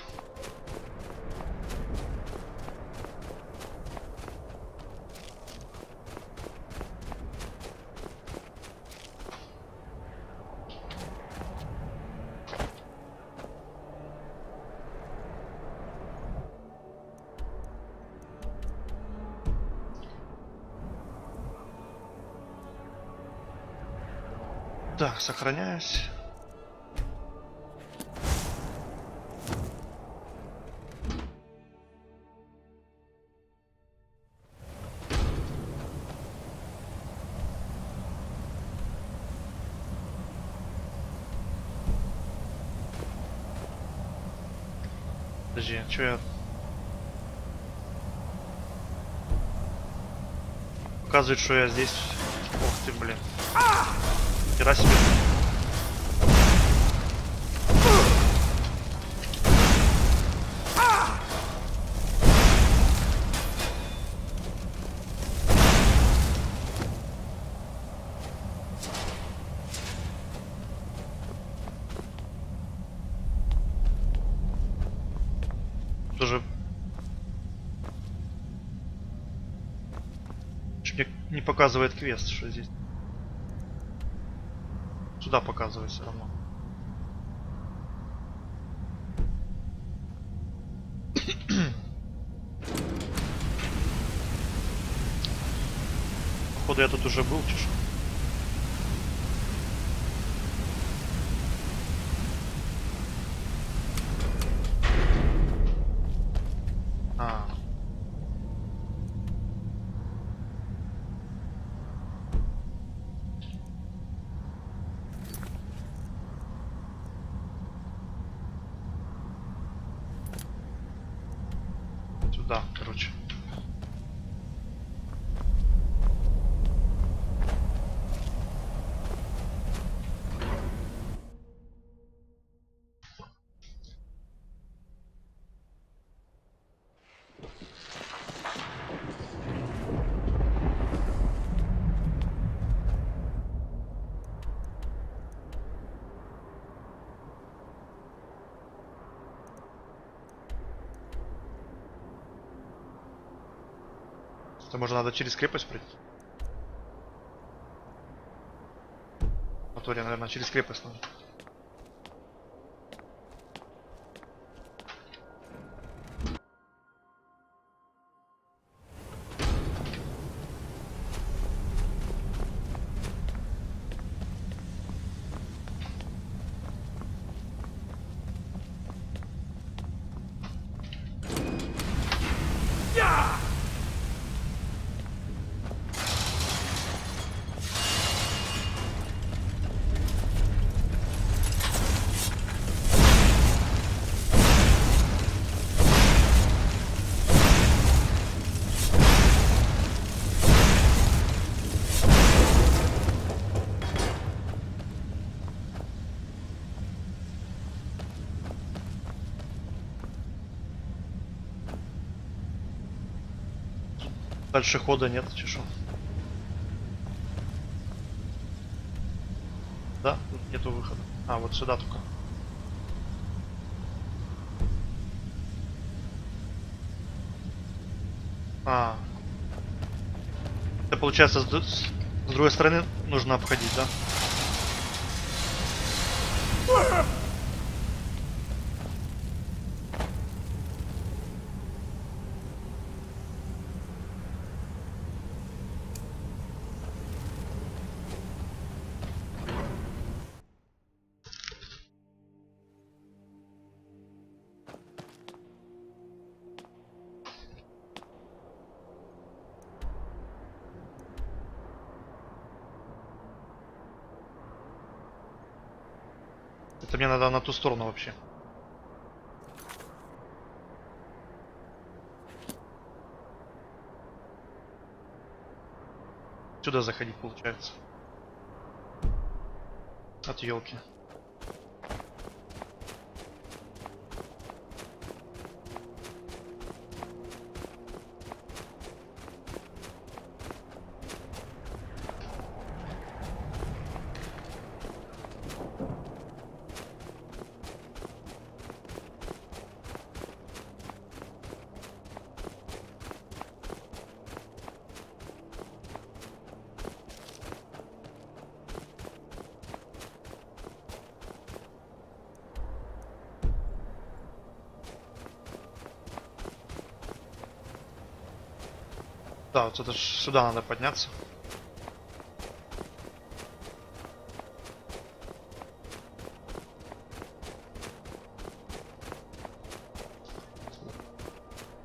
Так, сохраняюсь. Че я показывает, что я здесь. Ох ты, блин. Хера себе. Показывает квест, что здесь. Сюда показывает все равно. Походу я тут уже был, чешу. Может, надо через крепость пройти? В натуре, наверное, через крепость надо. Дальше хода нет, чешу. Нету выхода. А, вот сюда только. А. Это получается с другой стороны нужно обходить, да? Мне надо на ту сторону вообще. Сюда заходить получается. От елки. Да, вот это ж сюда надо подняться.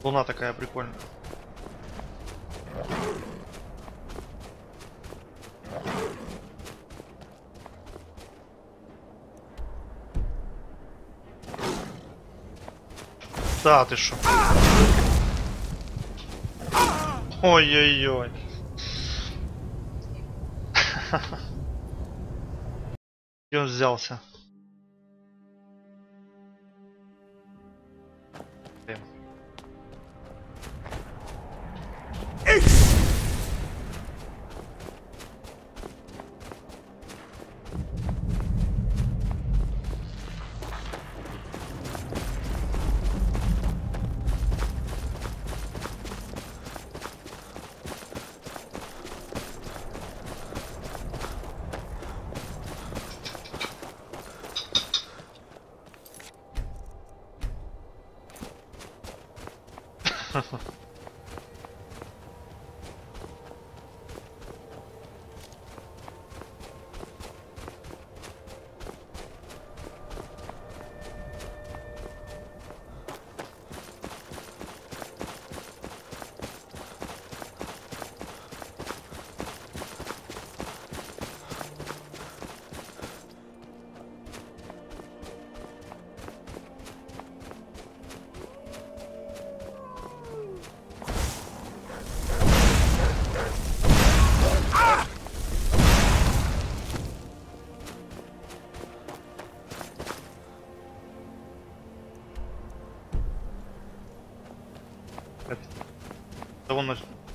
Луна такая прикольная. Да, ты шо? Ой-ой-ой. Где он взялся?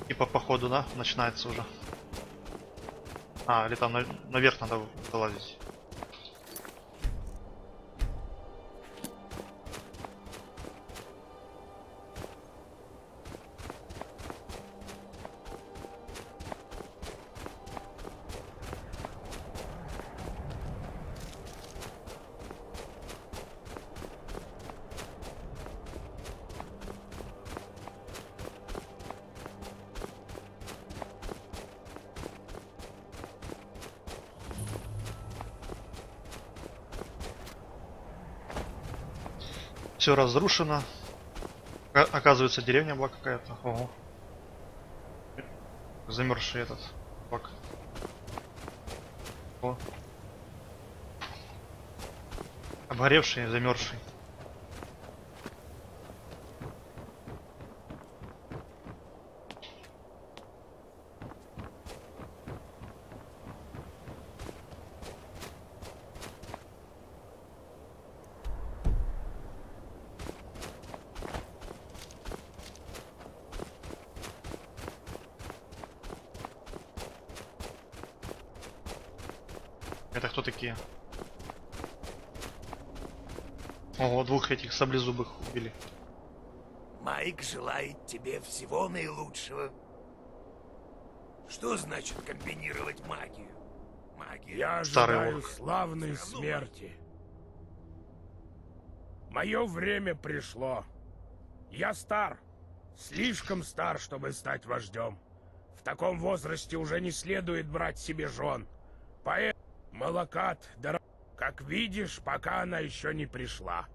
Типа походу, да, начинается уже. А, или там наверх надо залазить. Все разрушено. Оказывается, деревня была какая-то. Ого. Замерзший этот бак. О. Обгоревший, замерзший. Это кто такие? Ого, двух этих саблезубых убили. Майк желает тебе всего наилучшего. Что значит комбинировать магию? Магию. Я ожидаю славной смерти. Мое время пришло. Я стар. Слишком стар, чтобы стать вождем. В таком возрасте уже не следует брать себе жен. Поэтому Малакат, дорог... Как видишь, пока она еще не пришла.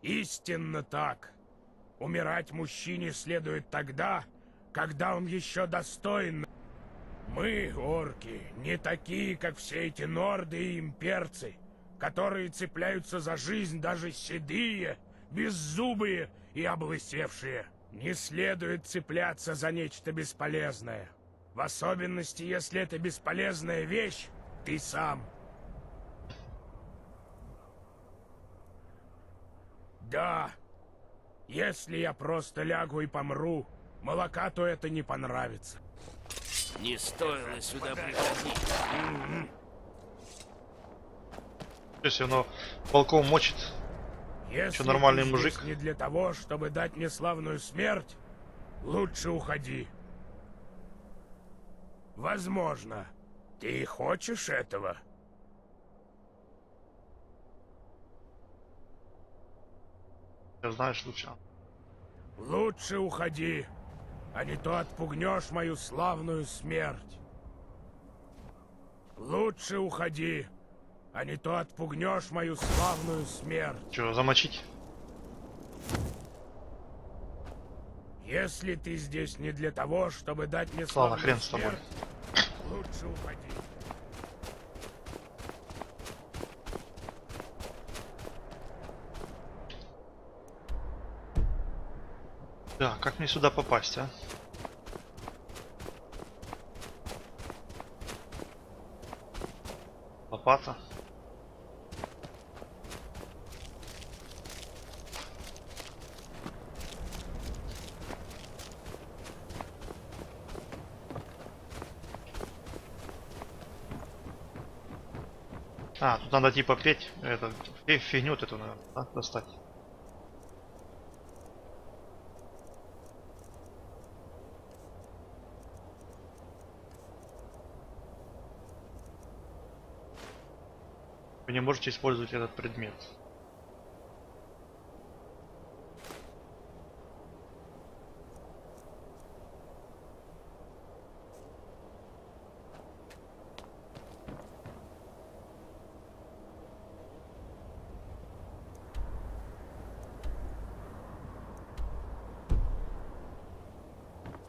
Истинно так. Умирать мужчине следует тогда, когда он еще достоин. Мы, орки, не такие, как все эти норды и имперцы, которые цепляются за жизнь даже седые, беззубые и облысевшие. Не следует цепляться за нечто бесполезное. В особенности, если это бесполезная вещь, ты сам. Да, если я просто лягу и помру, Малакату это не понравится. Не стоило сюда приходить. Если оно волком мочит, что нормальный мужик. Не для того, чтобы дать мне славную смерть, лучше уходи. Возможно, ты хочешь этого? Ты знаешь лучше. Лучше уходи, а не то отпугнешь мою славную смерть. Лучше уходи, а не то отпугнешь мою славную смерть. Чего замочить? Если ты здесь не для того, чтобы дать мне славу, хрен с тобой. Лучше уходи. Да, как мне сюда попасть, а? Лопата. А, тут надо типа петь, это, фигню эту, наверное, да, достать. Вы не можете использовать этот предмет.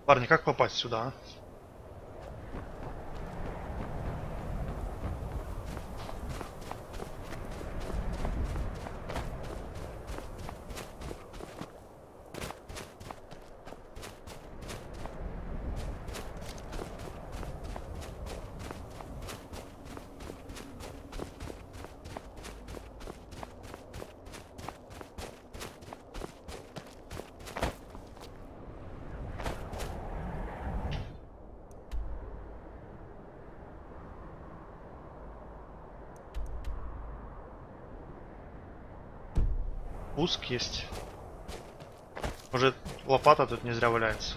Парни, как попасть сюда? Пуск есть. Может, лопата тут не зря валяется.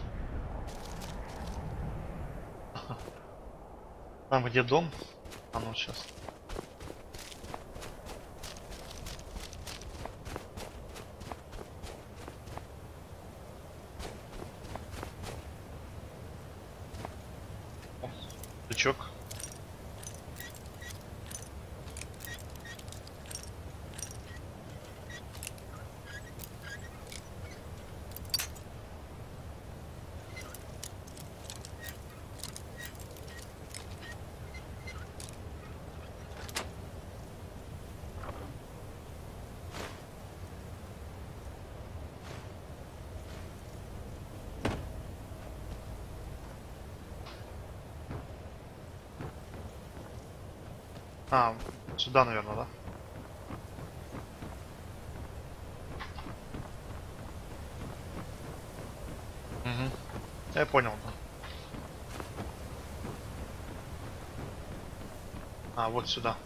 Там где дом? А ну сейчас. О, тычок. А, сюда, наверное, да? Угу. Я понял. А, вот сюда.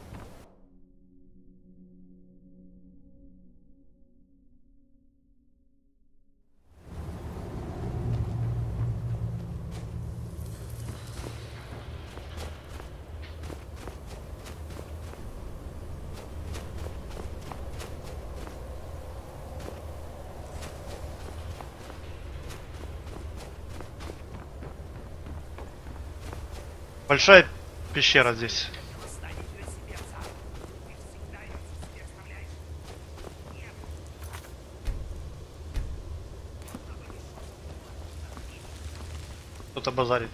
Большая пещера здесь. Кто-то базарит.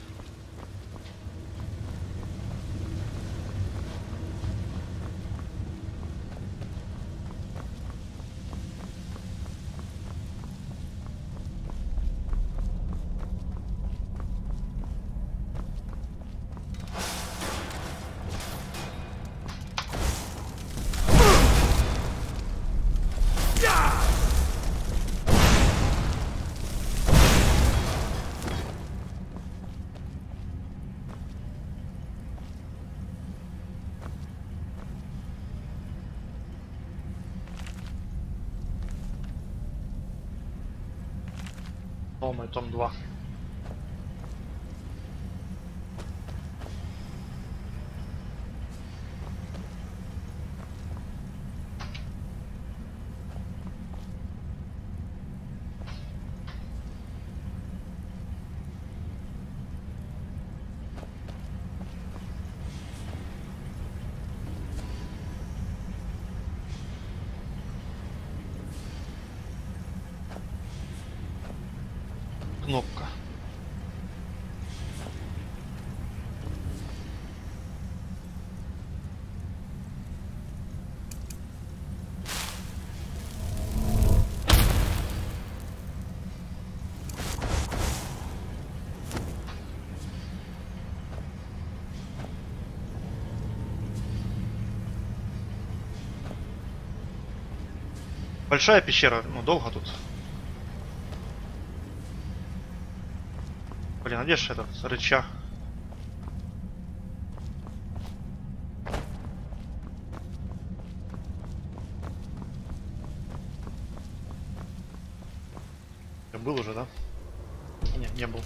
Том и том 2. Кнопка. Большая пещера, ну долго тут. Блин, а где же этот рычаг? Я был уже, да? Не, не был.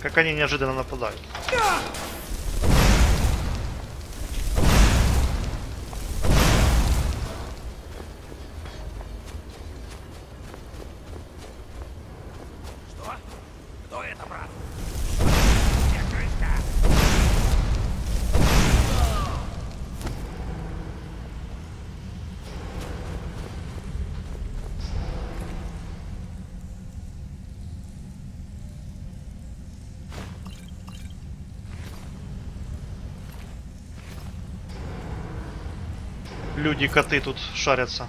Как они неожиданно нападают. Что? Кто это, брат? Люди-коты тут шарятся.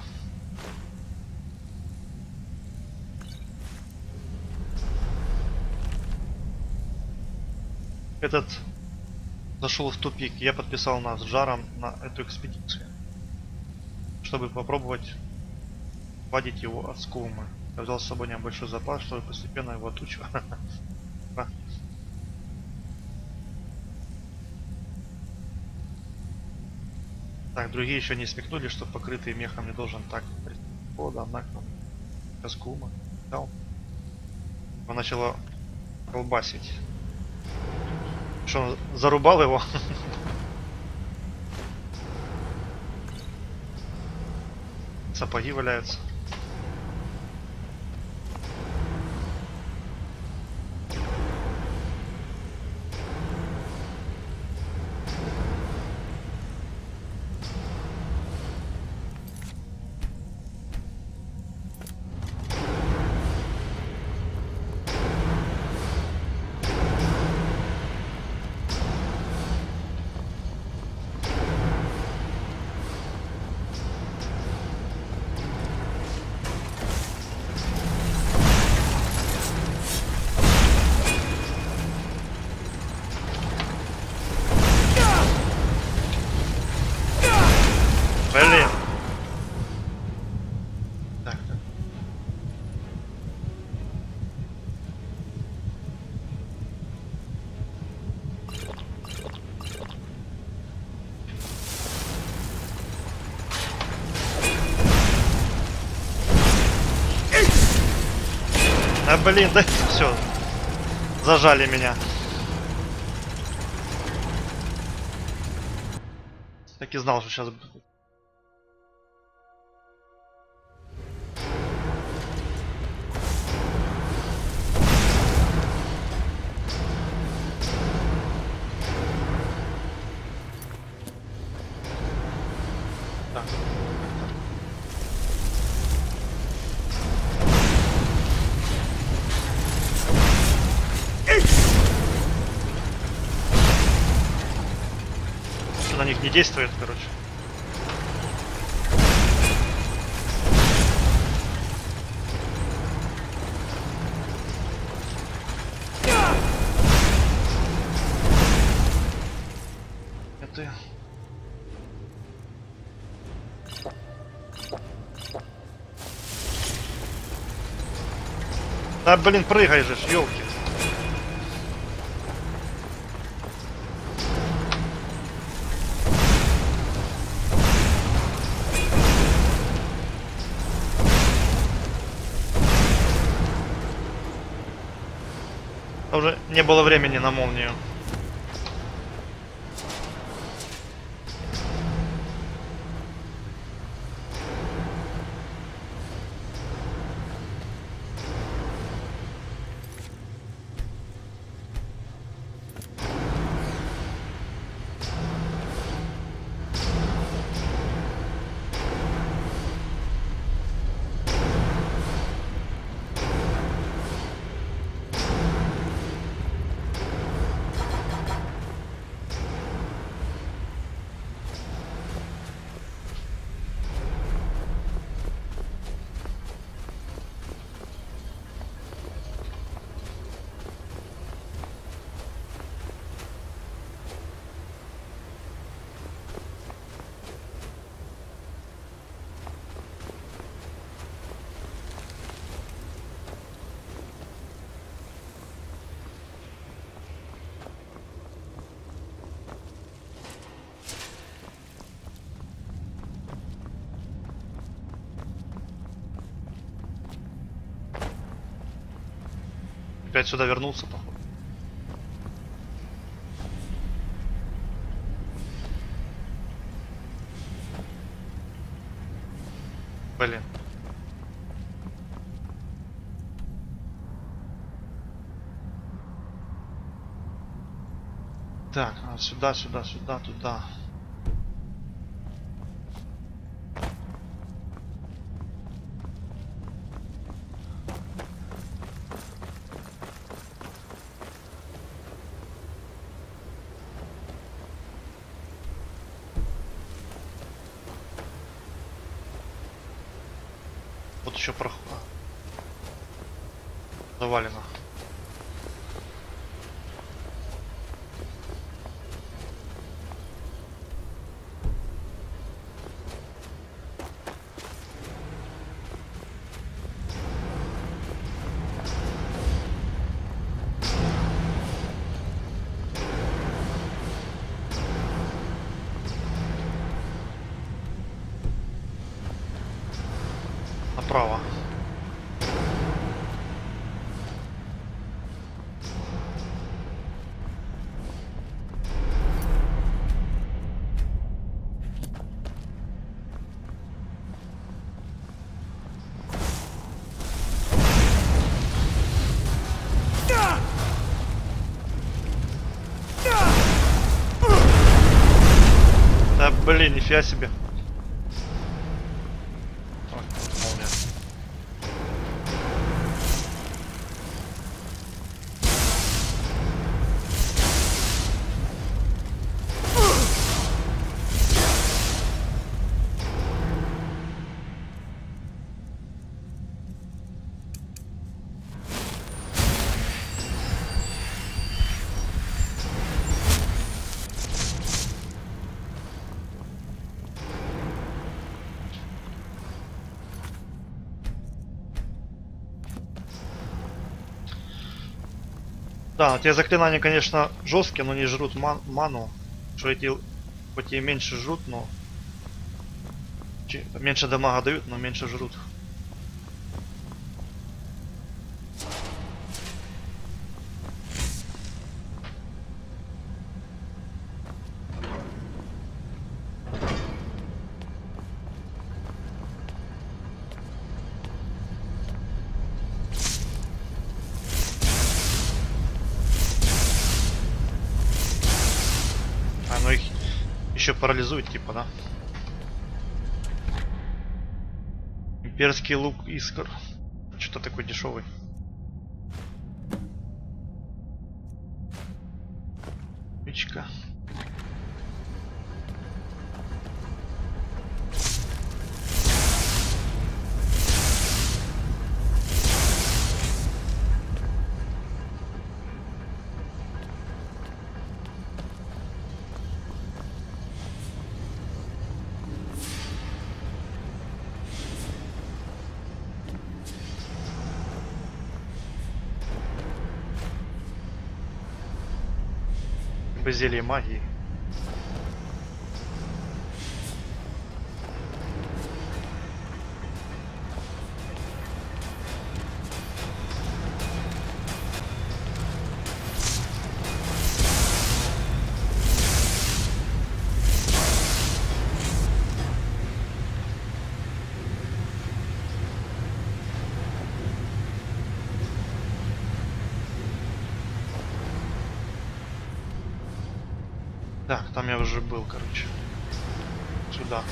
Этот зашел в тупик. Я подписал нас с Жаром на эту экспедицию, чтобы попробовать вводить его от скумы. Я взял с собой небольшой запас, чтобы постепенно его отучивать. Так, другие еще не смекнули, что покрытый мехом не должен так прихода, однако скума дал. Он начало колбасить. Что, он зарубал его? Сапоги валяются. блин, да все. Зажали меня. Так и знал, что сейчас... На них не действует, короче. Это... Да блин, прыгай же, ёлки. Уже не было времени на молнию. Опять сюда вернулся, походу. Блин. Так, сюда, сюда, сюда, туда. Еще проход завалено. Право. Да блин, нифига себе. Да, те заклинания, конечно, жесткие, но не жрут ману. Что эти, хоть и меньше жрут, но... меньше дамага дают, но меньше жрут. еще парализует, типа, да? Имперский лук искр. Что-то такой дешевый. Печка. Зелье магии. Так, там я уже был, короче. Сюда.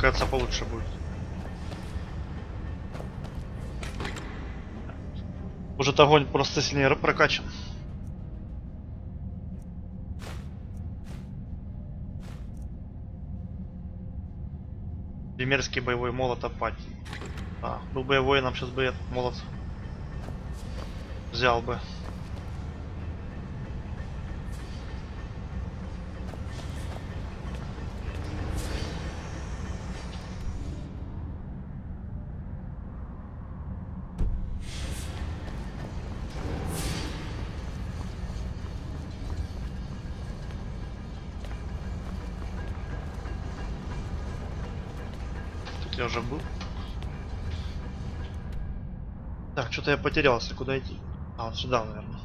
Кажется, получше будет. Может, огонь просто сильнее прокачан. Примерский боевой молот апатии. А, был бы я воином, сейчас бы этот молот взял бы. Я уже был. Так, что-то я потерялся. Куда идти? А, вот сюда, наверное.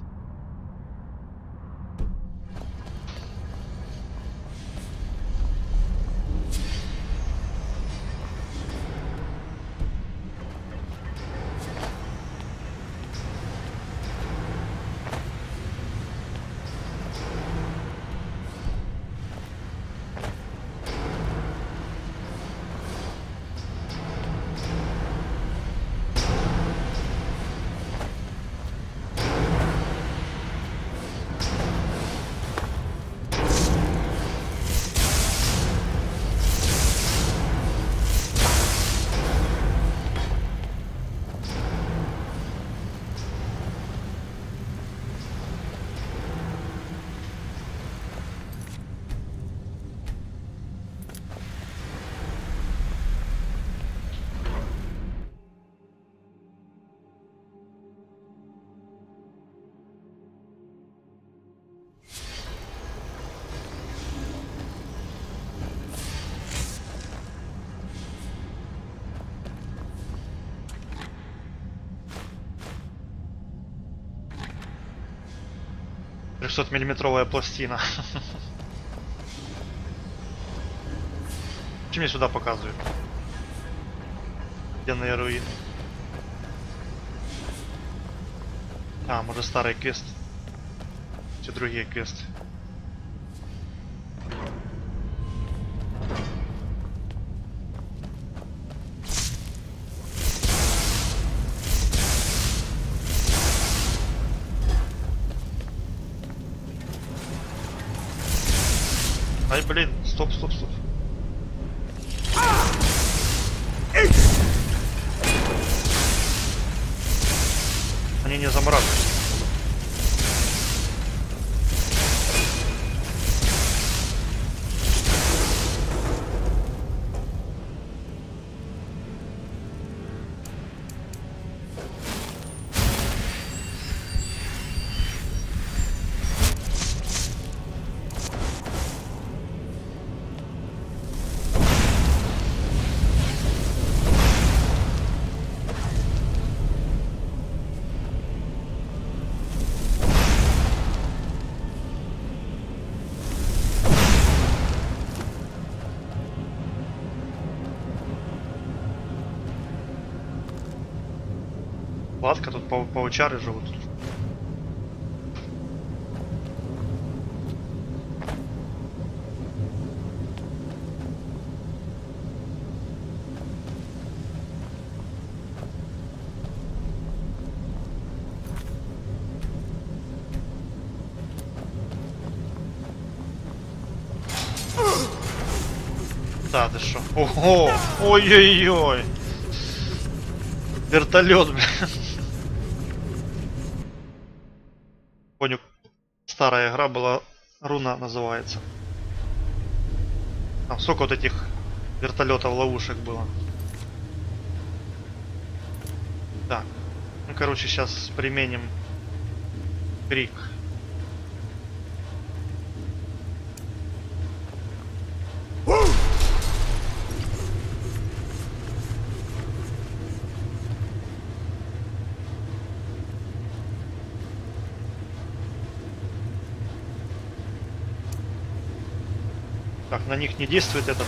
Миллиметровая пластина. Чем мне сюда показывают? Стенные руины. А, может, старый квест. Все другие квесты. Блин, стоп, стоп, стоп. Они не замораживаются. Ладка, тут паучары живут. Да, ты шо? Ого! Ой-ой-ой! Вертолет, блин. Понял. Старая игра была, руна называется. Там сколько вот этих вертолетов, ловушек было. Так. Ну, короче, сейчас применим крик. На них не действует этот.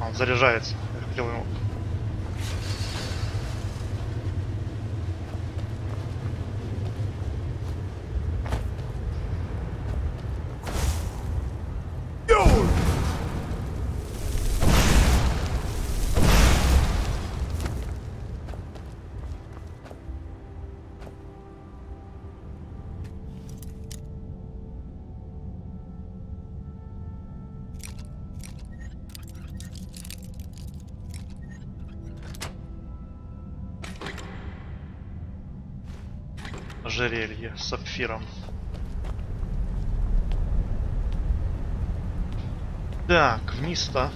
Он заряжается. Я хотел ему. Жерелье с сапфиром. Так, вниз-то.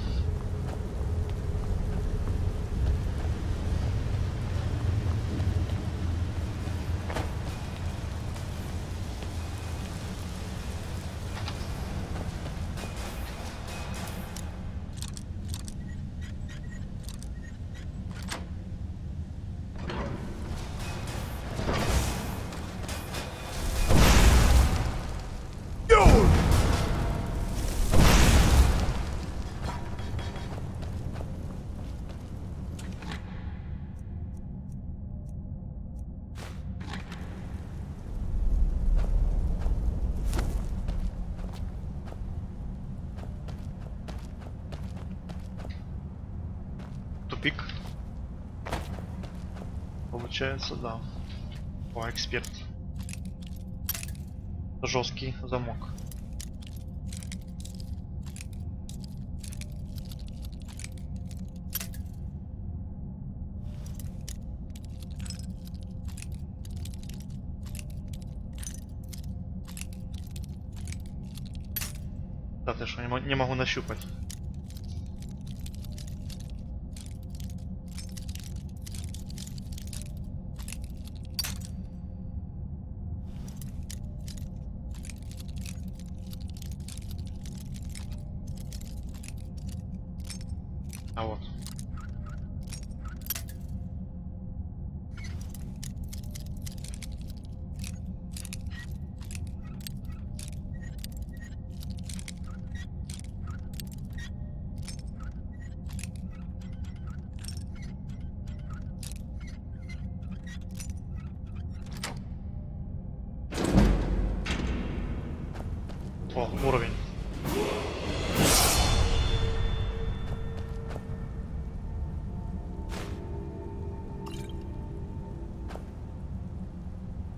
Получается, да. О, эксперт. Жесткий замок. Да ты что, не могу нащупать. О, уровень.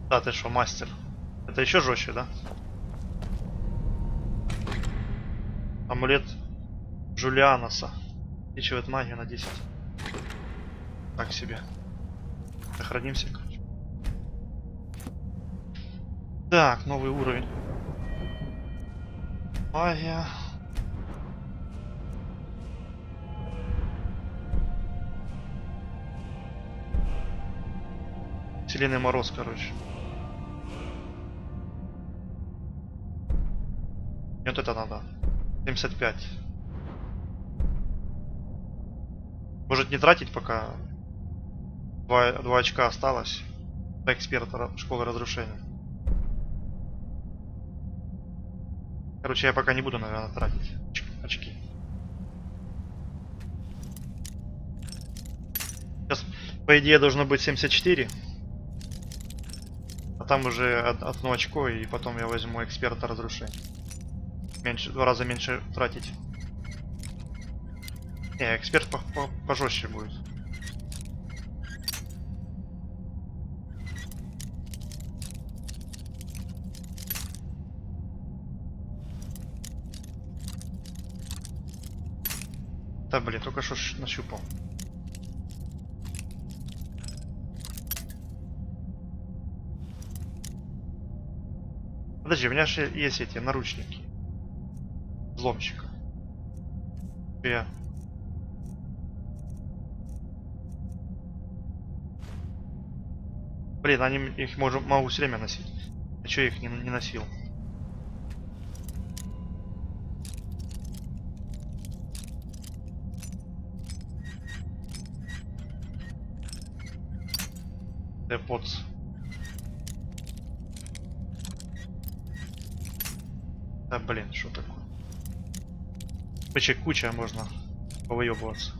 Да ты что, мастер? Это еще жестче, да? Амулет Джулианоса. Увеличивает магию на 10. Так себе. Сохранимся, короче. Так, новый уровень. Магия. Вселенный мороз, короче. И вот это надо. 75. Может не тратить пока. Два очка осталось. До эксперта школы разрушения. Короче, я пока не буду, наверное, тратить очки. Сейчас, по идее, должно быть 74. А там уже одно очко, и потом я возьму эксперта разрушения. Меньше, 2 раза меньше тратить. Не, эксперт пожестче будет. Да, блин, только что нащупал. Подожди, у меня же есть эти наручники. Взломщика. Я... Блин, они их могу все время носить. А чё я их не носил? Депотс. Да блин, что такое? Вообще куча, можно повыебываться.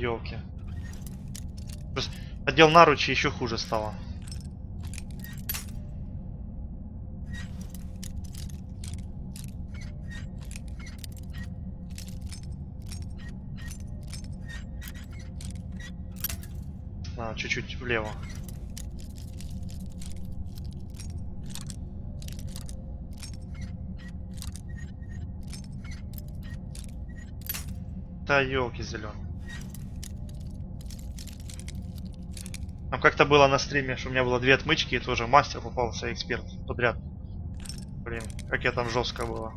Елки. Отдел наручи еще хуже стало. Надо чуть-чуть влево. Да елки зеленые. Как-то было на стриме, что у меня было 2 отмычки, и тоже мастер попался, эксперт подряд. Блин, как я там жестко было.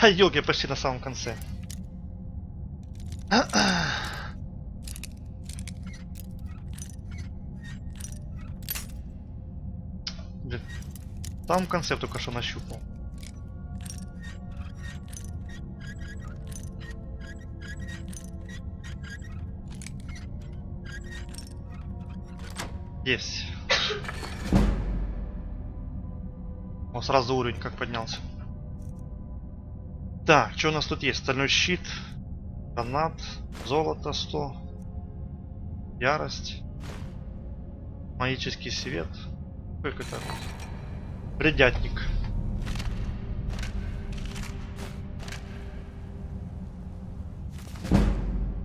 Да ёлки, почти на самом конце. Там концепт только что нащупал. Есть. О, сразу уровень как поднялся. Так, что у нас тут есть? Стальной щит, гранат, золото 100, ярость, магический свет. Как это? Бредятник.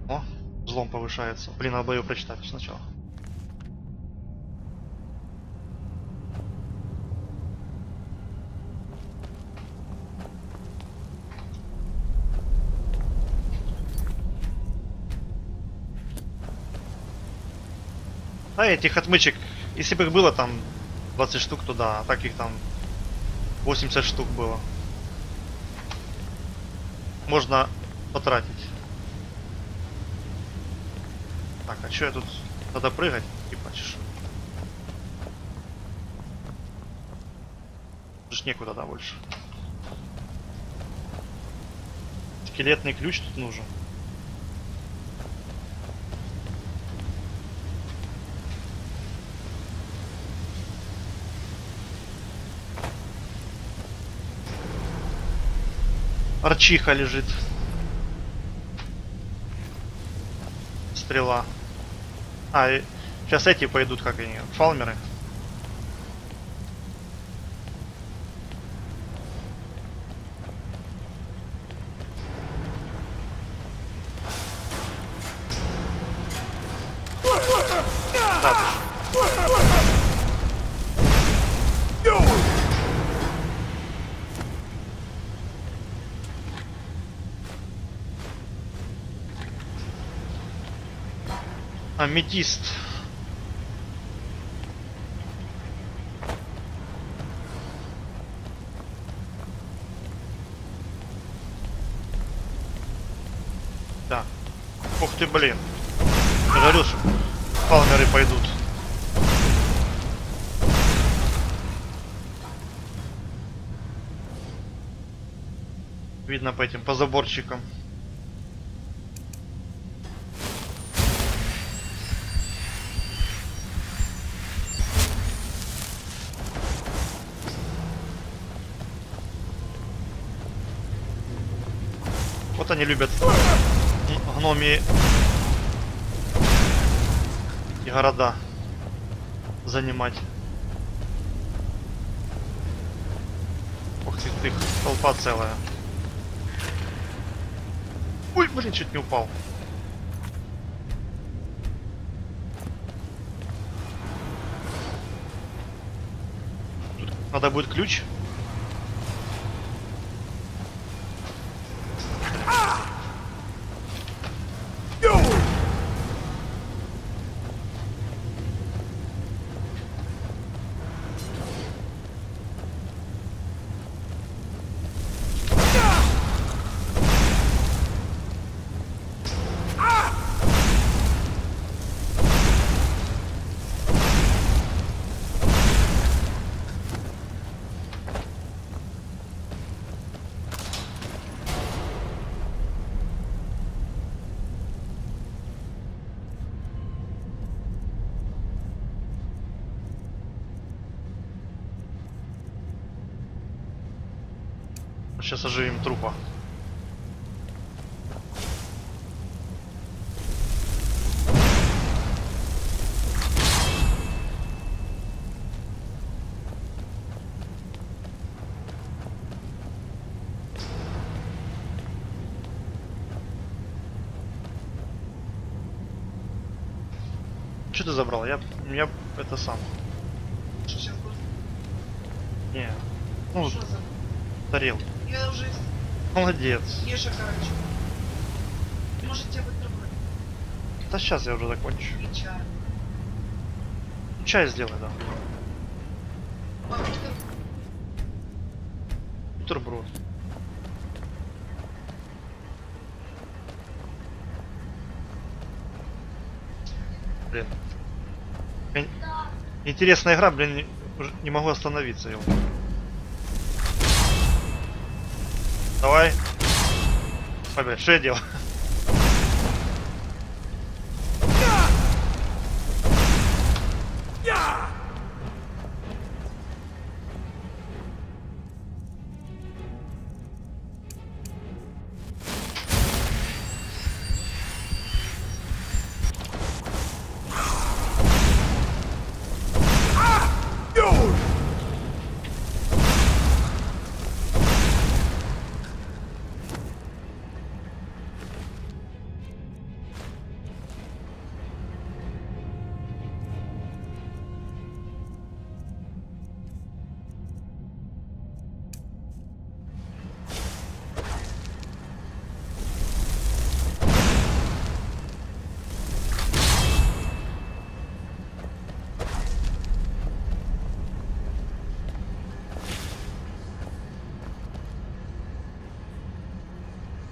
О, взлом повышается. Блин, надо ее прочитать сначала. А этих отмычек, если бы их было там 20 штук, туда, а так их там 80 штук было. Можно потратить. Так, а что я тут? Надо прыгать и пачешь. Тут некуда, да, больше. Скелетный ключ тут нужен. Арчиха лежит. Стрела. А, и сейчас эти пойдут, как они, фалмеры. Аметист. Да. Ух ты, блин. Я говорю, что фалмеры пойдут. Видно по этим, по заборчикам. Вот они любят гномии и города занимать. Ох ты, толпа целая. Ой, блин, чуть не упал. Тут надо будет ключ. Сейчас оживим трупа. Что ты забрал? Я это сам. Не. Ну, тарелки. Я уже... Молодец. Ешь, короче. Может, тебе быть другой? Да сейчас я уже закончу. И чай. Чай сделай, да. Бутерброд. Блин. Да. Интересная игра, блин, не могу остановиться его. Давай. Ой, что я делаю?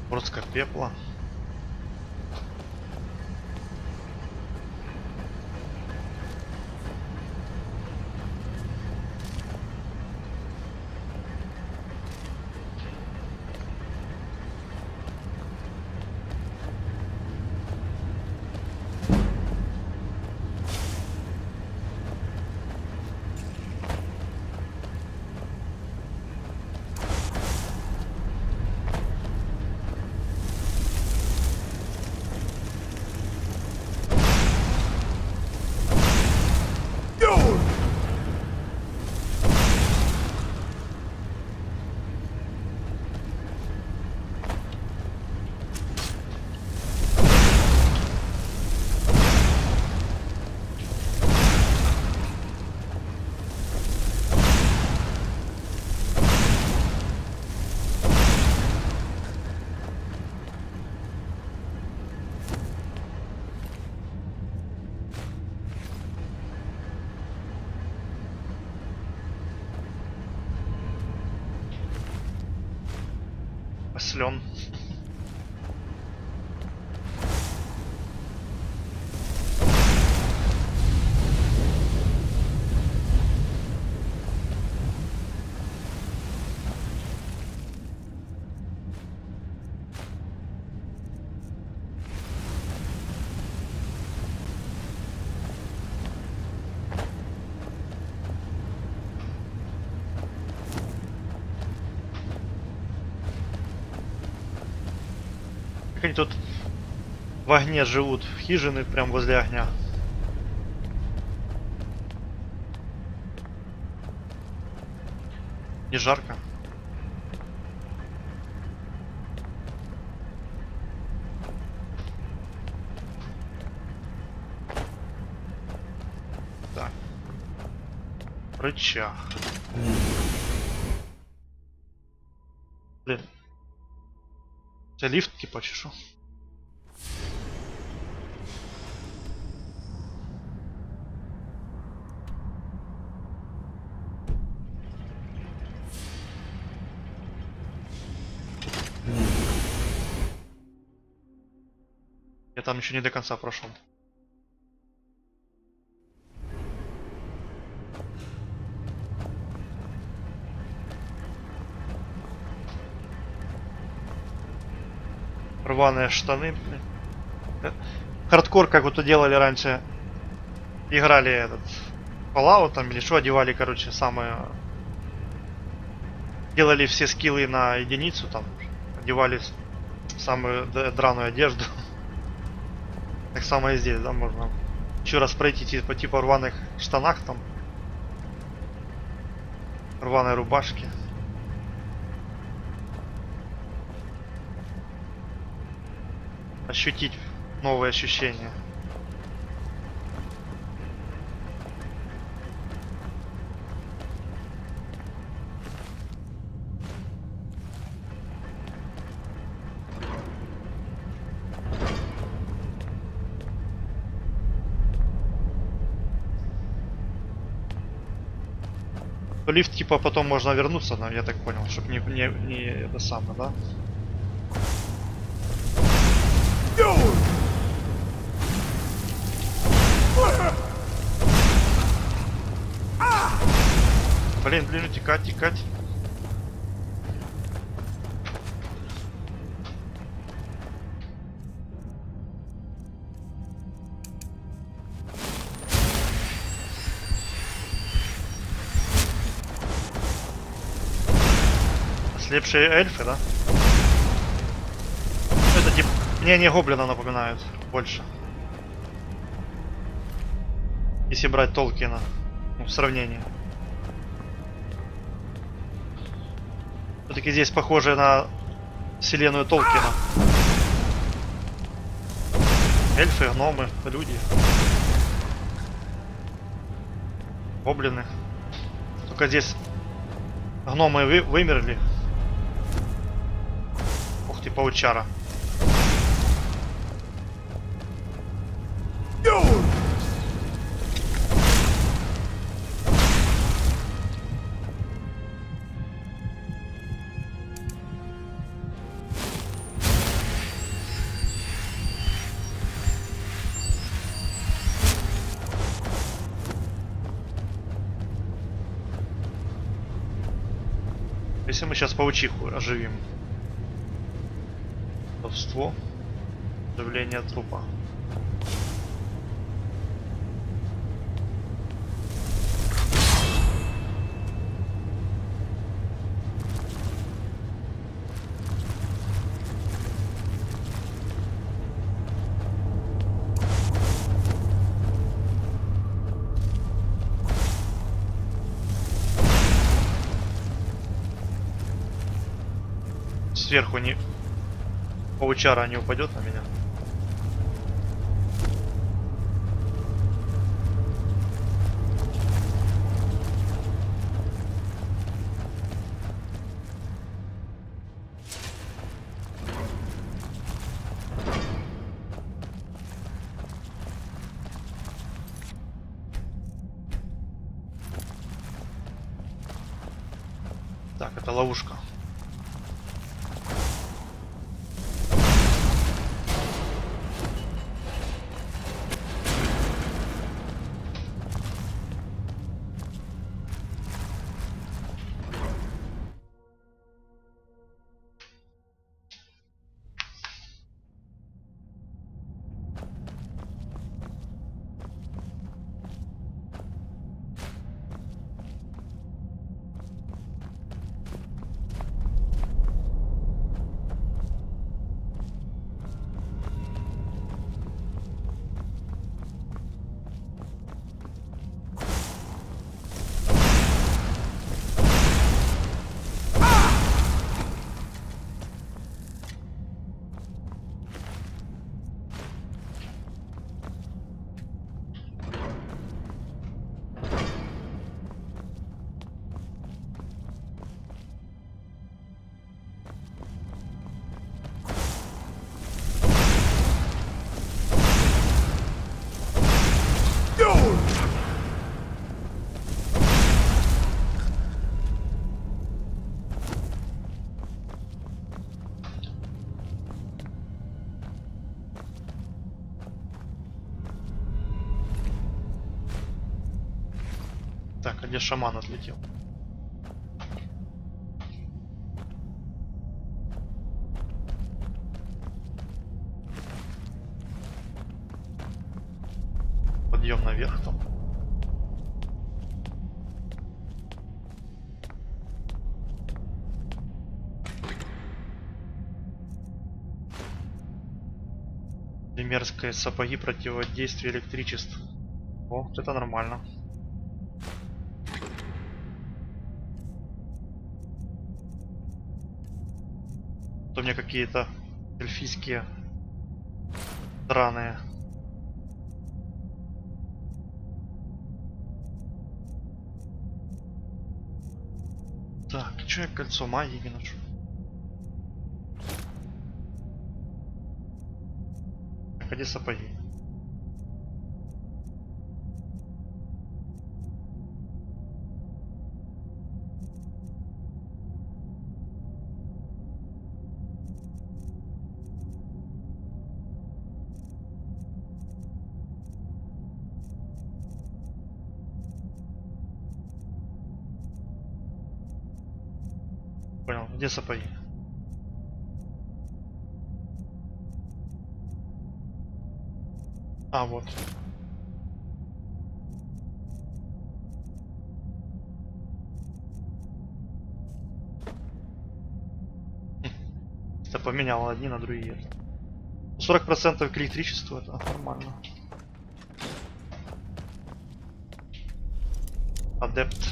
Горстка пепла. умышлен. Они тут в огне живут, в хижины прям возле огня. Не жарко. Да. Рычаг. Блин. Тебя лифтки почешу. Я там еще не до конца прошел. Рваные штаны. Хардкор, как вот делали раньше, играли этот Fallout там или что, одевали, короче, самые, делали все скиллы на единицу, там одевали самую драную одежду. Так само и здесь, да, можно еще раз пройти типа рваных штанах, там рваной рубашки. Ощутить новые ощущения. Лифт типа потом можно вернуться, но я так понял, чтобы не это самое, да? Блин, ближе текать, текать. Ослепшие эльфы, да? Это типа... Мне не гоблина напоминают больше. Если брать Толкина, ну, в сравнении. Все-таки здесь похоже на вселенную Толкина. Эльфы, гномы, люди. Гоблины. Только здесь гномы вымерли. Ух ты, паучара. Если мы сейчас паучиху оживим. Товство. Оживление трупа. Сверху не паучара не упадет на меня. Так, это ловушка. Так, а где шаман отлетел? Подъем наверх там. Мерзкие сапоги противодействия электричеству. О, вот это нормально. То у меня какие-то эльфийские драные. Так, что я кольцо магии не ношу? Где сапоги? Понял, где сапоги? А вот. Это поменяло одни на другие. 40% к электричеству, это нормально. Адепт.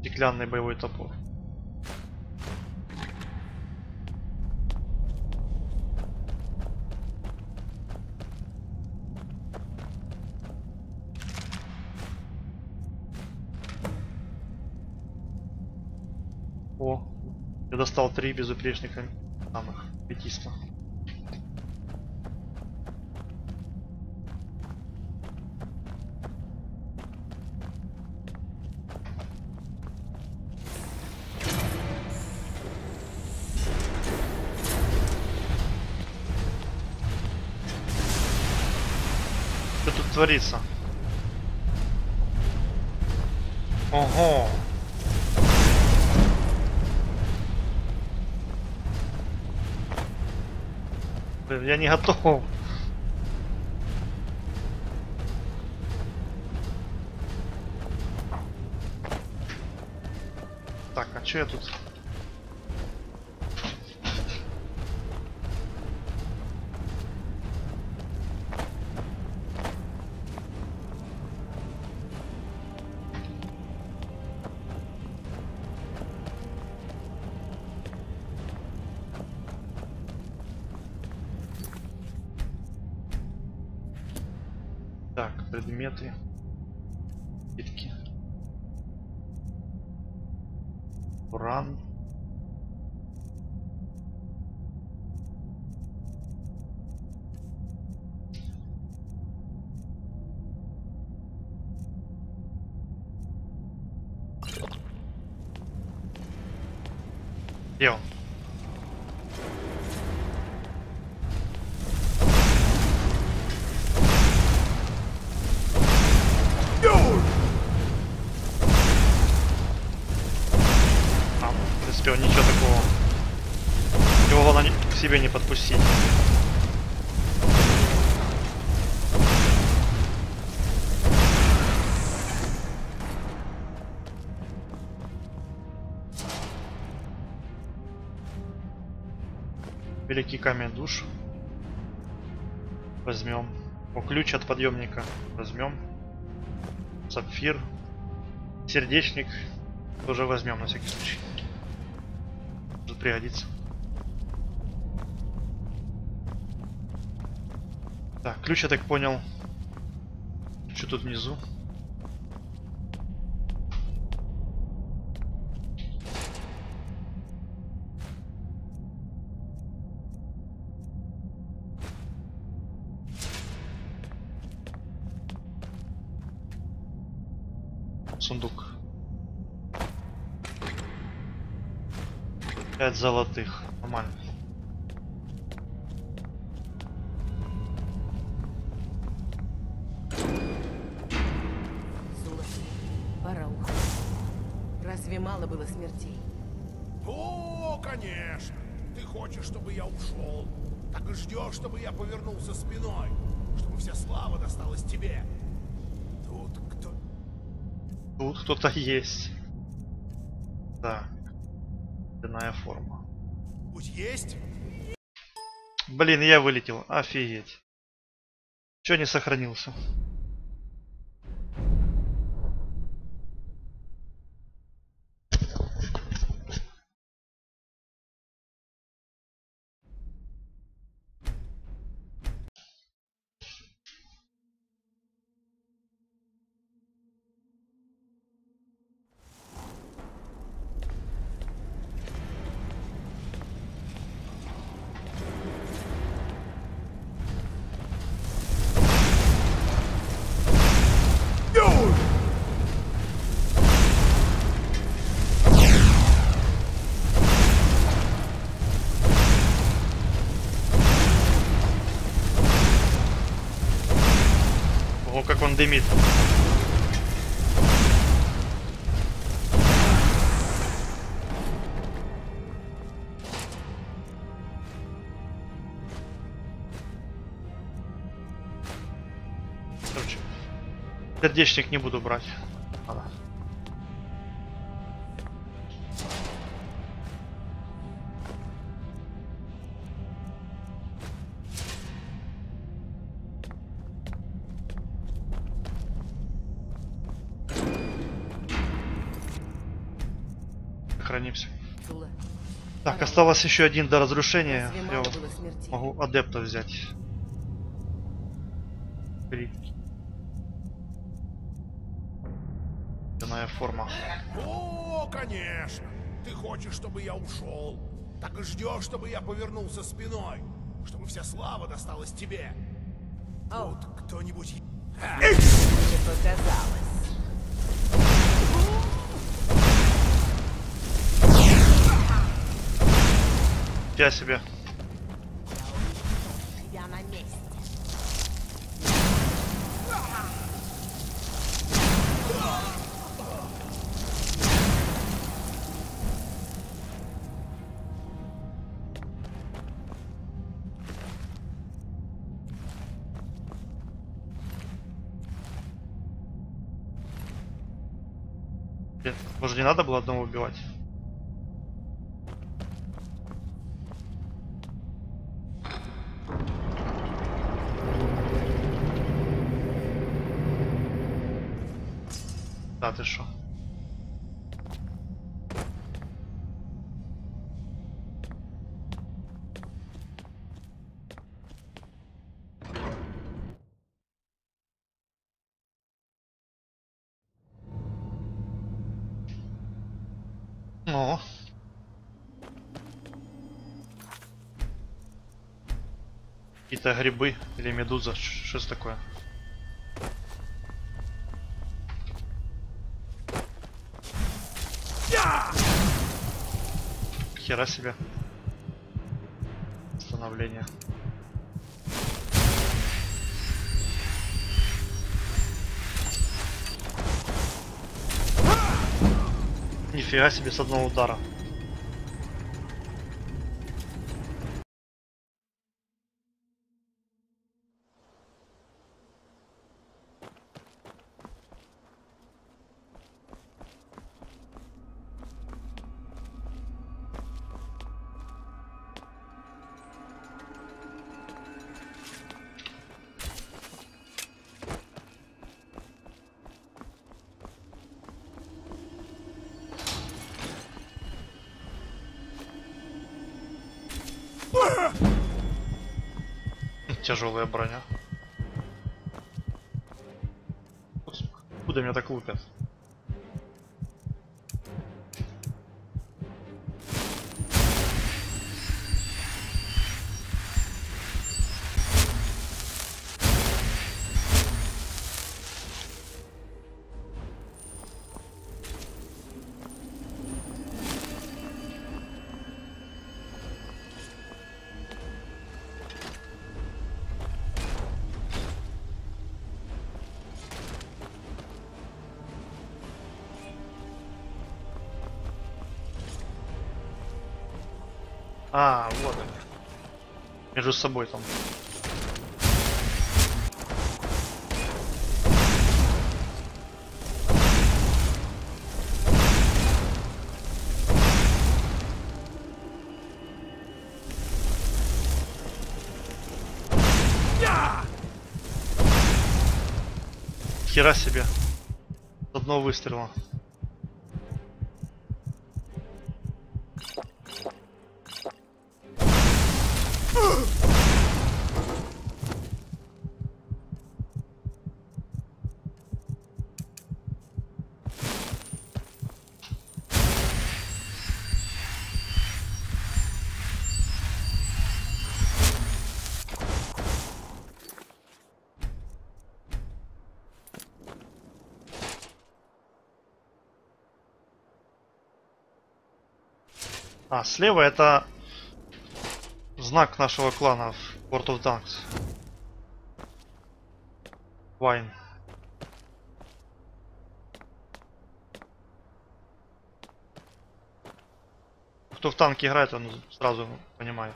Стеклянный боевой топор. О, я достал 3 безупречных самых метиста. Творится. Ого. Блин, я не готов. Так, а что я тут? Предметы, питки, уран, где он? Ничего такого. Его главное к себе не подпустить. Великий камень душ. Возьмем. О, ключ от подъемника. Возьмем. Сапфир. Сердечник. Тоже возьмем на всякий случай. Пригодится. Так, ключ, я так понял. Что тут внизу? Сундук. 5 золотых. Нормально. Золотой, пора уходить. Разве мало было смертей? О, конечно. Ты хочешь, чтобы я ушел? Так и ждешь, чтобы я повернулся спиной, чтобы вся слава досталась тебе. Тут кто-то есть. Да. Иная форма. Путь есть? Блин, я вылетел. Офигеть. Чё не сохранился? Как он дымит. Короче, сердечник не буду брать. Ладно. Так, осталось еще один до разрушения. Я могу адепта взять. 3. Иная форма. О, конечно. Ты хочешь, чтобы я ушел? Так и ждешь, чтобы я повернулся спиной, чтобы вся слава досталась тебе. А вот кто-нибудь. Я себе. Я на месте. Нет, может, не надо было одного убивать? Да ты шо? Ну. Какие-то грибы или медуза, что это такое? Хера себе. Становление. Нифига себе с одного удара. Тяжелая броня. Куда меня так лупят? А, вот они. Между собой там. Хера себе. Одного выстрела. А, слева это знак нашего клана в World of Tanks. Вайн. Кто в танки играет, он сразу понимает.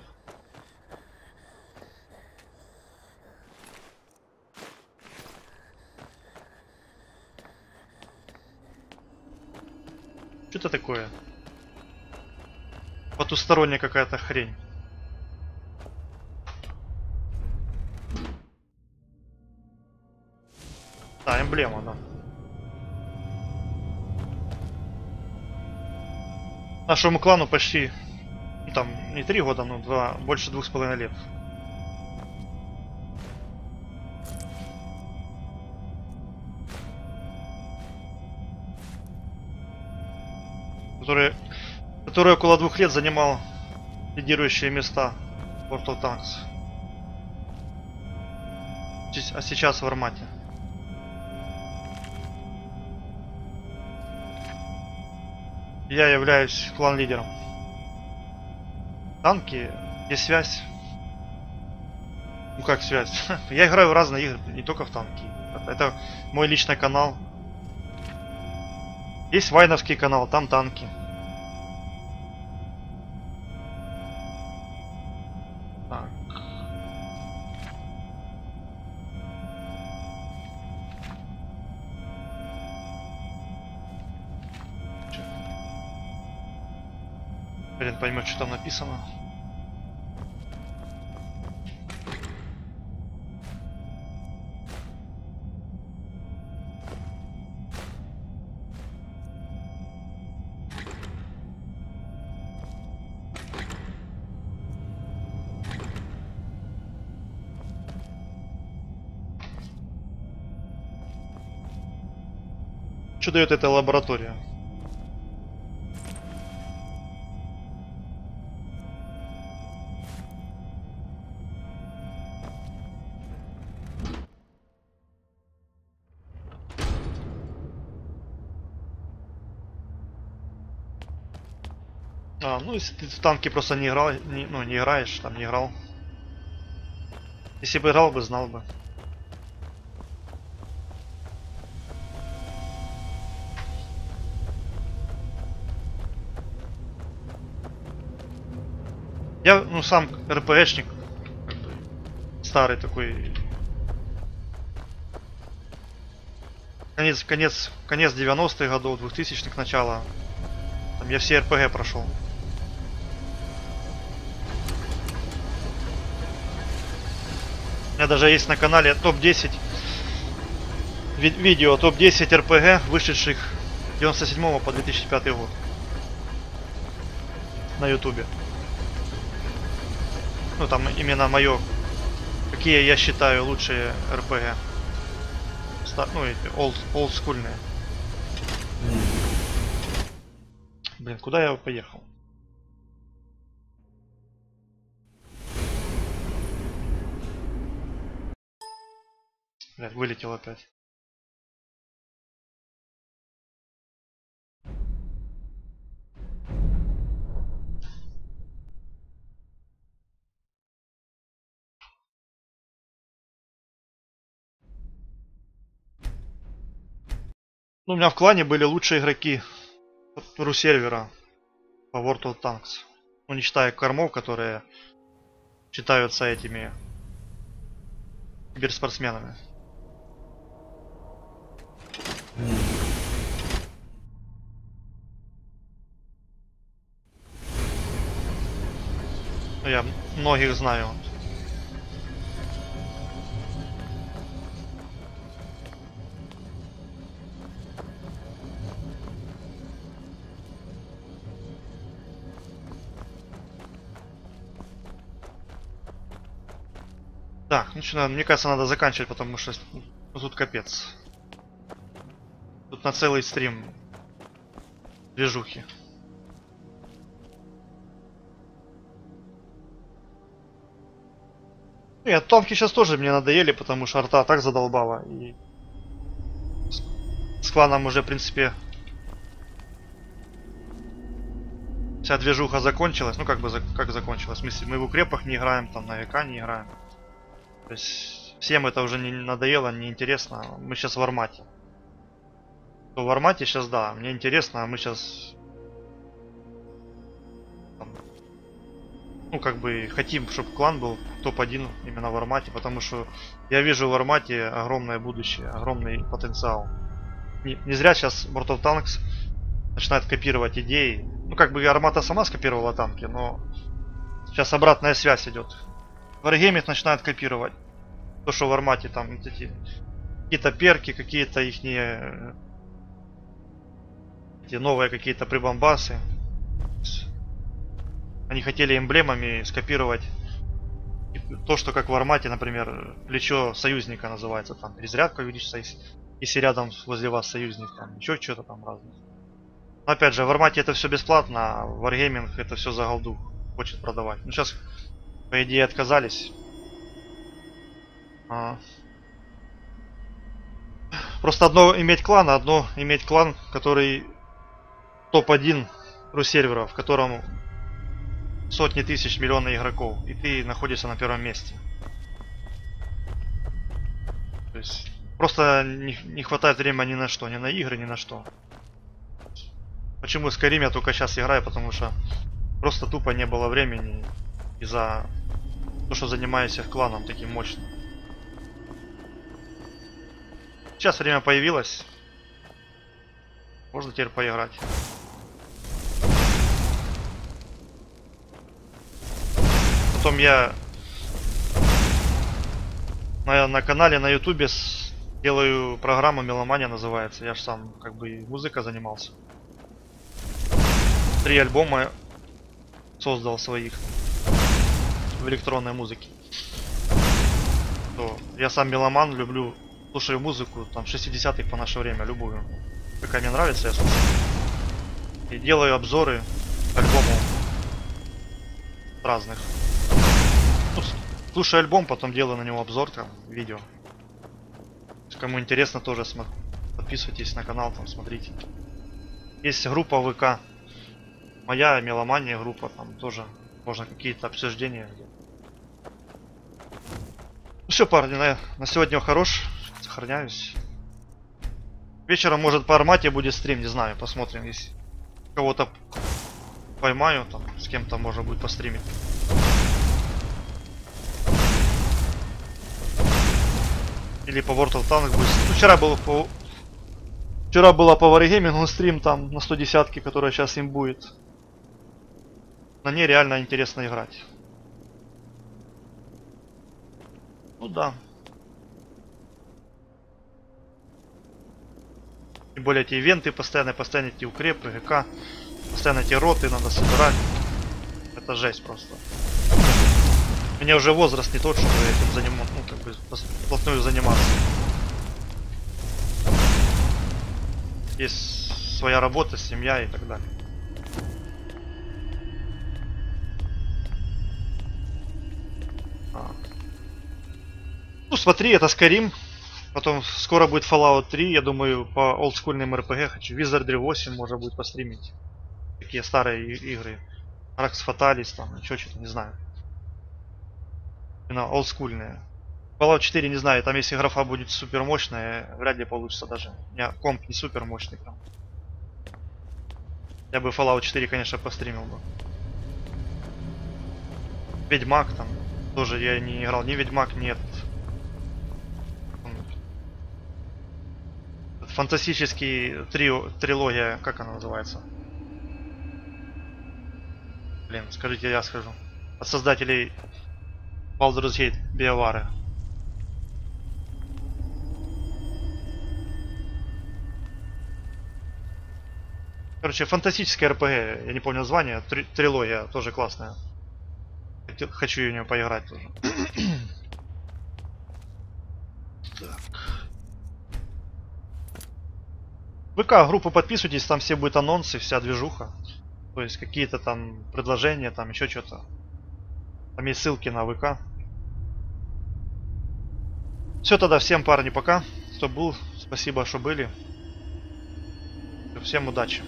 Что это такое? Потусторонняя какая-то хрень. Да, эмблема, да. Нашему клану почти, ну, там, не 3 года, но 2, больше 2,5 лет. Который около 2 лет занимал лидирующие места в World of Tanks. А сейчас в Армате. Я являюсь клан-лидером. Танки, где связь? Ну как связь? Я играю в разные игры, не только в танки. Это мой личный канал. Есть вайновский канал, там танки. Поймет, что там написано. Что дает эта лаборатория? Ну, если ты в танки просто не играл, не играешь, там не играл. Если бы играл бы, знал бы. Я, ну, сам РПшник, старый такой. Конец 90-х годов, 2000-х, начало. Там я все РПГ прошел. У меня даже есть на канале топ-10 видео, топ-10 РПГ, вышедших с 97 по 2005 год на ютубе. Ну там именно мое, какие я считаю лучшие РПГ, ну эти олдскульные. Блин, куда я поехал? Блядь, вылетел опять. Ну, у меня в клане были лучшие игроки ру-сервера по World of Tanks. ну не считая кормов, которые считаются этими киберспортсменами. Я многих знаю. Так, ну что, мне кажется, надо заканчивать, потому что тут капец. Тут на целый стрим движухи. Нет, томки сейчас тоже мне надоели, потому что арта так задолбала. И с кланом уже, в принципе, вся движуха закончилась. Ну, как закончилась? В смысле, мы в укрепах не играем, там на ВК не играем. То есть всем это уже не надоело, не интересно. Мы сейчас в Армате. В Армате сейчас, да, мне интересно, а мы сейчас там, ну как бы хотим, чтобы клан был топ-1 именно в Армате, потому что я вижу в Армате огромное будущее, огромный потенциал. Не зря сейчас World of Tanks начинает копировать идеи. Ну как бы Армата сама скопировала танки, но сейчас обратная связь идет. Wargaming начинает копировать то, что в Армате там какие-то перки, какие-то их новые какие-то прибамбасы. Они хотели эмблемами скопировать то, что как в Армате, например, плечо союзника называется, там перезарядка увеличится, если рядом возле вас союзник, там еще что-то там разное. Но опять же, в Армате это все бесплатно, а Wargaming это все за голду хочет продавать. Ну сейчас по идее отказались. Просто одно иметь клан, а одно иметь клан, который топ-1 ру-сервера, в котором сотни тысяч, миллионы игроков, и ты находишься на первом месте. То есть просто не хватает времени ни на что, ни на игры, ни на что. Почему в Skyrim я только сейчас играю? Потому что просто тупо не было времени. Из-за того, что занимаюсь их кланом таким мощным. Сейчас время появилось. Можно теперь поиграть. Потом я на канале на ютубе делаю программу «Меломания» называется. Я же сам как бы музыка занимался. 3 альбома создал своих. В электронной музыке. То я сам меломан, люблю, слушаю музыку там 60-х по наше время, любую, какая мне нравится, я слушаю. И делаю обзоры альбомов разных. Ну, слушаю альбом, потом делаю на него обзор, там видео. Кому интересно, тоже подписывайтесь на канал, там смотрите. Есть группа ВК, моя меломания группа, там тоже можно какие-то обсуждения. Ну все, парни, на сегодня хорош. Сохраняюсь. Вечером, может, по Армате будет стрим, не знаю, посмотрим. Если кого-то поймаю, там с кем-то можно будет постримить. Или по World of Tanks будет. Ну, вчера было по Wargaming стрим там на 110-ке, которая сейчас им будет. На ней реально интересно играть. Ну да. Тем более эти ивенты постоянно эти укрепы, ГК, постоянно эти роты надо собирать. Это жесть просто. У меня уже возраст не тот, чтобы этим заниматься, ну как бы вплотную заниматься. Есть своя работа, семья и так далее. Ну смотри, это Skyrim, потом скоро будет Fallout 3, я думаю, по олдскульным RPG хочу. Wizardry 8 можно будет постримить. Такие старые игры. Arx Fatalis, там, еще что-то, не знаю. Именно олдскульные. Fallout 4, не знаю, там если графа будет супер мощная, вряд ли получится даже. У меня комп не супер мощный прям. Я бы Fallout 4, конечно, постримил бы. Ведьмак там. Тоже я не играл. Ни Ведьмак, нет. Фантастический трилогия, как она называется? Блин, скажите, я скажу. От создателей Baldur's Gate, BioWare. Короче, фантастическая РПГ, я не помню название, трилогия тоже классная. Хочу в нее поиграть тоже. Так. ВК группу подписывайтесь, там все будут анонсы, вся движуха. То есть какие-то там предложения, там еще что-то. Там есть ссылки на ВК. Все тогда, всем, парни, пока. Кто был, спасибо, что были. Всем удачи.